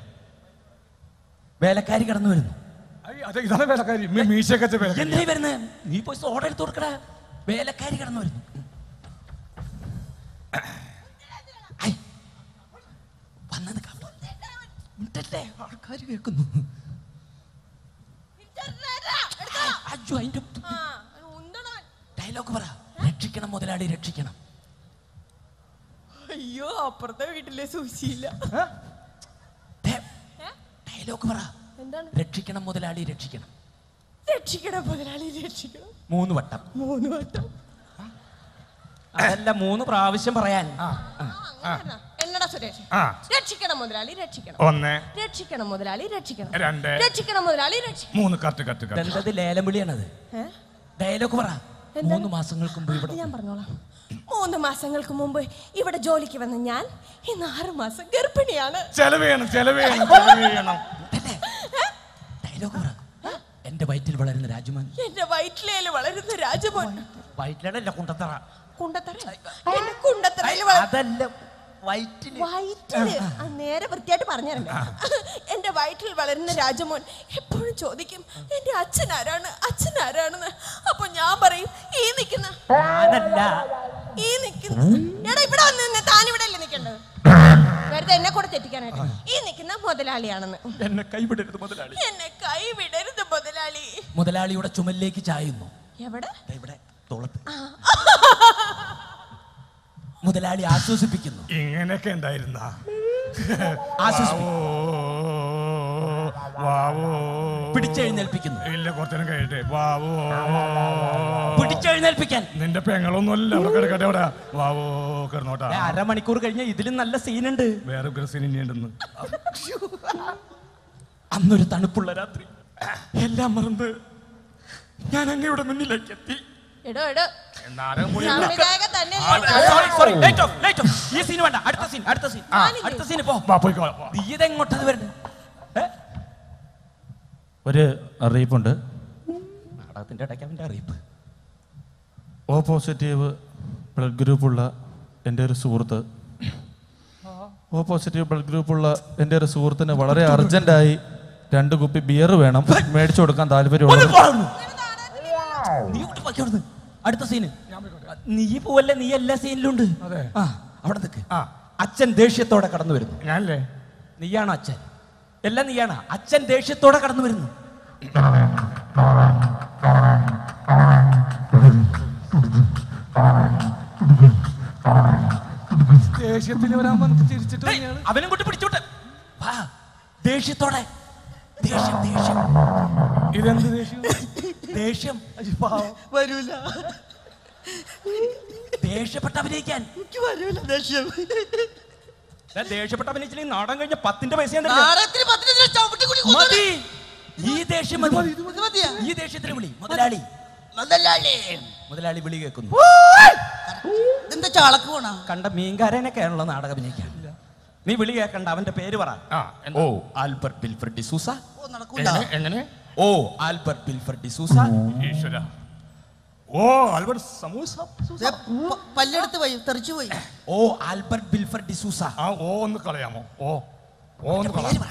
നീ പോയി സോഡ എടുത്ത് കൊടുക്കടാ. വേലക്കാരി കടന്നു വരുന്നു. ആൾക്കാർ കേൾക്കുന്നു. ഡയലോഗ് പറ. രക്ഷിക്കണം മുതലാളി, രക്ഷിക്കണം. അയ്യോ, അപ്പുറത്തെ വീട്ടിലെ സൂചിയില്ല. ഡയലോഗ് പറ. എന്താണ്? രക്ഷിക്കണം മുതലാളി, രക്ഷിക്കണം. രക്ഷിക്കണം മുതലാളി, രക്ഷിക്കണം. 3 വട്ടം. അതല്ല, 3 പ്രാവശ്യം പറയാൻ. എന്നടാ സുരേഷ്? രക്ഷിക്കണം മുതലാളി, രക്ഷിക്കണം. 1, രക്ഷിക്കണം മുതലാളി, രക്ഷിക്കണം. 2, രക്ഷിക്കണം മുതലാളി, രക്ഷിക്കണം. 3, കട്ട്. എന്തത് ലേലം വിളിയാണത്? ഡയലോഗ് പറ. 3 മാസങ്ങൾക്ക് മുമ്പ് ഇവിടെ ജോലിക്ക് വന്ന ഞാൻ ഇന്ന് 6 മാസം ഗർഭിണിയാണ്. എന്റെ വയറ്റിൽ വളരുന്ന രാജമോൻ, എന്റെ വയറ്റിലേൽ വളരുന്ന രാജമോൻ. വയറ്റിലല്ല, കുണ്ടത്തറ. അതല്ല, നേരെ വൃത്തിയായിട്ട് പറഞ്ഞിട്ടുണ്ട്. എന്റെ വയറ്റിൽ വളരുന്ന രാജമോൻ എപ്പോഴും ചോദിക്കും, എന്റെ അച്ഛൻ ആരാണെന്ന്. അപ്പൊ ഞാൻ പറയും, ഈ നിൽക്കുന്ന ഇവിടെ വന്ന് താനിവിടെ അല്ലേ നിൽക്കണ്ടത്? വെറുതെ എന്നെ കൂടെ തെറ്റിക്കാനായിട്ട്. ഈ നിൽക്കുന്ന മുതലാളിയാണെന്ന്. എന്നെ കൈവിടരുത് മുതലാളി. മുതലാളിയുടെ ചുമലിലേക്ക് ചായുന്നു. എവിടെ? ഇവിടെ തോളത്ത്. മുതലാളി ആശ്വസിപ്പിക്കുന്നു. ഇങ്ങനെയൊക്കെ ഉണ്ടായിരുന്ന പിടിച്ചെഴുന്നേൽപ്പിക്കുന്നു. ഇല്ല, കുറച്ചേരം കഴിയട്ടെ. വാവോ, പിടിച്ചെഴുന്നേൽപ്പിക്കാൻ നിന്റെ പെങ്ങളൊന്നുമല്ല. അവിടെ വാവോ കിടന്നോട്ടെ. 1/2 മണിക്കൂർ കഴിഞ്ഞ ഇതിലും നല്ല സീനുണ്ട്. വേറെ സീൻ ഇനിയുണ്ടെന്ന്. അന്നൊരു തണുപ്പുള്ള രാത്രി എല്ലാം മറന്ന് ഞാൻ അങ്ങയുടെ മുന്നിലേക്ക് എത്തി. ഒരു അറിയിപ്പുണ്ട് നാടകത്തിന്റെ ഇടയ്ക്ക്. അവന്റെ അറിയിപ്പ് O positive blood group ulla ende oru suhurthu O positive blood group ulla ende oru suhurthine valare urgent ayi rendu kuppi beer venam medichu kodukkan thalpariyullu nee uttu pakkodu adutha scene nee povalla nee ella scene lundu ade aa avada nikku aa achan deshyatode kadannu varunu nanalle neeyana achan ella neeyana achan deshyatode kadannu varunu ദേഷ്യത്തിൽ വരാൻ വന്നിട്ട് ചിരിച്ചിട്ട് വന്നിയാണ് അവനെ കൊണ്ട് പിടിച്ചോട്ടെ വാ ദേഷ്യത്തോടെ ദേഷ്യം ദേഷ്യം ഇതെന്ത് ദേഷ്യം ദേഷ്യം പാവം വരൂല ദേഷ്യപ്പെട്ടവനേക്കാൻ എനിക്ക് വരൂല ദേഷ്യം ഞാൻ ദേഷ്യപ്പെട്ടവനേച്ചില്ലേ നാടൻ കഴിഞ്ഞ 10ന്റെ പൈസ ഞാൻ തരില്ല നാടത്തിൽ 10ന്റെ ഞാൻ ചവിട്ടി കുടി മതി ഈ ദേഷ്യം മതി മതി ഈ ദേഷ്യത്തിൽ വിളി മുതലാളി മുതലാളി മുതലാളി വിളി കേൾക്കുന്നു എന്താ ചാളക്ക് പോണ കണ്ട മീൻകാരനെക്കാണുള്ള നാടകം അഭിനയിക്കാൻ നീ വിളി കേൾക്കണ്ട അവന്റെ പേര് പറ ഓ ആൽബർട്ട് വിൽഫ്രഡ് ഡിസൂസ ഓ നടക്കൂല എങ്ങനെ ഓ ആൽബർട്ട് വിൽഫ്രഡ് ഡിസൂസ ഈശ്വരാ ഓ ആൽബർട്ട് സമൂസ പല്ലെടുത്ത് പോയി തെറിച്ചു പോയി ഓ ആൽബർട്ട് വിൽഫ്രഡ് ഡിസൂസ ആ ഓ ഒന്ന് കളയാമോ ഓ ഓ ഒന്ന് കളയാമോ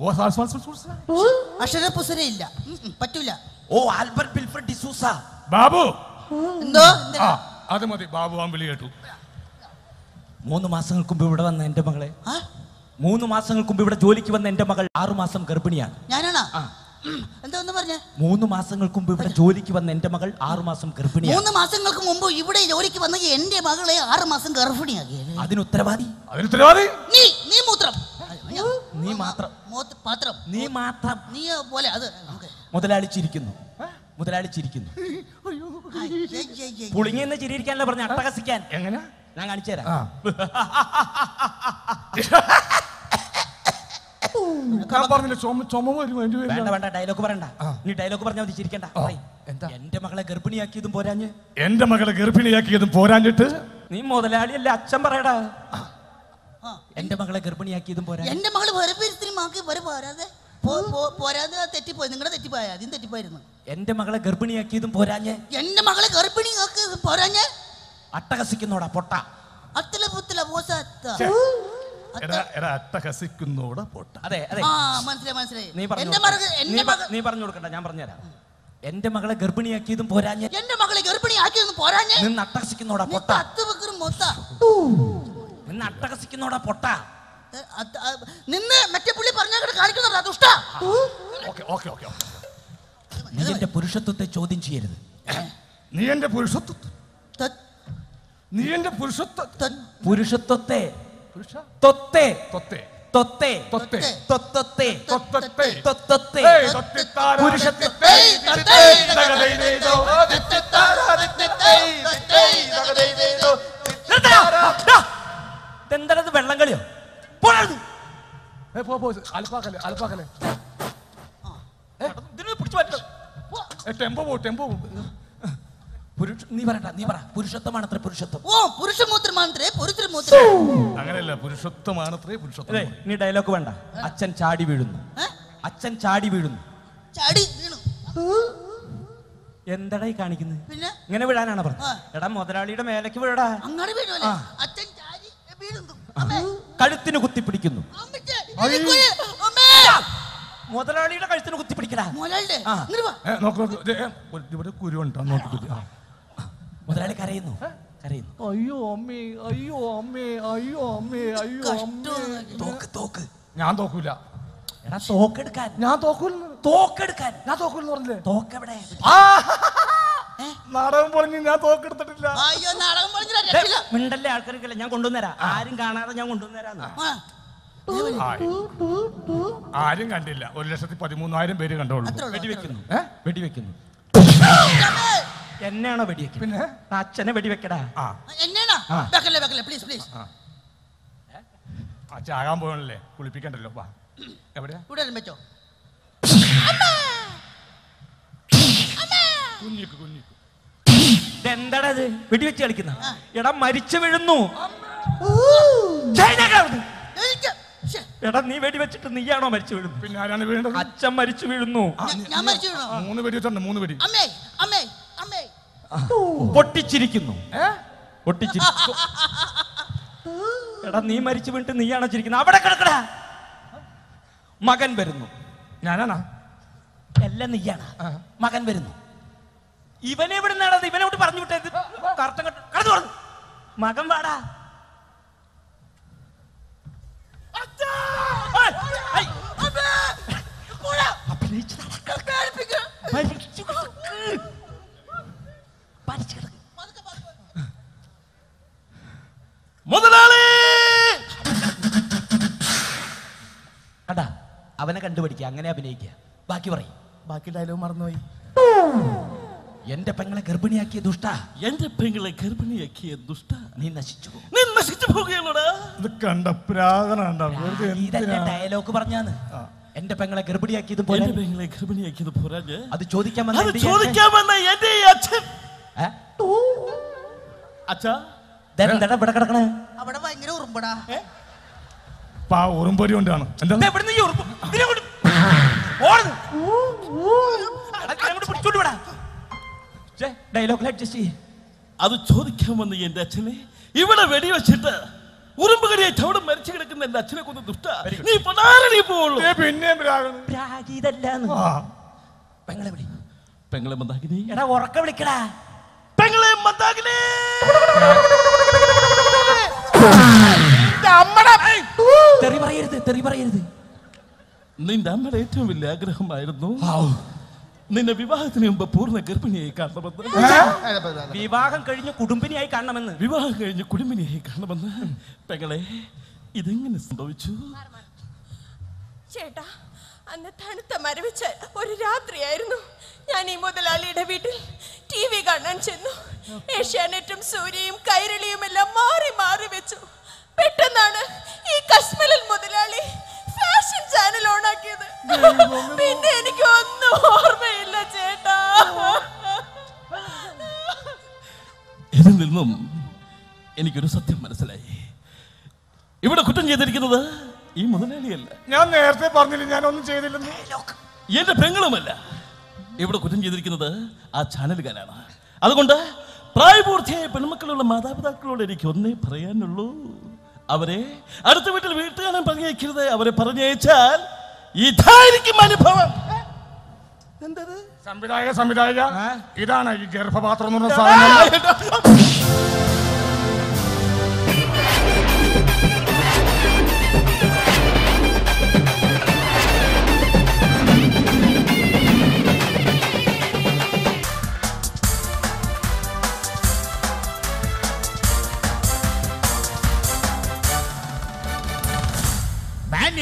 ഓ സാൽസ് സാൽസ് അക്ഷരപുസര ഇല്ല പറ്റൂല ഓ ആൽബർട്ട് വിൽഫ്രഡ് ഡിസൂസ ബാബു എന്തോ എന്താ അത് മതി ബാബു ആ വിളി കേട്ടു 3 മാസങ്ങൾക്ക് മുമ്പ് ഇവിടെ വന്ന എന്റെ മകളെ 3 മാസങ്ങൾക്ക് മുമ്പ് ഇവിടെ ജോലിക്ക് വന്ന എന്റെ മകൾ 6 മാസം ഗർഭിണിയാണ് ഞാനാണോ എന്താ ഒന്ന് പറഞ്ഞേ 3 മാസങ്ങൾക്ക് മുമ്പ് ഇവിടെ ജോലിക്ക് വന്ന എന്റെ മകൾ 6 മാസം ഗർഭിണിയാണ് 3 മാസങ്ങൾക്ക് മുമ്പ് ഇവിടെ ജോലിക്ക് വന്ന എന്റെ മകളെ 6 മാസം ഗർഭിണിയാക്കി അതിന് ഉത്തരവാദി നീ നീ മൂത്രം നീ മാത്രം പാത്രം നീ മാത്രം നീ പോലെ അത് മുതലാളി ചിരിക്കുന്നു പുളിങ്ങി എന്ന് ചിരിയിരിക്കാനല്ല പറഞ്ഞ അട്ടഹസിക്കാൻ എങ്ങനെ ഞാൻ കാണിച്ചു തരാം ഡയലോഗ് പറയണ്ട നീ ഡയലോഗ് പറഞ്ഞാൽ മതി ചിരിക്കണ്ട എന്റെ മകളെ ഗർഭിണിയാക്കിയതും പോരാഞ്ഞ് നീ മുതലാളിയല്ല അച്ഛൻ പറയടാ എന്റെ മകളെ ഗർഭിണിയാക്കിയതും പോരാ എന്റെ മകള് പോരാതെ പോരാതെ തെറ്റിപ്പോയി നിങ്ങളുടെ തെറ്റിപ്പോയ അതിന് തെറ്റിപ്പോയിരുന്നു എന്റെ മകളെ ഗർഭിണിയാക്കിയതും പോരാഞ്ഞേ എന്റെ മകളെ ഗർഭിണിയാക്കിയതും പോരാഞ്ഞേ അട്ടഹസിക്കുന്നോടാ പൊട്ട അട്ടഹസിക്കുന്നോടാ പൊട്ട അതെ അതെ നീ പറഞ്ഞു കൊടുക്കണ്ട ഞാൻ പറഞ്ഞുതരാം എന്റെ മകളെ ഗർഭിണിയാക്കിയതും പോരാഞ്ഞേ എന്റെ മകളെ ഗർഭിണിയാക്കിയതും പോരാഞ്ഞേ നിന്ന് അട്ടഹസിക്കുന്നോടാ പൊട്ട നിന്ന് അട്ടഹസിക്കുന്നോടാ പൊട്ട നിന്ന് മറ്റേ പുള്ളി പറഞ്ഞ കാണിക്കുന്നോടാ ദുഷ്ട ഓക്കേ ഓക്കേ ഓക്കേ നീ എന്റെ പുരുഷത്വത്തെ ചോദ്യം ചെയ്യരുത് എന്താണത് വെള്ളം കളിയോ അച്ഛൻ ചാടി വീഴുന്നു എന്താടാ ഈ കാണിക്കുന്നത് ഇങ്ങനെ വീഴാനാണ് പറഞ്ഞത് എടാ മുതലാളിയുടെ മേലേക്ക് വീഴടാ കഴുത്തിന് കുത്തിപ്പിടിക്കുന്നു മുതലാളിയുടെ കഴുത്തിന് കുത്തിപ്പിടിക്കടാ മുതലാളി കരയുന്നു അയ്യോ അമ്മേ അയ്യോ അമ്മേ അയ്യോ അമ്മേ അയ്യോ തോക്ക് ഞാൻ തോക്കൂല എടാ തോക്കെടുക്കാൻ ഞാൻ തോക്കൂല തോക്കെടുക്കാൻ ഞാൻ തോക്കൂലെന്ന് പറഞ്ഞില്ലേ തോക്ക് എവിടെ നാടകം പറഞ്ഞ് ഞാൻ തോക്കെടുത്തിട്ടില്ല അയ്യോ നാടകം പറഞ്ഞില്ല മിണ്ടല്ലേ ആൾക്കാർക്കില്ല ഞാൻ കൊണ്ടുവന്നേരാ ആരും കാണാതെ ഞാൻ കൊണ്ടുവന്നേരാന്ന് ആരും കണ്ടില്ല 1,13,000 പേര് കണ്ടോളൂ വെടിവെക്കുന്നു എന്നെയാണോ വെടിവെക്കുന്നത് പിന്നെ അച്ഛനെ വെടിവെക്കടാ അച്ഛൻ ആകാൻ പോകണല്ലേ കുളിപ്പിക്കണ്ടല്ലോ എവിടെയാ എന്താടാ വെടിവെച്ച് കളിക്കുന്ന എടാ മരിച്ചു വീഴുന്നു എടാ നീ വെടിവെച്ചിട്ട് നീയാണോ മരിച്ചു വീഴുന്നത് പിന്നെ ആരാണ് വീഴുന്നത് അച്ഛൻ മരിച്ചു വീഴുന്നു ഞാൻ മരിച്ചു വീഴുന്നു 3 വെടി വെച്ചിട്ടുണ്ട് 3 വെടി അമ്മേ അമ്മേ അമ്മേ പൊട്ടിച്ചിരിക്കുന്നു What did you name? I went to the Yana chicken. Magan Berno. Nana Ellen Yana. Magan Berno. Even ever another, even out of Parnu Magan Bada. I'm going to have an idea. Bakiri, Bakidalo Marnoi. Yenda Pangla Gerbania Kidusta, Yenda Pangla Gerbania Kidusta, Nina Situ, Nina Situ, the Kanda Prada and the Lokobarnian, and the Pangla Gerbudia Kid, the Pangla Gerbudia Kid, the Puraja, the Chodikam, the Chodikam, and Acha, then that of Badakana, Abadabang Power and then what? I can't put two. Dialogue like to see. I would throw the camera in that chili. Even a video sitter. Wouldn't be a total merchant in that chili. Penguin. Nindam rate will lagram, I don't know how. Nina Vivahan Bapurna Kirpini Carnaban. Vivahan Karina Kudumpini Carnaban. Vivahan Karina Kudumini Carnaban. Pegale, eating in the Stovichu. Cheta and the Tanata Maravich or Ratri, I don't know. Yanimo the Lali David, TV Garden Chino, Asianatum Surium, Kairilim, Lamari Maravichu, Petanana, E. Casmel and Modelali. Fashion channel on a kid. Then you got no mail. Isn't the room any good? Something, Marcella. You would have couldn't get together. You mother, young air paper, and yet a penguin. You would have couldn't get together. A channel galana. Algonda, private tape and Macula Mada, that cruel lady, pray and loo. Avare, another little waiter and Panga killed the Avare Parade child. He tied him on the power. Sambidaia, Idana, you care for bathroom on the side.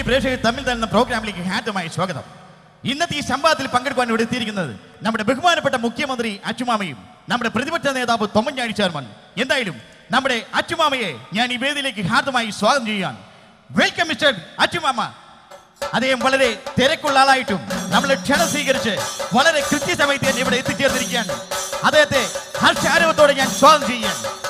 Tamil than the program linking hand to my swagger. In the Sambatil Pangakan would think another. Number Bukman put a Mukimandri, Achumami, number President with Tomanjani Chairman, Yendaidu, number Achumami, Yani Bedi hand to my swagan. Welcome, Mr. Achumama. Adem Valade, Terekulaitum, number Channel Sigarche, one of the Christians I did every year. Adate, Halsharo Torian Swanjian.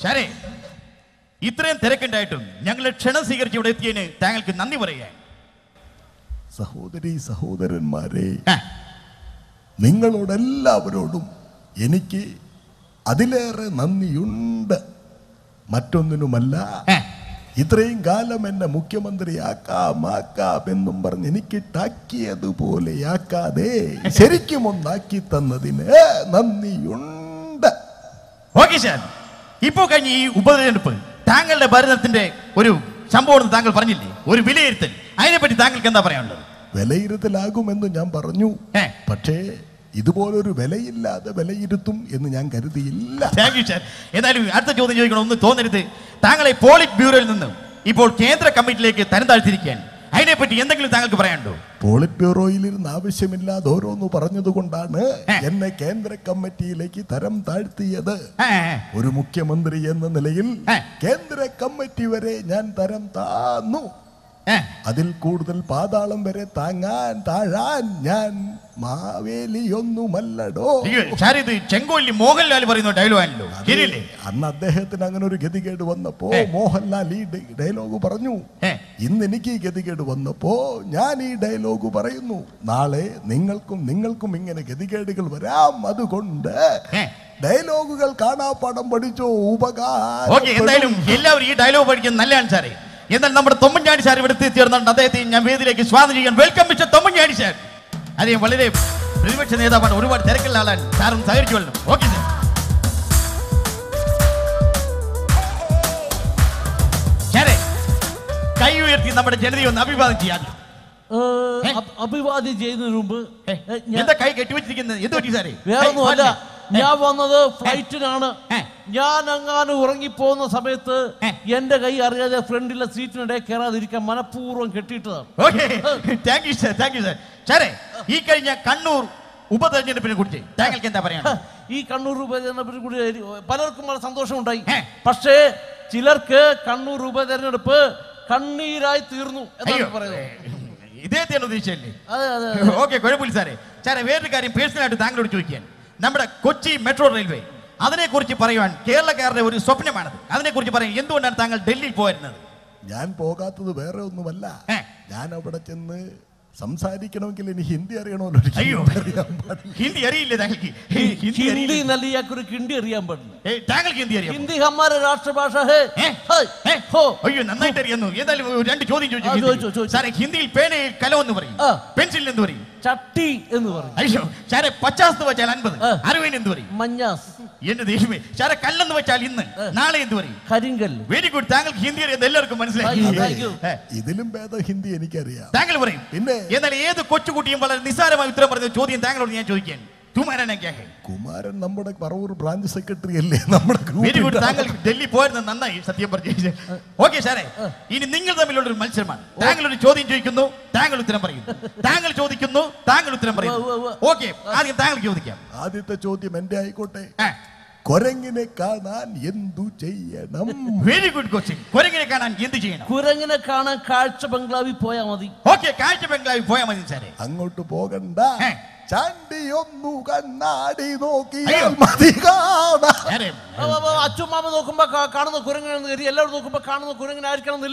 Shari, Itra and Terekan Ditum, young let Channel Seeker Judithian, Tangle Nandivare Sahodari, Sahodar and Mare Ningalod and Lavrodum, Yeniki, Adilare, Nandi Yunda, Matunumala, Itrain Galam and the Mukimandriaka, Maka, Bendumber, Niki, Taki, Adupole, Yaka, De, Serikimun, Naki, Tanadin, Nandi Yunda. Okay, sir. Hippo can you Uber Tangle the Baran Tinde, or you Sambo and Tangle Parnil, or you believe it? I never tangled can the Baran. Valley the Lagum and the Jamparanu, eh? Pate, Idubolo, Valleyla, the Valleyutum in the Yankarilla. Thank you, sir. And I do at the Jodan Yoga on the Tonarity, Tangle a Polic Bureau in them. Hippo Kendra commit like a Tanatarican. I never end the Tangle Brando. Polic Bureau in Navisimilla, Doro, no Parano Gondana, and the Kendra committee like Taram Tarti other. Urumukamandri and the Lil, Kendra committee were a Yantaram Tano. Adil Kurdal Padalam Bere Tangan Taran Yan Maveli Yonu Malado. Chari the Chengoli Mogal Alvar in the dialogue. Kirili. I'm not the head and I'm going to get together one the po, Mohanali dialogue paranu. In the Niki get together one the po, Yani dialogue paranu. Nale, Ningalkum, and a Gedical Varam, Madukunda. Dialogue Kana Padam Padicho, Ubaga. Okay, he'll dialogue again Nalanchari. Yet the number Tomanjani sir with the theater and Swazi and welcome Mr. Tomanjani sir. I think Valide, Privet and Eda, but Uruva Terrical Alan, Saran Sairjul. Okay, Carry Kayu, number Jenny on Abivadi Abivadi Jay Rubu. Yet the Kai get which in the Yudisari. We have another fight in honor. Yanangan, Urangipon, Sabeta, Yendagai are the friendly street and Dekara, the Manapur and Ketita. Okay, thank you, sir. Thank you, sir. Chare, he can Kanur, Ubadan Pinakuti, Tangle Kentaparan. He Kanur Rubadan, Padakuma Santoshon Dai, Pase, Chilarke, Kanur Rubadan, the Per, Kani Rai Tirnu. They know the Shelly. Okay, very good, sir. Chare, where we got in person to Tangle to again. Number Kochi Metro Railway. Adane Kurchi Parayan, Kerala Garde would stop him. Adane Kurchi Parayan, Yendu and Tangle Delhi for another. Yan Poga to the Vero Novella. Yan Abadachan, some side he cannot kill in Hindi or you know. Hindi Ari, Hindi Nalia Kurikindi Riambad. Hey, Tangle Hindi, Hindi Hamar Rastabasha, hey, hey, ho, you Nanitarian, Yellow, Sarah Hindi, Penny, Kalonuri, Pencil and Duri. Chatti in the world. I show. Share Pachas the Vajalan, Harwin in Duri, Manas, Yen the Ishmi, Share Kalan Vachalin, Nala in Duri, Haringal. Very good Tangle Hindi and the Lercomans. Thank you. Idilumba Hindi and Ikaria. Tangle Ring. Yen the Kochuku team, but Nisara will travel the Jodi and Tangle on the Jokin. Kumaran and Gahan. Kumaran numbered a Paru branch secretary numbered group. Very good Tangle Delhi Poet and Nana is September. Okay, Share. In Ningle the Middle Mulcherman, Tangle Jodi Jikuno, Tangle Trembari, Tangle Jodi Kuno, Tangle Trembari. Okay, I can Tangle you the camp. Aditha Jodi Mendai Kote. Korengine Kanan Yendu Jayanam. Very good coaching. Korengine Kanan Yendu Jayanam. Korengine Kanan Karcha Banglavi Poyamadi. Okay, Karcha Banglavi Poyamadi Share. Ango to Boganda. Chandi Yomukan Nadi Noki Madigana. Achumama Kumaka, Kano Kurangan, the yellow Kumaka, Kurangan, I can the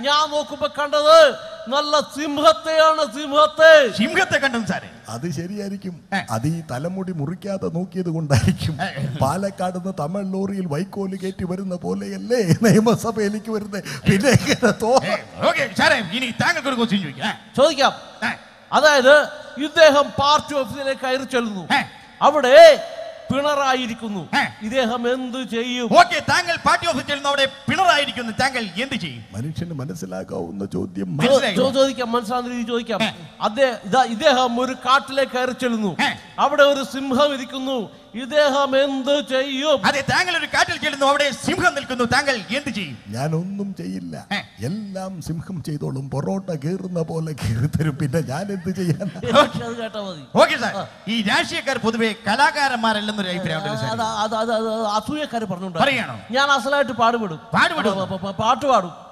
Yamo Kupakanda, Nala Simhate, Simhate, Simhate Kandamsari. Adi Seriarikim, Adi Talamudi Murika, the Noki, the Gundarikim, Palakata, the Tamil Lori, Waiko, Ligate, in the Pole, and Lay, name of Sabeliki, where they get a talk. Okay, Sarah, you need Tango continue. So, yeah. Other, you they have part of the Kairchelu. Our day, Pinara Idikunu. They have Mendu Jayu. What a tangle party of the Children of Pinara Idikin, the Tangle Yendichi. Manishan Manasalago, the Jodium, Jodica Mansandri Joica. They have Murikat like Kairchelu. Our Simha Idikunu. You they have Mendu Jayu. At the Tangle Ricatel Children of Simham Tangle Yendichi. Yanundum Jaila. Yellam Simham Chedolum Porota Girnapole Kiripita Janet. Okay, sir. He Dashikar Pudwe, Kalakar Marilum, Atuya Karapurno, Yanasala to Padu, Padu,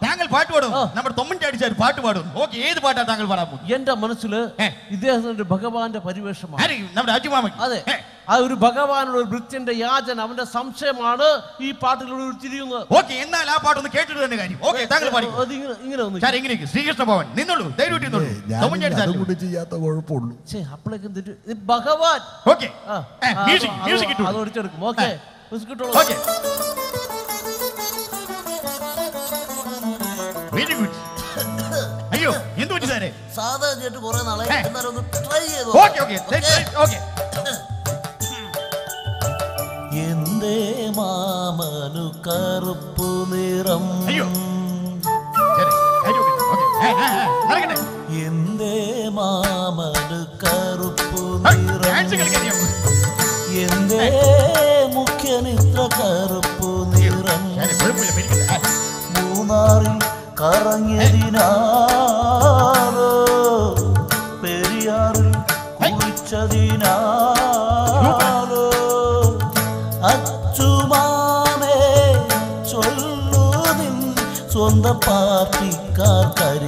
Tangle Padu, number Tomanjani said Padu. Okay, the Pata Tangle Varabu. Yenda Manasula, there's a Bhagavan, the Parivasham. Harry, number Ajumam. I would Bhagavan or Britain the Yaj and under some shame order, he parted. Okay, in the lap part of the caterer. Okay, thank you. Serious about Ninulu, they do it. Bhagavan. Okay, music, music. Okay, let's go. Okay, very good. Are you in the design? Okay, okay, okay. Yende mamanu karuppu niram. Ayo, ayo, okay. Yende mamanu karuppu niram. Yende mukhya nitra karuppu niram. Moonaril karangedinaro, Periyaril kulichadinaro. The party Okay.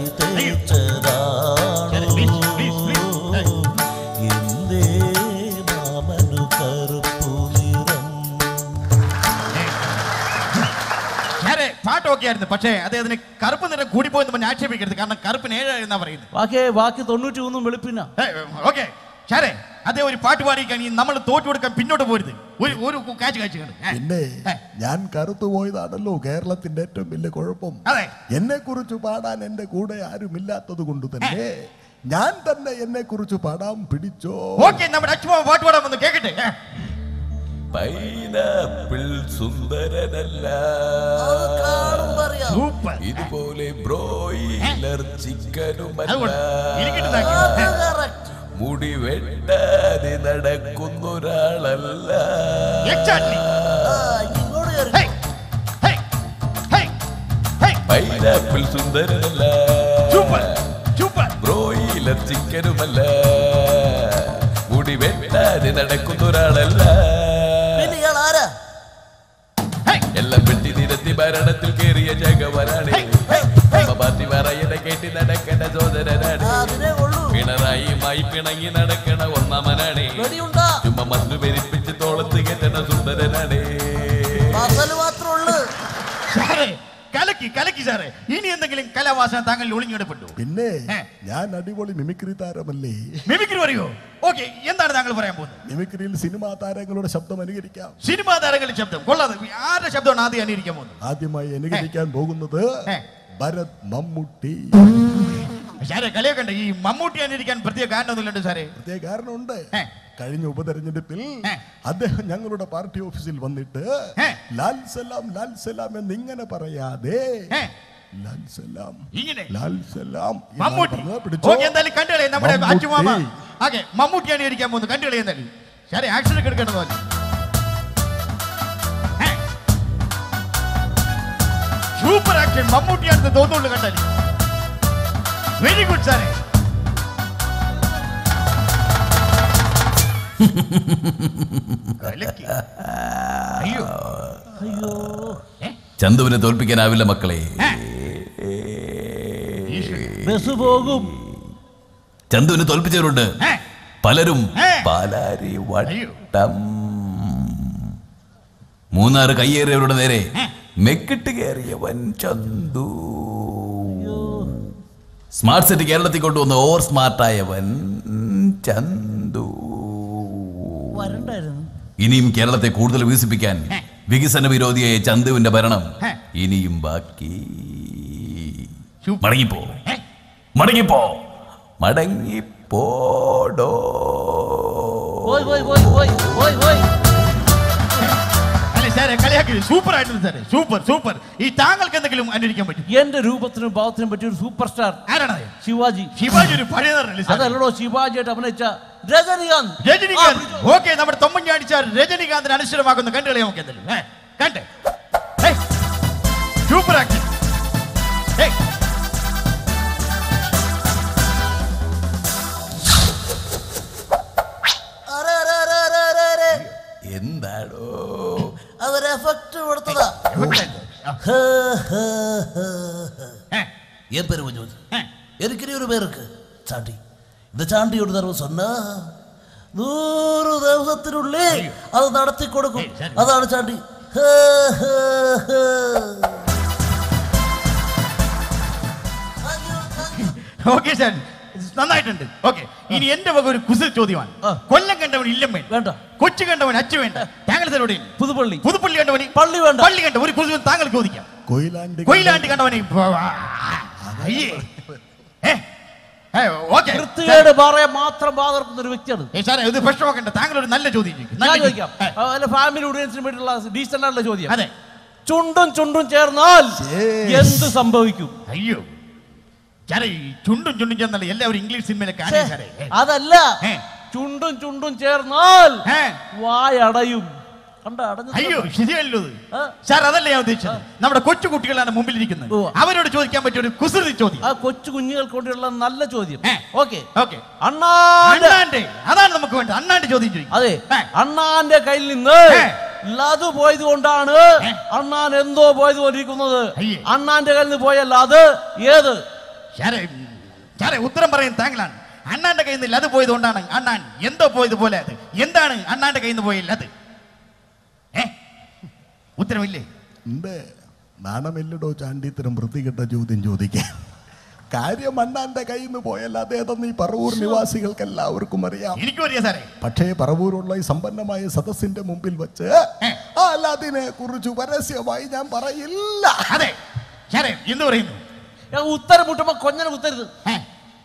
Chare, that one part was like, "We are told to come pinno to board it." One catch catch it. No, I am carrying to board that. All Kerala thing that mille korupom. That. Yenne kuruchupada, yenne koode yaru milla to gundu thenne. Yan thanne yenne kuruchupada am pidicho. Okay, now we are doing what we are doing. Get it? Pineapple, sundaranalla. Karumariya. Super. Idu pole broiler chicken umalla. Correct. Moody Venda, the Nadakundura, la la. Exactly. Hey, hey, hey, hey. Pineapple Sundarala. Super, super. Broiler chicken mala. Moody Venda, the Nadakundura, la la. Hey, Ella Petti, the Baranatil Kerry, Jagavarani. Hey, hey, hey. Babati Varayana Katy, the Nakata Zodanadi. Pinarayi, my Pinayi, and a can of Namanani. You must be very pitched all the together. Kalaki, Kalaki, Indian the killing Kalavas and Tangal Luling Uniputu. Pinay, Yanadivoli Mimikrita Rabali. Mimikrio. Okay, Yenda Tangal Rambo. Mimikril cinema Tarangal Subdomanica. Cinema Tarangal Chapter. Gola, we are the Shabdonadi and Irikamun. Adima and Nigerian Bogun, Bharat Mammootty. Sare, kalian ini mamuti ani dikan pertigaan itu lada sare. Pertigaan undai. Kali ni obat aranya dipil. Adeh, jangan orang parti official bandit. Lal salam yang ninggan apa raya deh. Lal salam. Ini. Lal salam. Mamuti. Okey, anda lihat kantor le, nama dia Acu Mama. Okay, mamuti ani dikan muda kantor le anda lihat. Sare, action kerjakan tu. Super action, mamuti ani tu dua lekat tadi. Very good, sir. Kalaki. Ayo, ayo. Chandu ne dolpi ke naavila makkale. Besu bogum. Chandu ne dolpi cherundu. Palarum. Palari vattam. Moonar kaiyere oru nere. Mekkittu keeriyavan Chandu. Smart city Kerala thik kodu onda over smart ayavan Chandu. Varundayirunnu. Iniyum Kerala thik koodal visipikkan. Vigisana virodhiye Chandu inde paranam. Iniyum baaki. Madangi po. Madangi po. Madangi podo. Boy boy boy boy boy boy. Super item, super, super. This Tangal can do anything. Yende Rupathinu Bhavathinum patti oru superstar. Aarana? Shivaji. Shivaji oru padiyaralli sir. Adallo Shivaji atta apanicha Rajanikanth. Rajanikanth. Okay, nammude Tommanju adicha Rajanikanth anusharamaakunna kandale namukku endallu. Kante. Hey. Super action. Hey. Are. Endado? Our effect over to the Yeperwood. Eric Berk, Chanti. The Chanti of the Rosana. No, there was a true lay. I'll not take Kodako. I'll Chanti. Okay, sir. It's not identical. Okay. In the end of a good Kusil to the one. Colleague and an element. Coaching and an achievement. Tangle the road. Pudupoli. Pudupoli and a Pali and Pali and a very Kusil Tangle Kudia. Coiland. Coiland and a okay. Third Barra Matra Bother of the Victor. Is that the first walk and the Tangle and Nalla Jodi? Nalla. A family who didn't submit last decent Nalla Jodi. Chundun Chundun Chernal. Yes, to some barbecue. You. Cari, cundun cundun jangan lagi, segala orang English sin mana kahani cari. Ada lah, cundun cundun cernal. Wah, ada you. Anda ada. Ayo, siapa itu? Cara ada lagi yang dicari. Nampak kocu kucing lana mumbil ni kena. Awal orang curi, kiamat curi, kusir dicuri. Ah, kocu kunyil kucing lana nalla curi. Okay, okay. Anna, anna ande, ada nama kuat, anna ande curi curi. Ada, anna ande kailin. Ladu boy do undaan. Anna nendo boy do orikuno. Anna antegalni boy ladu. Yedu. Share, share. Uttaram parayin tanglan. Anna antegalni ladu boy do undaan. Anna yendo boy do bola. Yendaan anna antegalni boy ladu. Eh? Uttaram ille. Be. Nana mille do chandi tram prati katta jodin jodike. Karya mandan dekai ini boleh lah, deh, tapi parubur niwasi gal kelah orang kumaria. Ini kau dia sare. Patah parubur orang lain sampanna maya satas sinte mumpil baca. Ah, lah di ne kurju berasih awai jam para illa. Ada, sare, Hindu orang. Ya uttar buat mak konjana uttar.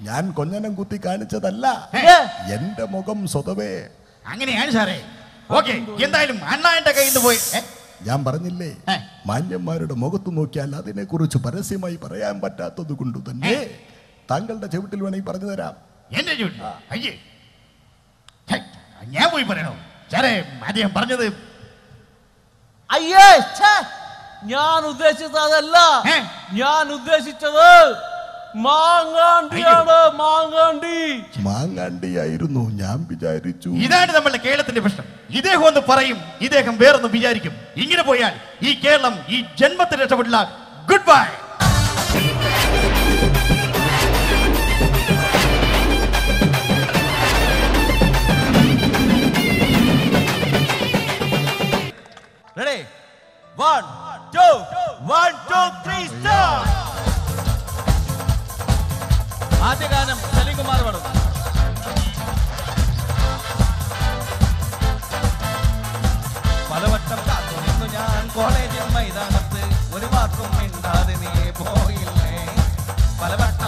Jangan konjana guti kahane ceda lah. Yende mogam sotobe. Angin yang sare. Okay, yenda ilmu mana dekai ini boleh. Jam baran ini, manjam mario itu mogot tu mokia lah, dene kuru cuparan si mai paraya am baca tu dukun tu tanne, tanggal dah cebut teluan ini parade darab. Yang ni jod, aje, heh, niya boleh parano, cara, madi am parane tu, aye, cah, niya nudeshi sahaja lah, niya nudeshi cahal, mangandi airu no, niya am bijai ricu. Ida ni zaman lekela tu ni pasti. Ideh kau itu parayim, ideh kami berantu bijari kum. Ingin apa yang? I Kerala, I jenmat terasa berlalu. Goodbye. Ready? 1, 2, 1, 2, 3, start. Adik anam, Selin Kumar berada. College in my dance, what about from in the day?